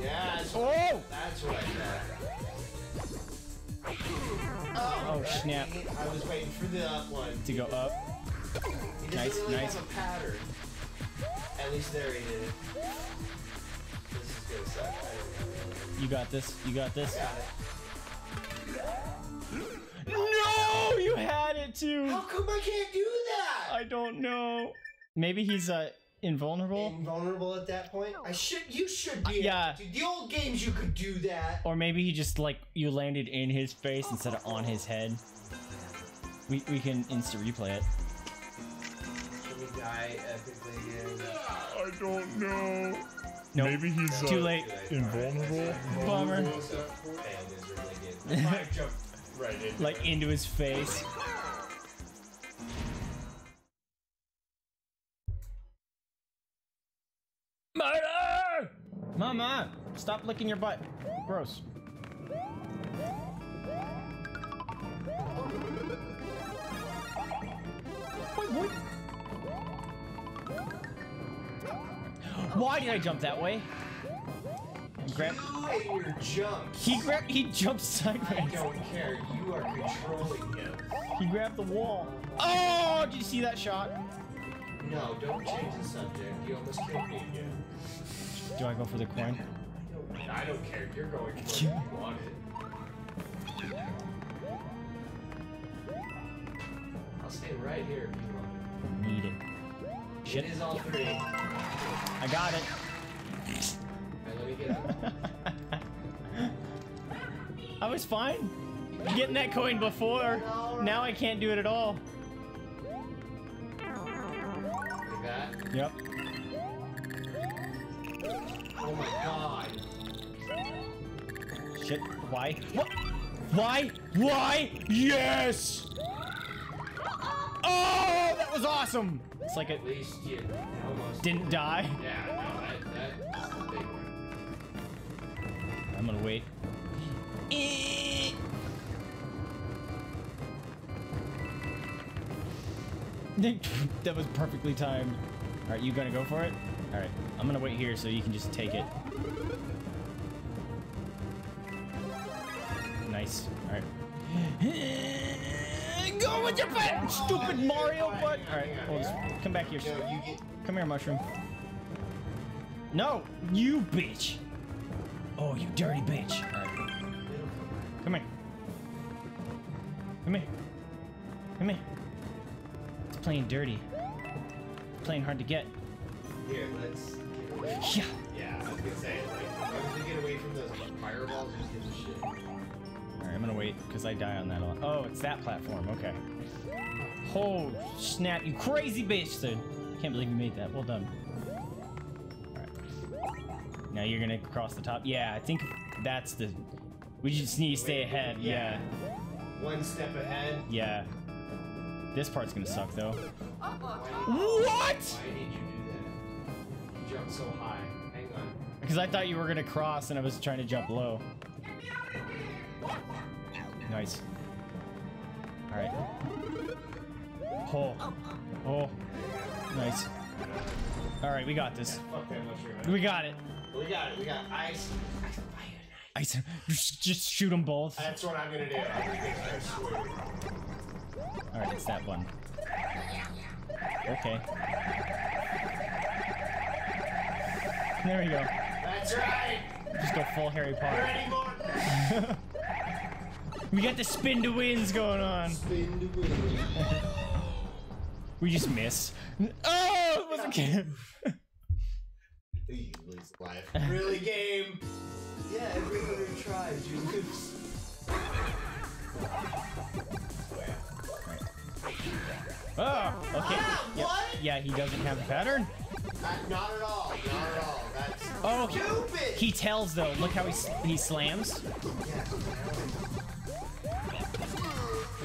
Yeah. Oh! That's what I thought. Oh, oh snap. I was waiting for the up one. To go up. He nice, really nice. Have a pattern. At least there he did. This is good stuff. You got this. You got this. I got it. No! You had it too! How come I can't do that? I don't know. Maybe he's, uh, invulnerable. Invulnerable at that point. I should. You should be. Uh, yeah. Dude, the old games, you could do that. Or maybe he just like you landed in his face instead of on his head. We we can insta replay it. Should we die epically again? I don't know. Nope. Maybe he's too uh, late. Invulnerable. Bummer. Like into his face. Murder! Mama, stop licking your butt. Gross. Wait, what? Why did I jump that way? Grab. You your jump. He grabbed. He jumped sideways. I don't care. You are controlling him. He grabbed the wall. Oh! Did you see that shot? No, don't change the subject. You almost killed me again. Do I go for the coin? I don't care. You're going for it. You want it. I'll stay right here if you want it. I need it. Shit. It is all three. I got it. Alright, let me get out. I was fine. Getting that coin before. Right. Now I can't do it at all. That. Yep. Oh my god. Shit. Why? What? Why? Why? Yes! Oh, that was awesome! It's like it didn't die. Yeah, no, that, that's the big one. I'm gonna wait. E that was perfectly timed. All right, you gonna go for it? All right, I'm gonna wait here so you can just take it. Nice. All right. Go with your butt, stupid Mario butt. All right, we'll just come back here. Come here, mushroom. No, you bitch. Oh, you dirty bitch. All right. Come here. Come here. Come here. Playing dirty. Playing hard to get. Here, let's get away. Yeah. Yeah, I was gonna say, like, as long as you get away from those fireballs, just give a shit. Alright, I'm gonna wait, because I die on that a lot. Oh, it's that platform, okay. Oh, snap, you crazy bitch, dude. I can't believe you made that. Well done. Alright. Now you're gonna cross the top. Yeah, I think that's the. We just need to stay ahead, yeah. One step ahead? Yeah. This part's gonna suck though. What? Why did you do that? You jumped so high. Hang on. Because I thought you were gonna cross and I was trying to jump low. Nice. Alright. Oh. Oh. Nice. Alright, we got this. We got it. We got it. We got ice. Ice. Just shoot them both. That's what I'm gonna do. I swear. Alright, it's that one. Okay. There we go. That's right! Just go full Harry Potter. We got the spin to wins going on. Spin to win. We just miss. Oh! It wasn't game. You lose life. Really game? Yeah, every other try, you lose. Oh, okay. Ah, yeah. What? Yeah, he doesn't have a pattern. Uh, not at all. Not at all. That's oh, stupid. He tells though. Look how he he slams.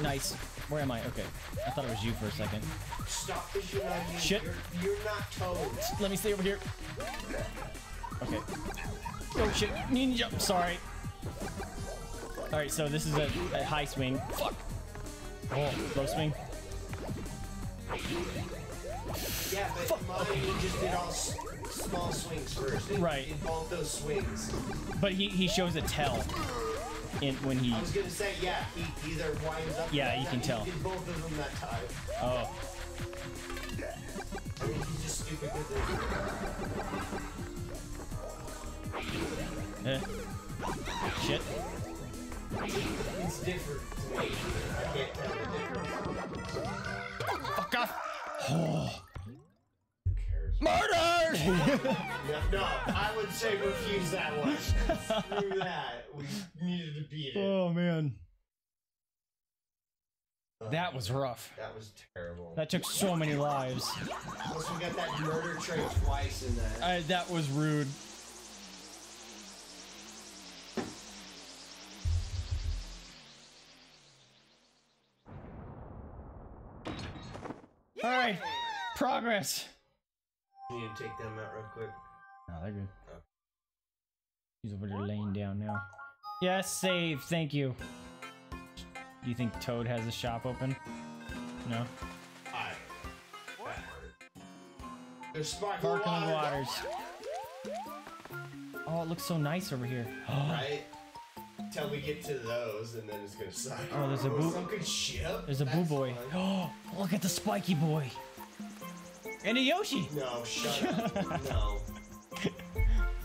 Nice. Where am I? Okay. I thought it was you for a second. Stop the shit on you. Shit. You're, you're not told. Let me stay over here. Okay. Oh shit. Ninja. Sorry. All right. So this is a, a high swing. Fuck. Oh, low swing. Yeah, but fuck. Mine, okay. He just did all s small swings first. It, right. In both those swings. But he, he shows a tell in when he. I was gonna say yeah. He either winds up. Yeah, you can tell. He did both of them that time. Oh. I mean, he's just stupid with it. Eh. Shit. It's different. Wait, I can't tell the difference. Fuck off! Oh. Who cares? Murdered! no, no, I would say refuse that one. Screw that. We needed to beat it. Oh, man. That was rough. That was terrible. That took so many lives. Plus we got that murder train twice in there. I, that was rude. Yeah! All right, progress. You need to take them out real quick. No, they're good. Oh. He's over there laying down now. Yes, save. Thank you. Do you think Toad has a shop open? No. I. What? They're sparkling water. waters. Oh, it looks so nice over here. Right? Till we get to those, and then it's gonna suck. Oh, there's a boo. There's a That's boo boy. Fun. Oh, look at the spiky boy. And a Yoshi. No, shut up. No.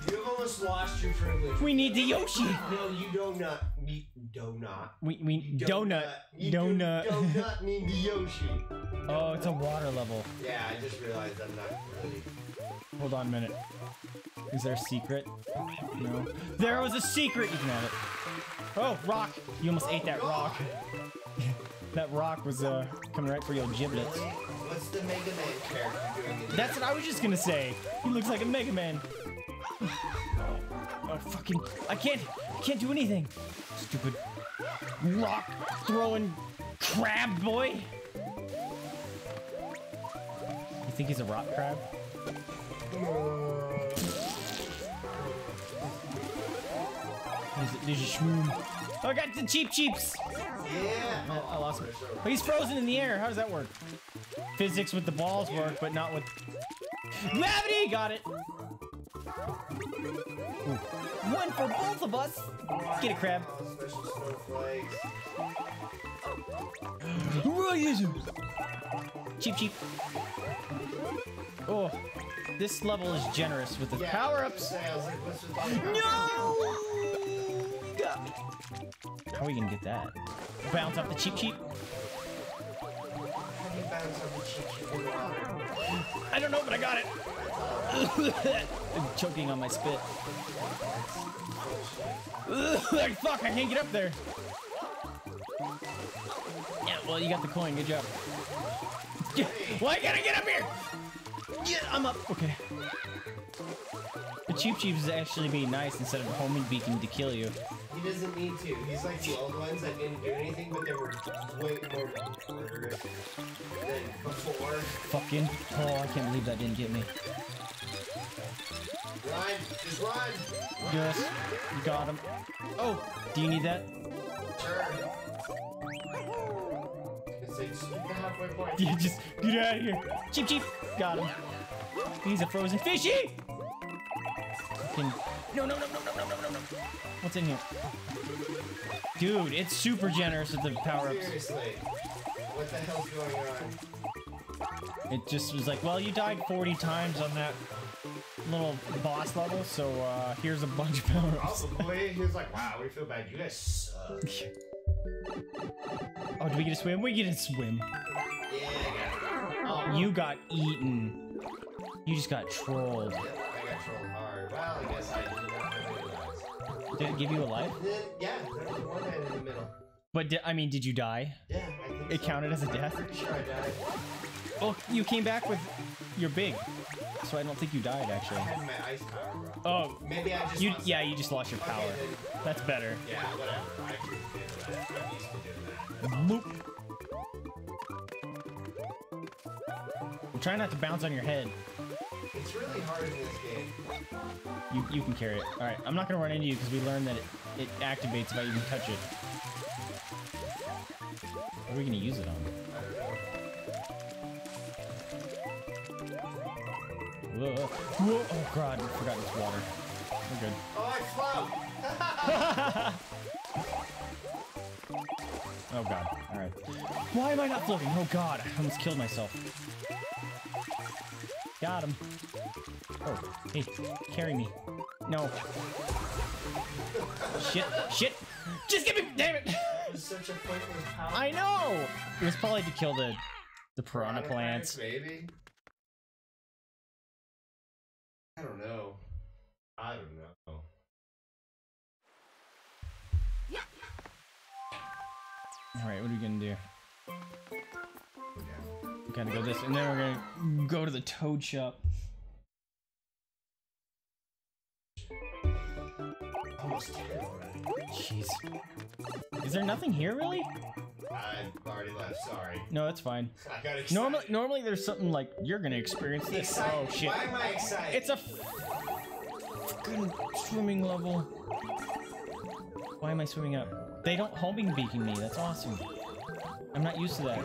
You've almost lost your privilege. We need the Yoshi. No, you don't not. You don't not. We we donut. You donut. You donut. donut need the Yoshi. Donut. Oh, it's a water level. Yeah, I just realized I'm not really. Hold on a minute. Is there a secret? No. There was a secret. You can have it. Oh, rock! You almost oh, ate that God. rock. That rock was uh coming right for your giblets. What's the Mega Man character doing? That's what I was just gonna say. He looks like a Mega Man. oh, oh fucking! I can't, I can't do anything. Stupid rock throwing crab boy. You think he's a rock crab? There's a shmoom. Oh, I got the cheap cheeps. Yeah. Oh, I lost him. Oh, he's frozen in the air. How does that work? Physics with the balls work, but not with gravity. Got it. Ooh. One for both of us. Let's get a crab. Cheep cheep. Oh, this level is generous with the yeah, power-ups. No. How are we gonna get that? Bounce off the cheap cheap? I don't know, but I got it! I'm choking on my spit. Fuck, I can't get up there! Yeah, well, you got the coin, good job. Yeah. Why can't I get up here? Yeah, I'm up, okay. The cheap cheap is actually being nice instead of homing beacon to kill you. He doesn't need to. He's like the old ones that didn't do anything, but they were way more murderous than before. Fucking. Oh, I can't believe that didn't get me. Run! Just run! run. Yes. You got him. Oh! Do you need that? Sure. It's like, just halfway point. Yeah, just get out of here. Cheep, cheep. Got him. He's a frozen fishy! Fucking. No, no, no, no, no, no, no, no, no. What's in here? Dude, it's super generous with the power-ups. Seriously. What the hell's going on? It just was like, well, you died forty times on that little boss level, so uh, here's a bunch of power-ups. Probably. He was like, wow, we feel bad. You guys suck. Oh, do we get to swim? We get to swim. Yeah, I got it. Oh, you got eaten. You just got trolled. Hard. Well, I guess I didn't. Did it give you a life? Yeah, there was one in the middle. But did, I mean, did you die? Yeah, I think it so. counted as a death. I'm pretty sure I died. Oh, you came back with your big, so I don't think you died actually. I had my ice power, bro. Oh, maybe I just. You, lost yeah, something. you just lost your power. Okay, then, That's better. Yeah, whatever. I can do that. I'm used to doing that. Loop. I'm trying not to bounce on your head. It's really hard in this game. You, you can carry it. Alright, I'm not gonna run into you because we learned that it, it activates if I even touch it. What are we gonna use it on? Whoa, whoa, oh god, I forgot this water. We're good. Oh, I float! Oh god, alright. Why am I not floating? Oh god, I almost killed myself. Got him. Oh, hey, carry me. No. Shit, shit. Just give me, damn it. Such a pointless power. I know. It was probably to kill the the piranha plants. Maybe. I don't know. I don't know. Alright, what are we gonna do? Yeah. We gotta go this, and then we're gonna go to the toad shop. Almost there already. Jeez. Is there nothing here, really? I already left, sorry. No, that's fine. I got excited. Normally, normally there's something like, you're gonna experience this. Excited. Oh, shit. Why am I excited? It's a good swimming level. Why am I swimming up? They don't homing beacon me. That's awesome. I'm not used to that.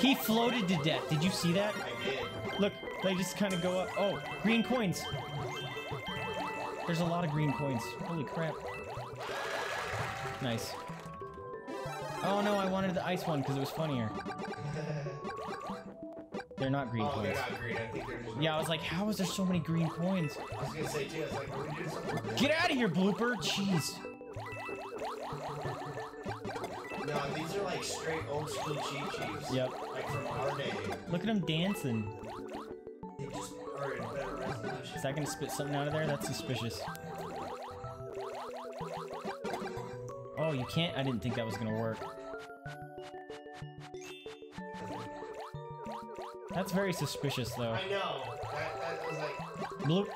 He floated to death. Did you see that? I did. Look, they just kind of go up. Oh, green coins. There's a lot of green coins. Holy crap. Nice. Oh no, I wanted the ice one because it was funnier. They're not green oh, coins. They're not green. I think they're blue. Yeah, I was like, how is there so many green coins? I was gonna say too. I was like, we're gonna do something. Get out of here, blooper! Jeez. No, these are like straight old school cheat sheets. Yep. Like from our day. Look at them dancing. They just are in better resolution. Is that gonna spit something out of there? That's suspicious. Oh, you can't? I didn't think that was gonna work. That's very suspicious, though. I know. That, that was like. Bloop.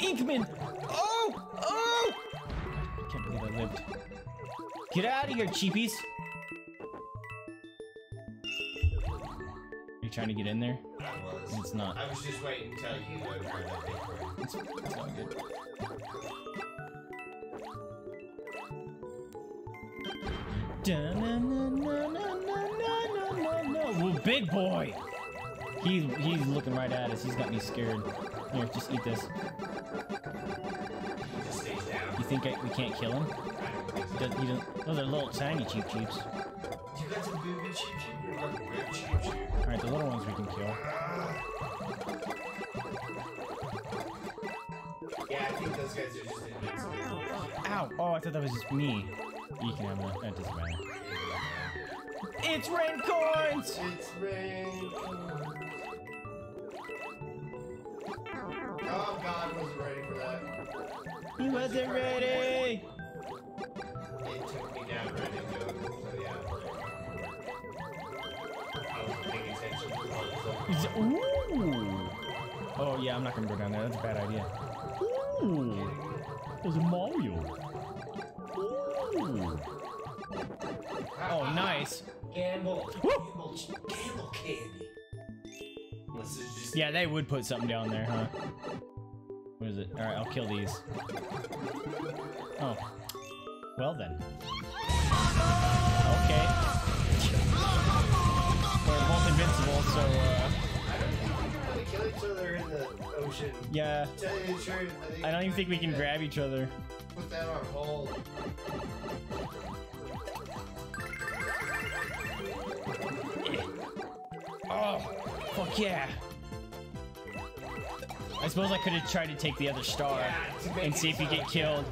Inkman! Oh! Oh! I can't believe I lived. Get out of here, cheapies! You're trying to get in there? I was. It's not. I was just waiting until you were that big one. It's, it's not good. Da na na na na na na na na. Well, big boy! He's, he's looking right at us. He's got me scared. Here, just eat this. He just stays down. You think I, we can't kill him? Does, he doesn't, those are little tiny cheap cheeps. You got some big cheap cheep. Alright, the little ones we can kill. Yeah, I think those guys are just invincible. Ow! Oh, I thought that was just me. You can have one. That doesn't matter. It's rain corns! It's rain corns. Oh god, I wasn't ready for that. He wasn't ready! It took me down right into, so yeah. I wasn't paying attention to all the ooh! Oh yeah, I'm not gonna go down there. That's a bad idea. Ooh! There's a Mario. Ooh! Oh, nice. Gamble. Gamble. Gamble candy. Just yeah, they would put something down there, huh? What is it? All right, I'll kill these. Oh. Well then. Okay. We're both invincible, so uh... I don't think we can kill each other in the ocean. Yeah. Tell you the truth, I, think I don't even think we can grab each other. Put that on hold. Oh! Fuck yeah! I suppose I could have tried to take the other star yeah, and see if you get killed.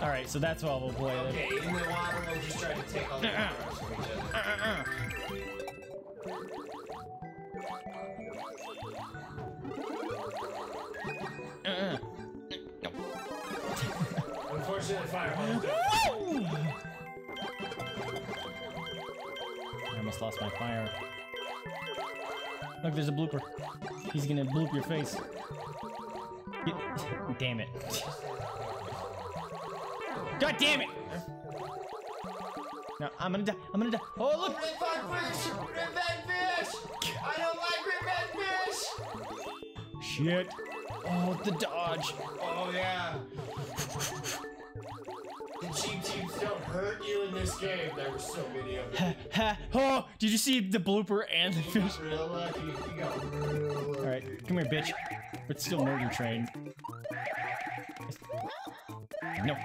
Alright, so that's all we'll play. Okay, then. In the water, we'll just try to take all the uh, powers from each other. Uh, uh, uh. Uh, uh. Unfortunately, fireball. I almost lost my fire. Look, there's a blooper. He's gonna bloop your face. Get damn it. God damn it! No, I'm gonna die. I'm gonna die. Oh, look! Redfish! Redfish! I don't like redfish! Shit. Oh, the dodge. Oh, yeah. The cheap cheeps don't hurt you in this game. There were so many of them. Ha, ha. Oh, did you see the blooper and the fish? You got real lucky. You got real lucky. Alright, come here, bitch. It's still Murder Train. No.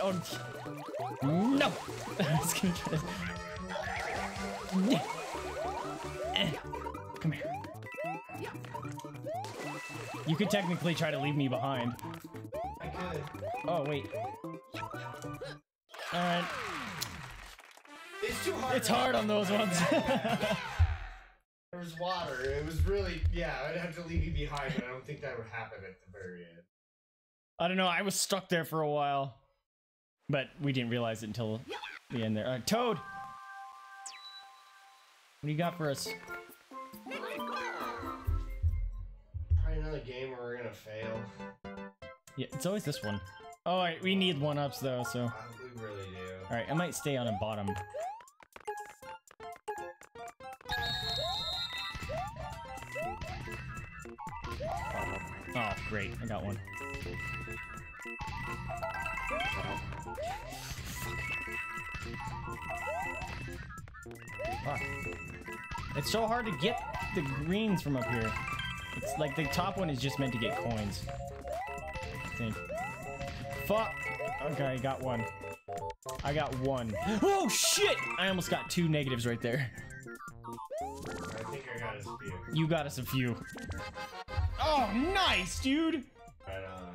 Oh no! I was gonna get it. Come here. You could technically try to leave me behind. I could. Oh wait. Alright. It's too hard. It's hard on those ones. was water. It was really, yeah, I'd have to leave you behind, but I don't think that would happen at the very end. I don't know. I was stuck there for a while, but we didn't realize it until the end there. All right, Toad! What do you got for us? Probably another game where we're gonna fail. Yeah, it's always this one. Oh, all right, we need one-ups, though, so... Uh, we really do. All right, I might stay on the bottom. Oh, great. I got one. Ah. It's so hard to get the greens from up here. It's like the top one is just meant to get coins, I think. Fuck! Okay, I got one. I got one. Oh, shit! I almost got two negatives right there. I think I got us a few. You got us a few. Oh, nice, dude! Right on.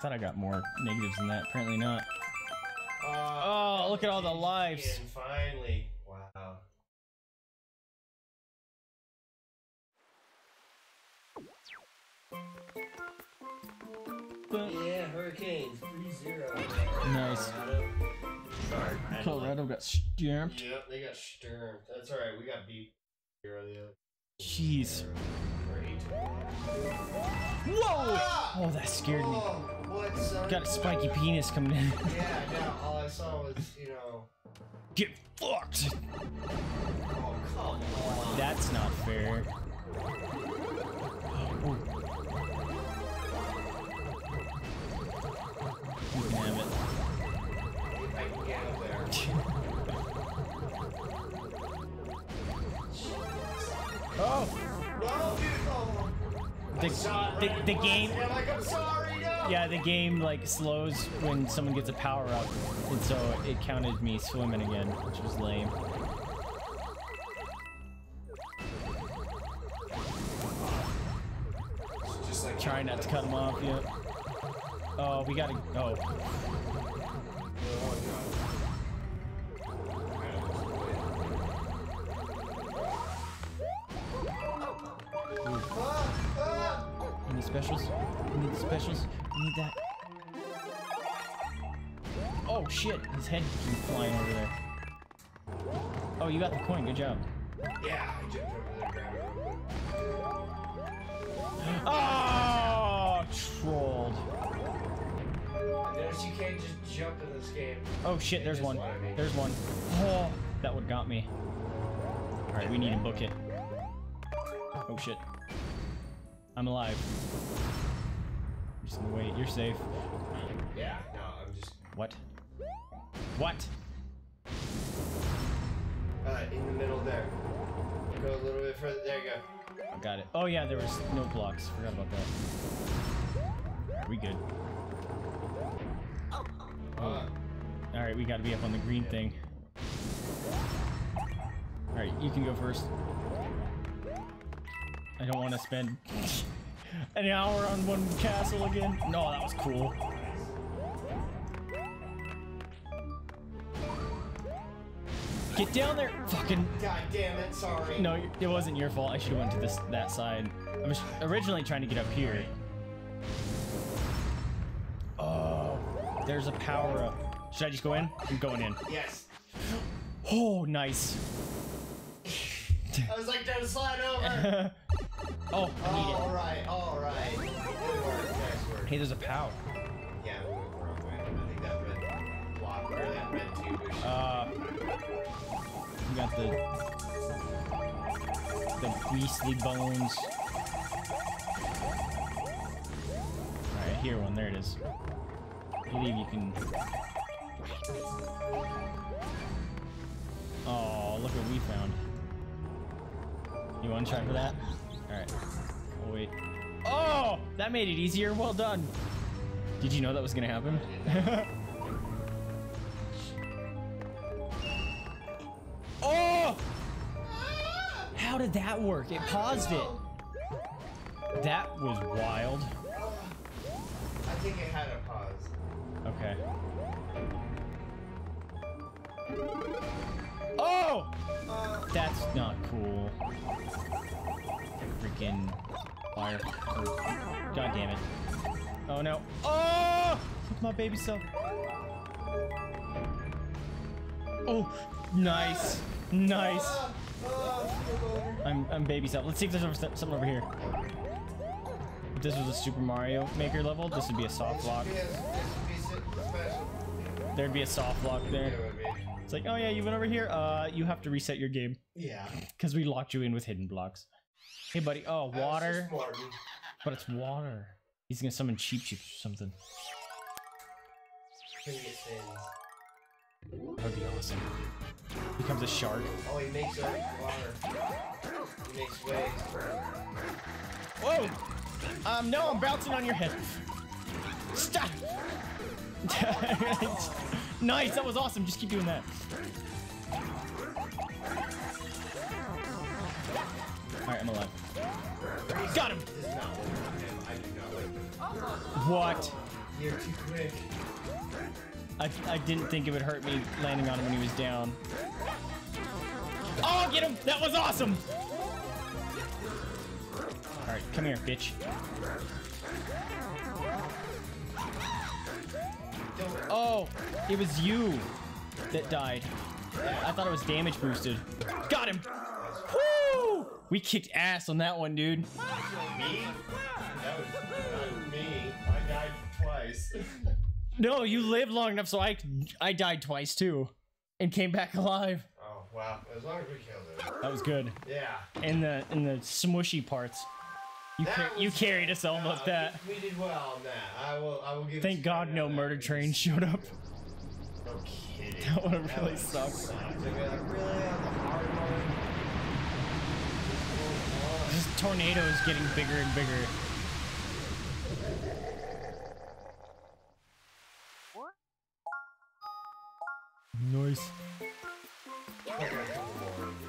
Thought I got more negatives than that. Apparently not. Uh, oh, look at all the lives. Finally. Wow. Yeah, Hurricanes, three zero. Nice. Colorado. Sorry, man. Colorado got stamped. Yep, they got stamped. That's alright, we got beat. zero zero. Jeez. Great. Whoa! Oh, that scared me. Oh, what, son? Got a spiky penis coming in. Yeah, yeah, all I saw was, you know... Get fucked! Oh, come on. That's not fair. Oh. Damn it. I can get out there. Oh! Whoa, beautiful! The, shot the, right the game... Like, I'm sorry, no. Yeah, the game, like, slows when someone gets a power-up, and so it counted me swimming again, which was lame. Just, like, trying not to cut him off, yep. Yeah. Oh, we gotta go. Oh, we need specials. We need specials. We need that. Oh shit! His head keeps flying over there. Oh, you got the coin. Good job. Yeah. I jumped over there, grabbed it. Oh, trolled. Notice you can't just jump in this game. Oh shit, there's one. There's one. Oh, that would've got me. Alright, we need to book it. Oh shit. I'm alive. I'm just gonna wait. You're safe. Yeah, no, I'm just... What? What? Uh, in the middle there. Go a little bit further. There you go. I got it. Oh yeah, there was no blocks. Forgot about that. We good. Uh, Alright, we gotta be up on the green yeah. thing. Alright, you can go first. I don't want to spend an hour on one castle again. No, that was cool. Get down there! Fucking... God damn it, sorry. No, it wasn't your fault. I should've went to this that side. I was originally trying to get up here. There's a power-up. Should I just go in? I'm going in. Yes. Oh, nice. I was like, don't slide over. Oh, I need it. All right, all right. Good work, nice work. Hey, there's a power. Yeah, we went the wrong way. I think that red block, or that red tube. Uh, we got the... the beastly bones. All right, here one. There it is. I believe you can... Oh, look what we found. You want to try for that? Alright. We'll wait. Oh! That made it easier. Well done. Did you know that was going to happen? Oh! How did that work? It paused it. That was wild. I think it had a pause. Okay. Oh! That's not cool. Freaking fire. God damn it. Oh no. Oh! Look, my baby self. Oh! Nice! Nice! I'm, I'm baby self. Let's see if there's something over here. If this was a Super Mario Maker level, this would be a soft lock. There'd be a soft lock there. It's like, oh yeah, you went over here. Uh, you have to reset your game. Yeah. Because we locked you in with hidden blocks. Hey, buddy. Oh, water. But it's water. He's gonna summon Cheep Cheep or something. That'd be awesome. He becomes a shark. Oh, he makes a water. He makes waves. Whoa! Um, no, I'm bouncing on your head. Stop! Nice, that was awesome. Just keep doing that. Alright, I'm alive. Got him! What? You're too quick. I, I didn't think it would hurt me landing on him when he was down. Oh, get him! That was awesome! Alright, come here, bitch. Oh, it was you that died. I thought it was damage boosted. Got him! Woo! We kicked ass on that one, dude. Me? That was not me. I died twice. No, you lived long enough, so I I died twice too, and came back alive. Oh wow! As long as we killed it. That was good. Yeah. And the and the smushy parts. You car you carried us all about that. We did well on that. I will I will give. Thank God no murder train showed up. No kidding. That would have really sucked. This tornado is getting bigger and bigger. Nice.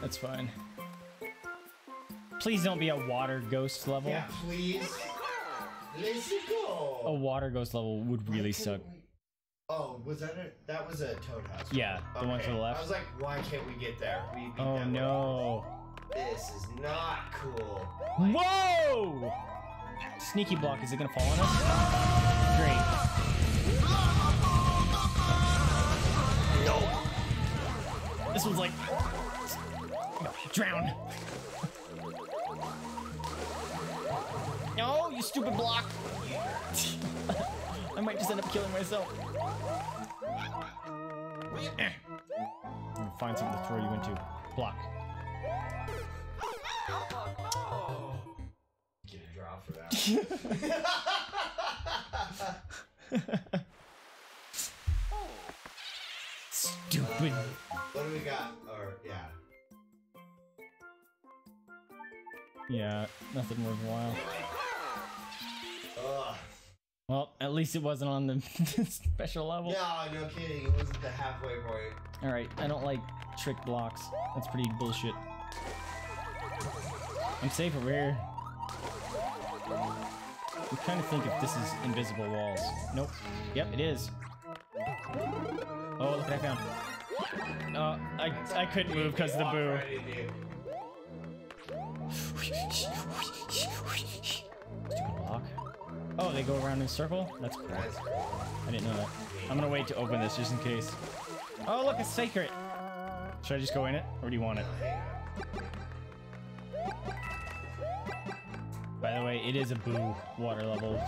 That's fine. Please don't be a water ghost level. Yeah, please. Let's go. A water ghost level would really suck. We... Oh, was that it? That was a Toad House. Yeah, the okay. one to the left. I was like, why can't we get there? We beat oh that no. One. This is not cool. Whoa! Sneaky block. Is it gonna fall on us? Great. This one's like, drown. No, you stupid block. I might just end up killing myself. Find something to throw you into. Block. Get a draw for that. Stupid. Uh, what do we got? Or yeah. Yeah, nothing worthwhile. Ugh. Well, at least it wasn't on the special level. No, no kidding. It wasn't the halfway point. All right, I don't like trick blocks. That's pretty bullshit. I'm safe over here. I'm trying to think if this is invisible walls. Nope. Yep, it is. Oh, look what I found. Uh, I, I couldn't move because of the boo. Block. Oh, they go around in a circle? That's cool. I didn't know that. I'm gonna wait to open this just in case. Oh, look, it's sacred. Should I just go in it? Or do you want it? By the way, it is a boo water level.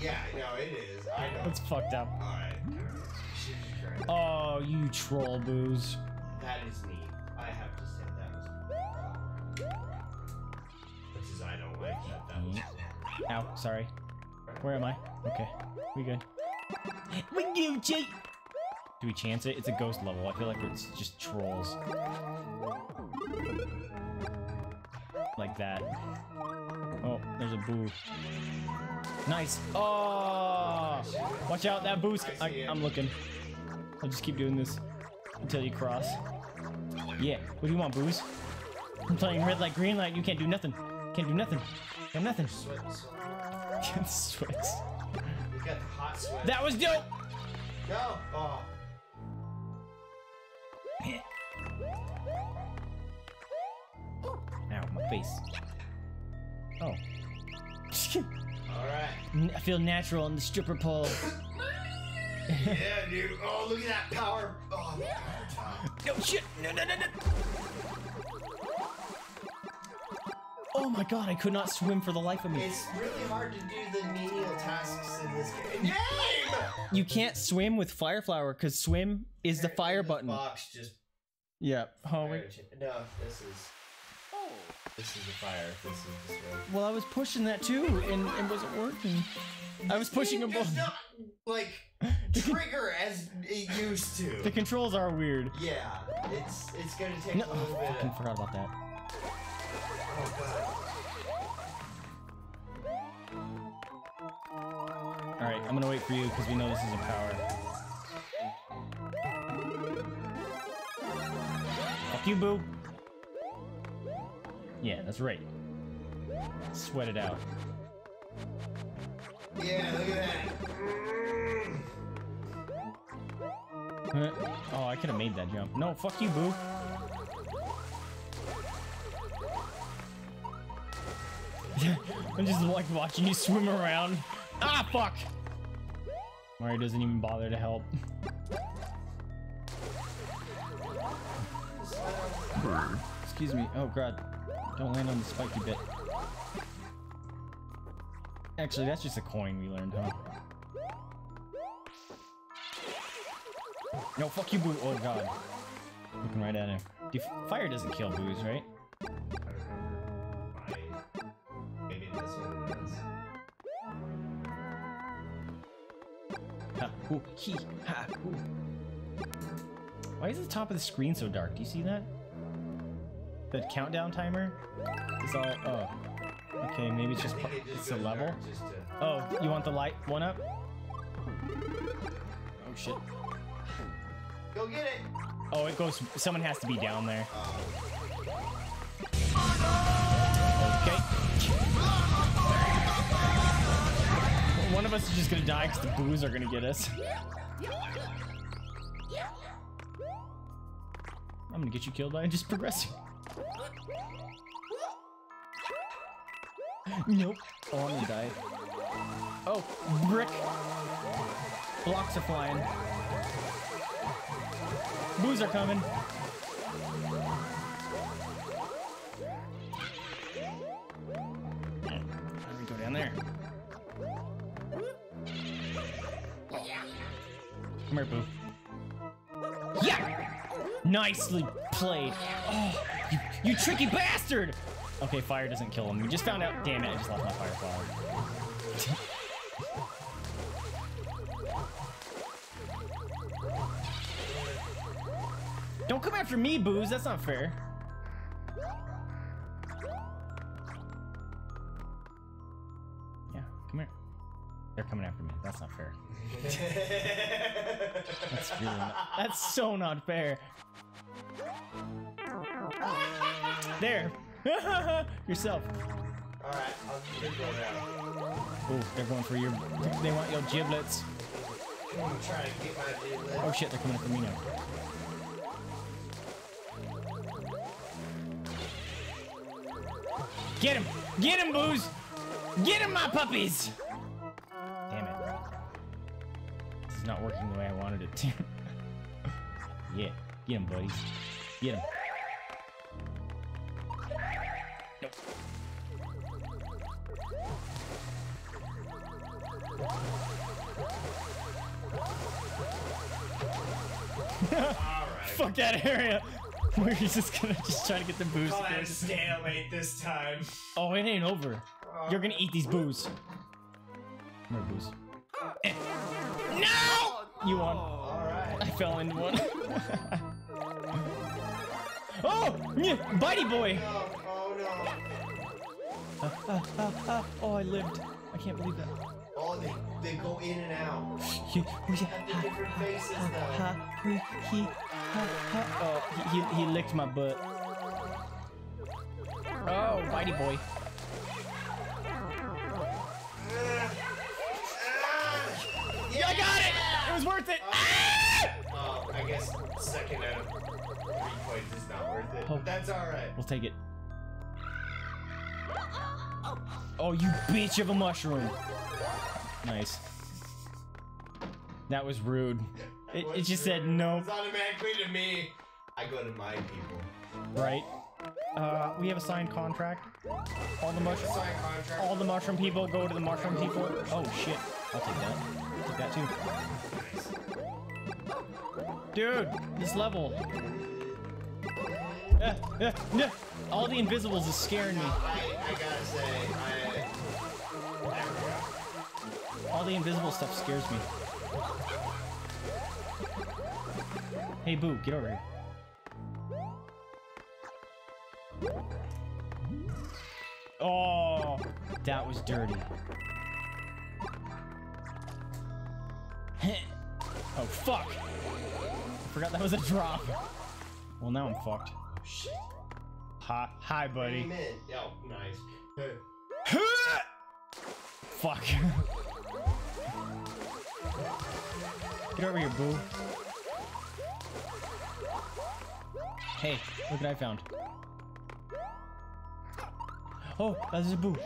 Yeah, I know, it is. I know. It's fucked up. Alright. Oh, you troll boos. That is neat. I have to say that was Which is I don't like that that was Ow, sorry. Where am I? Okay. We good. We do cheat! Do we chance it? It's a ghost level. I feel like it's just trolls. Like that. Oh, there's a boo. Nice. Oh! Watch out, that boo's I, I'm looking. I'll just keep doing this until you cross. Yeah. What do you want, boos? I'm playing red light, green light. You can't do nothing. Can't do nothing. Got nothing. Sweats. Sweats. We got the hot sweat. That was dope. No. Oh. face. Oh. Alright. I feel natural in the stripper pole. Yeah, dude. Oh, look at that power. Oh, that power top. No, shit. No, no, no, no. Oh my god, I could not swim for the life of me. It's really hard to do the menial tasks in this game. You can't swim with Fireflower because swim is the fire button. Box just. Yeah. Oh, wait. No, this is. Oh. This is the fire. This is the swim. Well, I was pushing that too, and it wasn't working. I was pushing them both. Not, like trigger as it used to. The controls are weird. Yeah, it's it's gonna take no, a little oh, bit. I fucking forgot about that. Oh god. All right, I'm gonna wait for you because we know this is a power. Fuck you, boo. Yeah, that's right. Sweat it out. Yeah, look at that. Oh, I could have made that jump. No, fuck you, boo. I'm just like watching you swim around. Ah, fuck! Mario doesn't even bother to help. Excuse me. Oh, god. Don't land on the spiky bit. Actually, that's just a coin we learned, huh? No, fuck you, Boo. Oh, god. Looking right at him. Dude, fire doesn't kill Boos, right? Maybe that's what it is. Ha, hoo, he, ha, hoo. Why is the top of the screen so dark? Do you see that? The countdown timer? It's all... oh. Okay, maybe it's just, part, it just it's a level. Just to... Oh, you want the light one up? Oh shit! Go get it! Oh, it goes. Someone has to be down there. Oh. Okay. One of us is just gonna die because the boos are gonna get us. I'm gonna get you killed by just progressing. Nope. Oh, I'm gonna die. Oh, brick! Blocks are flying. Boos are coming. How do we go down there? Come here, Boo. Yeah! Nicely played. Oh, you, you tricky bastard! Okay, fire doesn't kill him. We just found out. Damn it, I just lost my fire flower. Don't come after me, Boos. That's not fair. Yeah, come here. They're coming after me. That's not fair. That's really not, that's so not fair. There. Yourself. Alright, I'll keep going now. Oh, they're going for your. They want your giblets. I'm trying to get my giblets. Oh shit, they're coming for me now. Get him! Get him, Boos! Get him, my puppies! Damn it. This is not working the way I wanted it to. Yeah, get him, buddies. Get him. Right. Fuck that area. We're just gonna just try to get the boos. Call that a stalemate this time. Oh, it ain't over. Uh, You're gonna eat these boos. More boos. Uh, eh. No! Oh, you won. All right. I fell into one. Oh! Yeah, bitey boy. Oh no. Oh, no. Uh, uh, uh, uh. Oh, I lived. I can't believe that. Oh, they, they go in and out. They have the different faces, though. Oh, he, he licked my butt. Oh, bitey boy. Yeah, I got it! It was worth it! Oh, oh I guess second out of three points is not worth it. Oh. That's alright. We'll take it. Oh, you bitch of a mushroom. Nice. That was rude. It, it just said no. It's automatically to me. I go to my people. Right. Uh, we have a signed contract. All the mushroom. All the mushroom people go to the mushroom people. Oh shit! I'll take that. I'll take that too. Dude, this level. Uh, uh, uh, all the invisibles is scaring me. I, I gotta say, I. All the invisible stuff scares me. Hey, Boo, get over here. Oh, that was dirty. Oh, fuck. I forgot that was a drop. Well, now I'm fucked. Shit. Hi, hi, buddy. Oh, nice. Fuck. Get over here, Boo. Hey, look what I found. Oh, that's a Boo.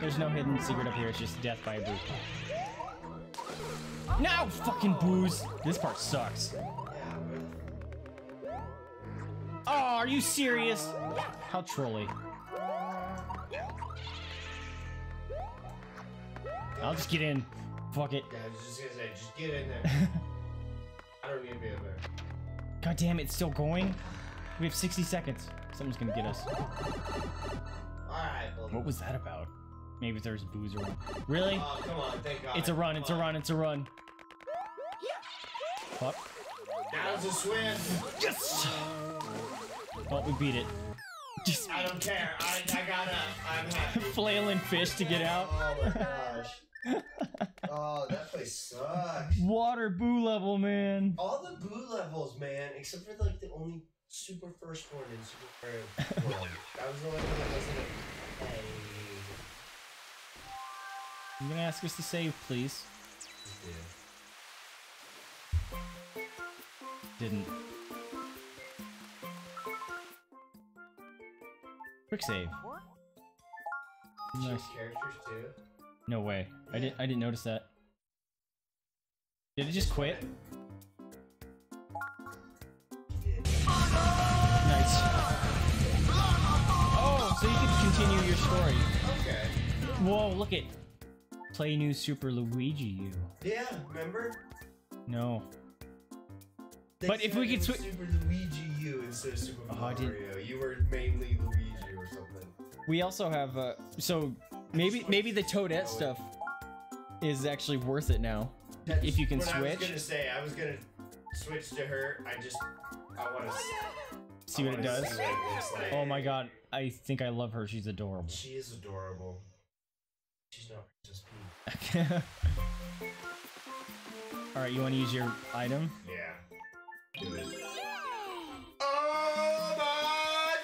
There's no hidden secret up here, it's just death by a Boo. No fucking Boos! This part sucks. Oh, are you serious? How trolly. I'll just get in. Fuck it. Yeah, I was just gonna say, just get in there. I don't need to be in there. God damn it, it's still going? We have sixty seconds. Someone's gonna get us. Alright, well, what was that about? Maybe there's Boos or one. Really? Oh, come on, thank God. It's a run, it's a run, it's a run. Fuck. That was a swim. Yes! Oh, we beat it. Just I don't care. I, I gotta. I'm happy. Flailing fish to get out. Oh my gosh. Oh, that place sucks. Water Boo level, man. All the Boo levels, man, except for like the only super first one in Super Mario World. That was the only one that wasn't a play. I'm gonna ask us to save, please. Yeah. Didn't. Quick save. Nice. Characters too. No way. Yeah. I didn't I didn't notice that. Did it just quit? Yeah. Nice. Oh, so you can continue your story. Okay. Whoa, look at Play New Super Luigi U. Yeah, remember? No. They but if we could switch Super Luigi U instead of Super oh, Mario, did... you were mainly Luigi or something. We also have uh so Maybe maybe the Toadette stuff is actually worth it now. That's if you can what switch. I was gonna say I was gonna switch to her. I just I want to see what it does. What it like. Oh my god! I think I love her. She's adorable. She is adorable. She's not just me. All right, you want to use your item? Yeah. Do it. Oh my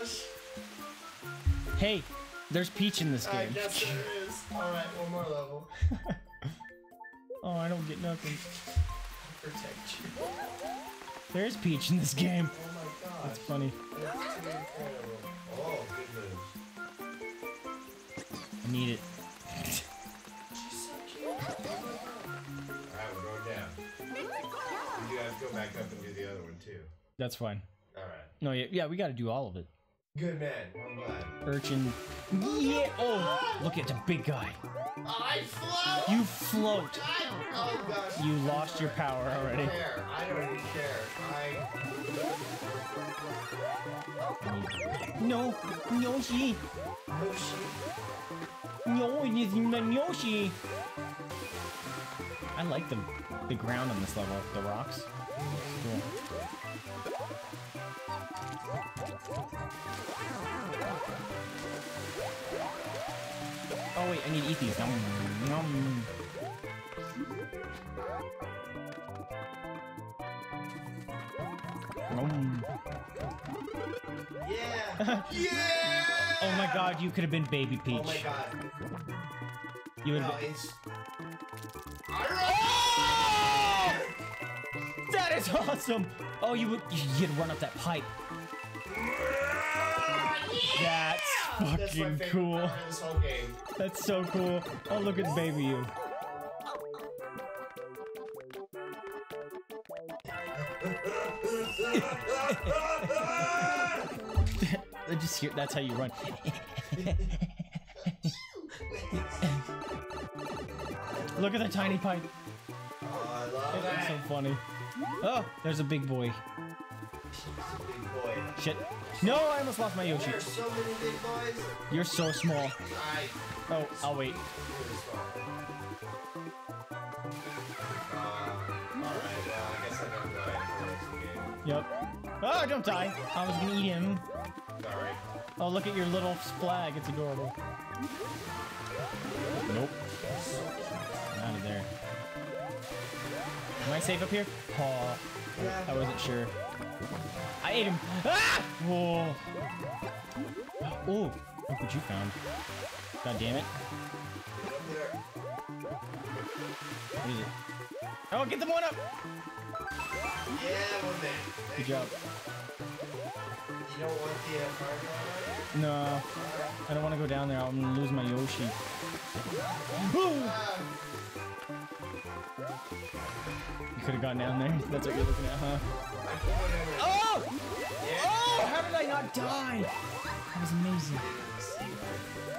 gosh! Hey. There's Peach in this game. I guess there is. Alright, one more level. Oh, I don't get nothing. Protect you. There's Peach in this game. Oh my god. That's funny. Oh, good move. I need it. She's so cute. Alright, we're going down. We do have to go back up and do the other one too. That's fine. Alright. No, yeah, yeah, we gotta do all of it. Good man, I'm glad. Urchin. Yeah! Oh! Look at the big guy. I float! You float! I, oh gosh. You lost your power already. I don't even care. I. No! Yoshi! Yoshi! No, it is not Yoshi! I like the, the ground on this level, the rocks. Oh wait, I need to eat these. Nom, nom. Nom. Yeah! Yeah! Oh my god, you could have been Baby Peach. Oh my god. You would have been... That is awesome. Oh, you would you could run up that pipe. Yeah! That's fucking That's cool. Part of this whole game. That's so cool. Oh, look at baby you. I just hear that's how you run. Look at the tiny pipe. Oh, I love that. That's so funny. Oh, there's a big boy. Shit. No, I almost lost my Yoshi. There are so many big boys. You're so small. I... Oh, I'll wait. Yep. Oh, don't die. I was gonna eat him. Sorry. Oh, look at your little flag. It's adorable. Nope. Out of there. Am I safe up here? Oh, I wasn't sure. I ate him. Ah! Whoa. Oh, look what you found. God damn it. What is it? Oh, get the one up. Yeah, one man. Good job. You don't want the uh, fire? No. I don't want to go down there. I'm going to lose my Yoshi. Boom! You could have gone down there. That's what you're looking at, huh? Oh! Oh! How did I not die? That was amazing.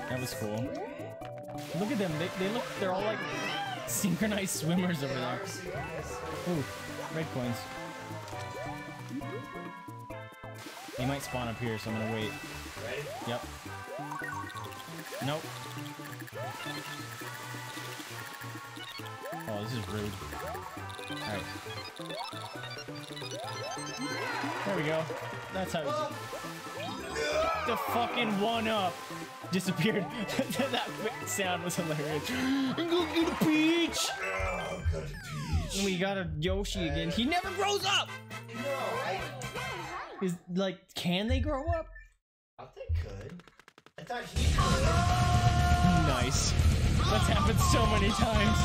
That was cool. Look at them. They, they look. They're all like synchronized swimmers over there. Ooh, red coins. They might spawn up here, so I'm gonna wait. Yep. Nope. Oh, this is rude. Alright. There we go. That's how it was. The fucking one-up disappeared. That sound was hilarious. I'm gonna get a peach! Oh, got a peach. We got a Yoshi again. He never grows up! No, I... Is, like, can they grow up? I thought they could. I thought he grew up. Nice. That's happened so many times.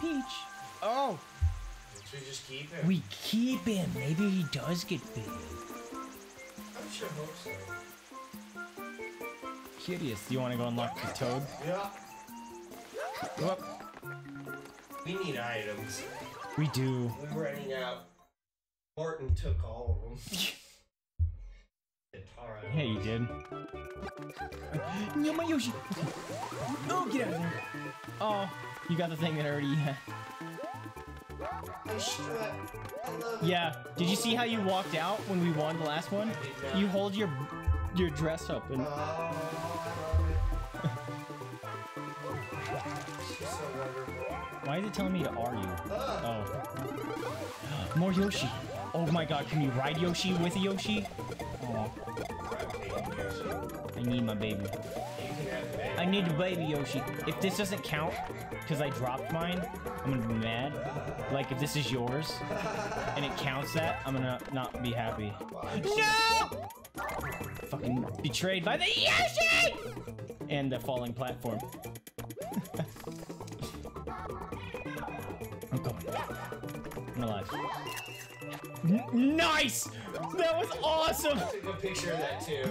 Peach. Oh! Should we just keep him? We keep him. Maybe he does get big. I sure hope so. Curious. Do you want to go unlock the toad? Yeah. Go up. We need items. We do. We're running out. Morton took all of them. Guitar, yeah, you did. No, my Yoshi. Oh, get out of there. Oh. You got the thing that I already had. Yeah. Did you see how you walked out when we won the last one? You hold your your dress up and. Why is it telling me to R you? Oh. More Yoshi. Oh my God! Can you ride Yoshi with a Yoshi? Oh. I need my baby. I need a baby Yoshi. If this doesn't count, because I dropped mine, I'm gonna be mad. Like, if this is yours, and it counts that, I'm gonna not be happy. No! Fucking betrayed by the Yoshi! And the falling platform. I'm going. I'm alive. N nice! That was awesome! I took a picture of that too.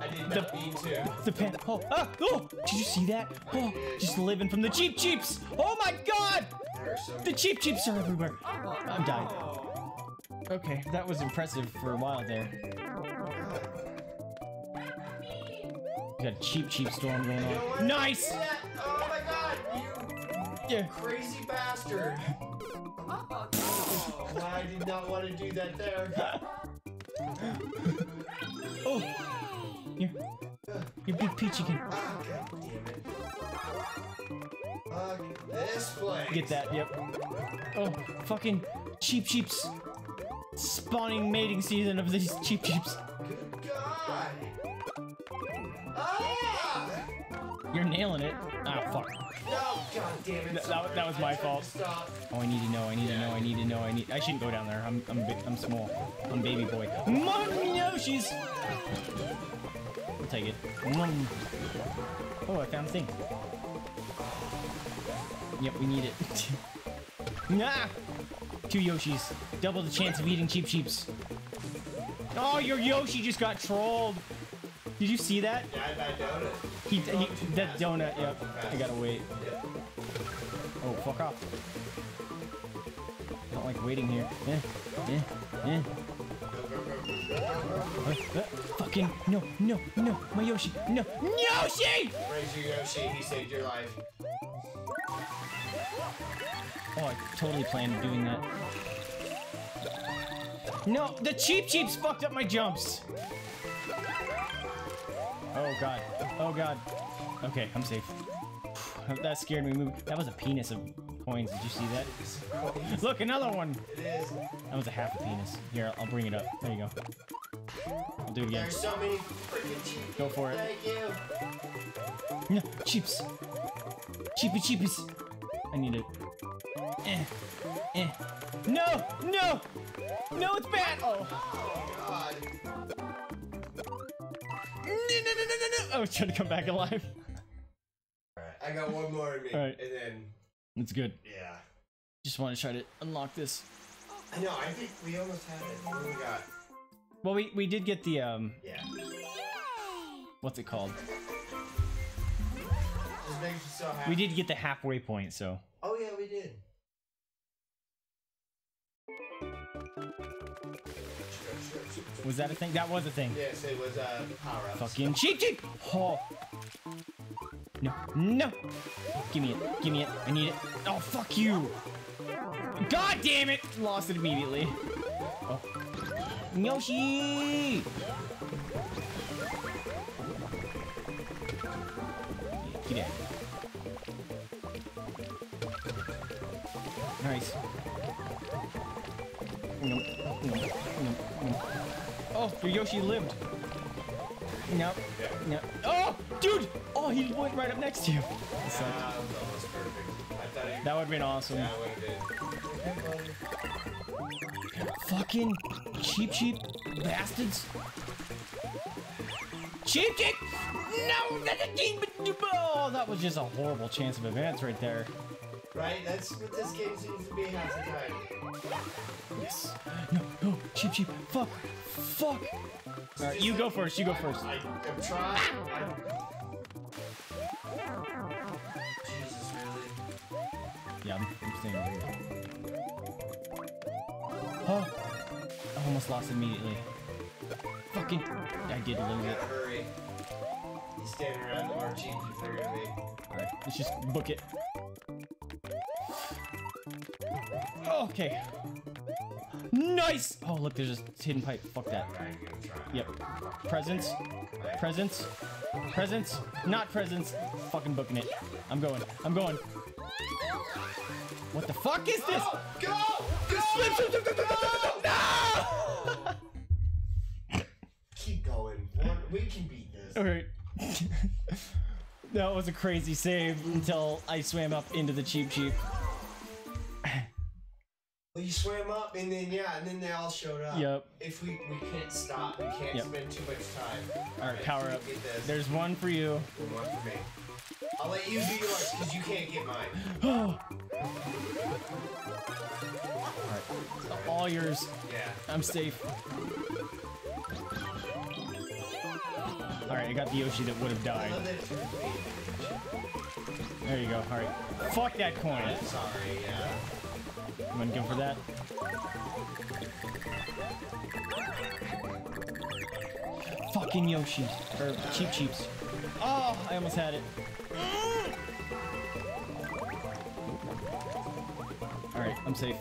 I did not mean to. The pan. Oh, ah, oh! Did you see that? Oh, just living from the cheap cheeps! Oh my God! The cheap cheeps are everywhere. I'm dying. Okay, that was impressive for a while there. We got a cheap cheap storm going on. Nice! Oh my God! You crazy bastard! Oh, I did not want to do that there. Oh, you're, you're big Peach again. Oh, God damn it. Uh, this place. Get that, yep. Oh, fucking cheap cheeps. Spawning mating season of these cheap cheeps. Good God. Ah! You're nailing it. Ah, oh, fuck. No, God damn it. Th that, that was my fault. Oh, I need to know. I need to know. I need to know. I need. I shouldn't go down there. I'm. I'm. Big, I'm small. I'm baby boy. Mom, no, she's. I'll take it. Mom. Oh, I found a thing. Yep, we need it. Nah! Two Yoshis. Double the chance of eating cheap cheeps. Oh, your Yoshi just got trolled! Did you see that? Yeah, that donut. He, he, that donut, yep. I gotta wait. Yeah. Oh, fuck off. I don't like waiting here. Eh, eh, eh. Uh, uh, fucking no, no, no, my Yoshi, no, Yoshi! Raise your Yoshi, he saved your life. Oh, I totally planned on doing that. No, the cheap cheeps fucked up my jumps. Oh god, oh god. Okay, I'm safe. That scared me. Moved. That was a penis of coins. Did you see that? Look, another one. It is. That was a half a penis. Here, I'll bring it up. There you go. I'll do it again. There's so many freaking cheapies. Go for it. Thank you. No, cheeps. Cheapy cheapies. I need it. Eh. Eh. No! No! No, it's bad! Oh, oh god. No, no, no, no, no, no! I was trying to come back alive. Alright, I got one more in me. All right. And then... It's good. Yeah. Just want to try to unlock this. I know, I think we almost had it. What do we got? Well, we, we did get the, um... Yeah. What's it called? Just makes you so happy. We did get the halfway point, so... Oh, yeah, we did. Was that a thing? That was a thing. Yes, it was, uh, power-ups. Fucking cheap cheap! Oh. No, no! Give me it, give me it, I need it. Oh, fuck you! God damn it! Lost it immediately. Oh. Yoshi! Get out. Nice. Nope. Nope. Nope. Oh, your Yoshi lived. No. No. Oh, dude! Oh, he went right up next to you. That nah, was almost perfect. I thought it... That would've been awesome. Yeah, I would've been. Fucking cheap, cheap bastards. Cheap, cheap! No, that's a game. Oh, that was just a horrible chance of advance right there. Right? That's what this game seems to be half the time. Yes. No, no, cheap, cheap. Fuck. Fuck. Alright, you go first, you go first. I, I'm trying. Jesus, really? Yeah, I'm, I'm staying over here. Huh? I almost lost immediately. Fucking. I did lose it. Hurry. He's standing around the more cheap cheap they're gonna be. Alright, let's just book it. Okay. Nice! Oh, look, there's a hidden pipe. Fuck that. Yep. Presents. Presents. Presents. Not presents. Fucking booking it. I'm going. I'm going. What the fuck is this? Go! Go! Go! Go! No! Keep going. We can beat this. Alright. That was a crazy save until I swam up into the cheap cheap. Well, you swam up, and then, yeah, and then they all showed up. Yep. If we, we can't stop, we can't yep. spend too much time. Alright, right, power up. There's one for you. And one for me. I'll let you do yours, because you can't get mine. Alright. All, right. all yours. Yeah. I'm safe. Alright, I got the Yoshi that would have died. There you go, alright. Fuck that coin. I'm sorry, yeah. I'm gonna go for that. Fucking Yoshi. Or cheap cheeps. Oh, I almost had it. Alright, I'm safe.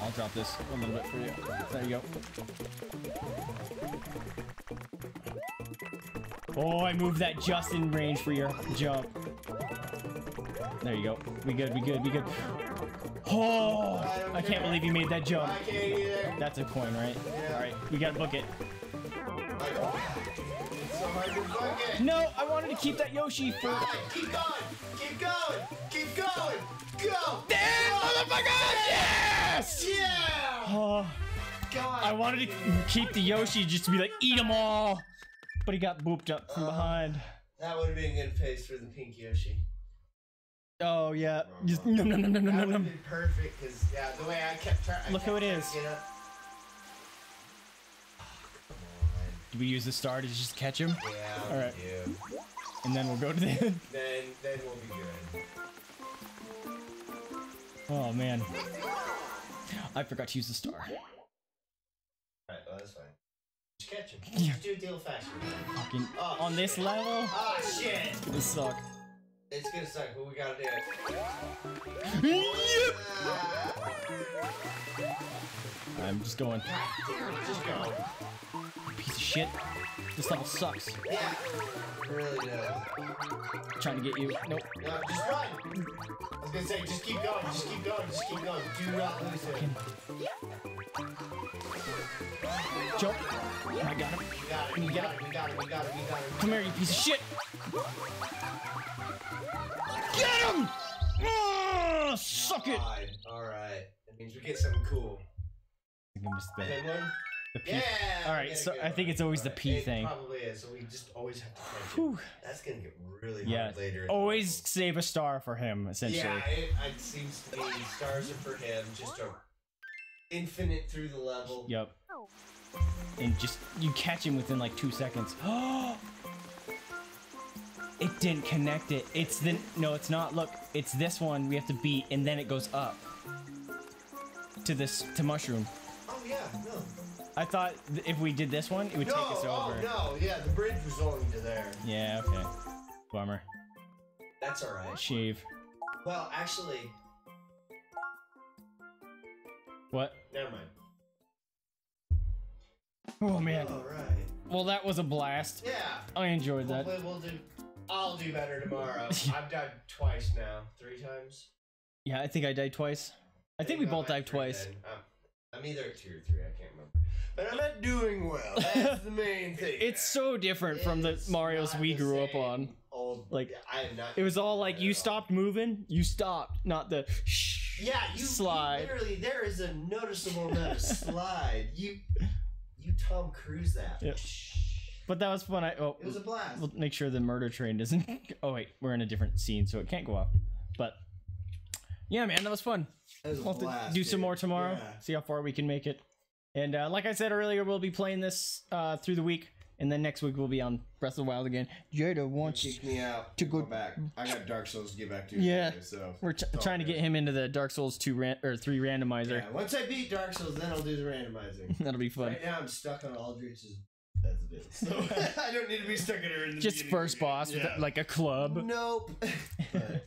I'll drop this a little bit for you. There you go. Oh, I moved that just in range for your jump. There you go. We good, we good, we good. Oh! I, I can't believe you made that jump. I can't either. That's a coin, right? Yeah. Alright, we gotta book it. No, I wanted to keep that Yoshi for... God, keep going! Keep going! Keep going! Go! Damn, motherfucker! Yes! Yeah! Oh. God. I wanted to keep the Yoshi just to be like, eat them all! But he got booped up from uh, behind. That would have been a good face for the pink Yoshi. Oh yeah. Just no no no no no no. Perfect, because yeah, the way I kept trying. Look who it is. Do we use the star to just catch him? Yeah. All right. Yeah. And then we'll go to the end. Then, then we'll be good. Oh man. I forgot to use the star. Alright, well that's fine. Just catch him. Yeah. Just do a deal faster. Fucking oh, on shit. This level? Ah oh, shit! It's gonna suck. It's gonna suck, but we gotta do it. Yep. Uh, I'm just going. Just go. Piece of shit. This level sucks. Yeah. It really does. Trying to get you. Nope. No, just run! I was gonna say, just keep going, just keep going, just keep going. Do not lose it. Jump. I got him. You got him, you got him, you got him, you got him, you got him. Come here, you piece of shit! Get him! Oh, suck it! Alright, that means we get something cool. I think I missed that. Good one? Yeah, all right, so I think it's always the P thing. It probably is, so we just always have to catch it. That's gonna get really hard yeah. later. Always save a star for him, essentially. Yeah, it, it seems to be stars are for him, just are infinite through the level. Yep. And just you catch him within like two seconds. Oh! It didn't connect it. It's the no, it's not. Look, it's this one we have to beat, and then it goes up to this to mushroom. Oh yeah, no. I thought if we did this one, it would no, take us over. Oh, no, yeah, the bridge was only to there. Yeah, okay. Bummer. That's alright. Shave. Well, actually... What? Never mind. Oh, man. Alright. Well, that was a blast. Yeah. I enjoyed that. Hopefully we'll do... I'll do better tomorrow. I've died twice now. Three times? Yeah, I think I died twice. I, I think, think we both died twice. I'm either two or three, I can't remember. But I'm not doing well. That's the main thing. It's so different from the Marios we grew up on. Old, like I am not. It was all like you stopped moving, you stopped, not the shh. Yeah, you slide. You literally, there is a noticeable amount of slide. You, you Tom Cruise that. Yep. But that was fun. I oh, it was a blast. We'll make sure the murder train doesn't. Oh wait, we're in a different scene, so it can't go off. But yeah, man, that was fun. We'll have to do some more tomorrow, yeah. See how far we can make it. And uh, like I said earlier, we'll be playing this uh, through the week, and then next week we'll be on Breath of the Wild again. Jada wants you kick me out to go, go back. I got Dark Souls to get back to. Yeah, later, so we're trying good. to get him into the Dark Souls two ran or three randomizer. Yeah, once I beat Dark Souls, then I'll do the randomizing. That'll be fun. Right now I'm stuck on Aldrich's. That's a bit. So I don't need to be stuck in her. In the Just first boss, yeah. with, like a club. Nope. But,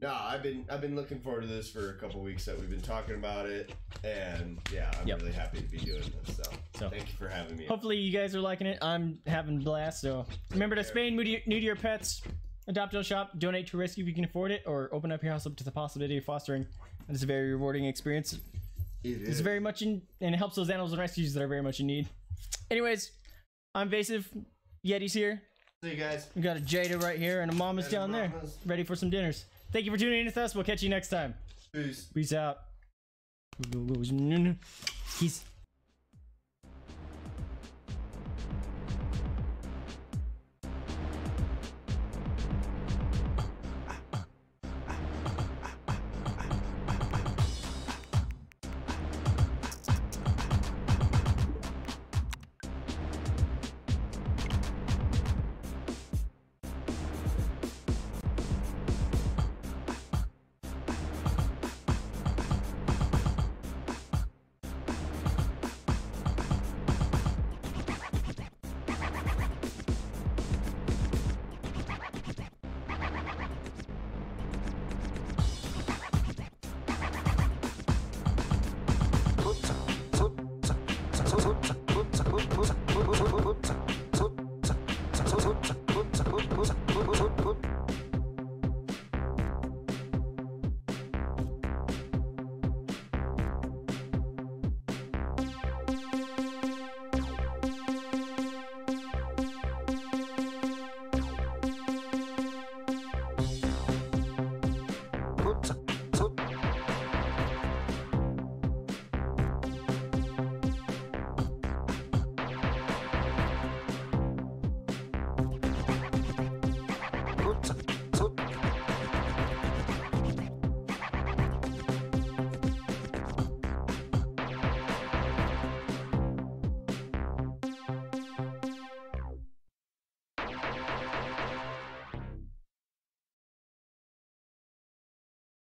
nah, I've been I've been looking forward to this for a couple weeks that we've been talking about it, and yeah, I'm yep. really happy to be doing this. So. so thank you for having me. Hopefully you guys are liking it. I'm having a blast. So remember to spay and new to your pets, adopt, don't shop, donate to rescue if you can afford it, or open up your house up to the possibility of fostering. It's a very rewarding experience. It is. It's very much in, and it helps those animals and rescues that are very much in need. Anyways, I'm Vasive. Yeti's here. See you guys. We got a Jada right here and a Mama's down there, ready for some dinners. Thank you for tuning in with us. We'll catch you next time. Peace. Peace out. Peace.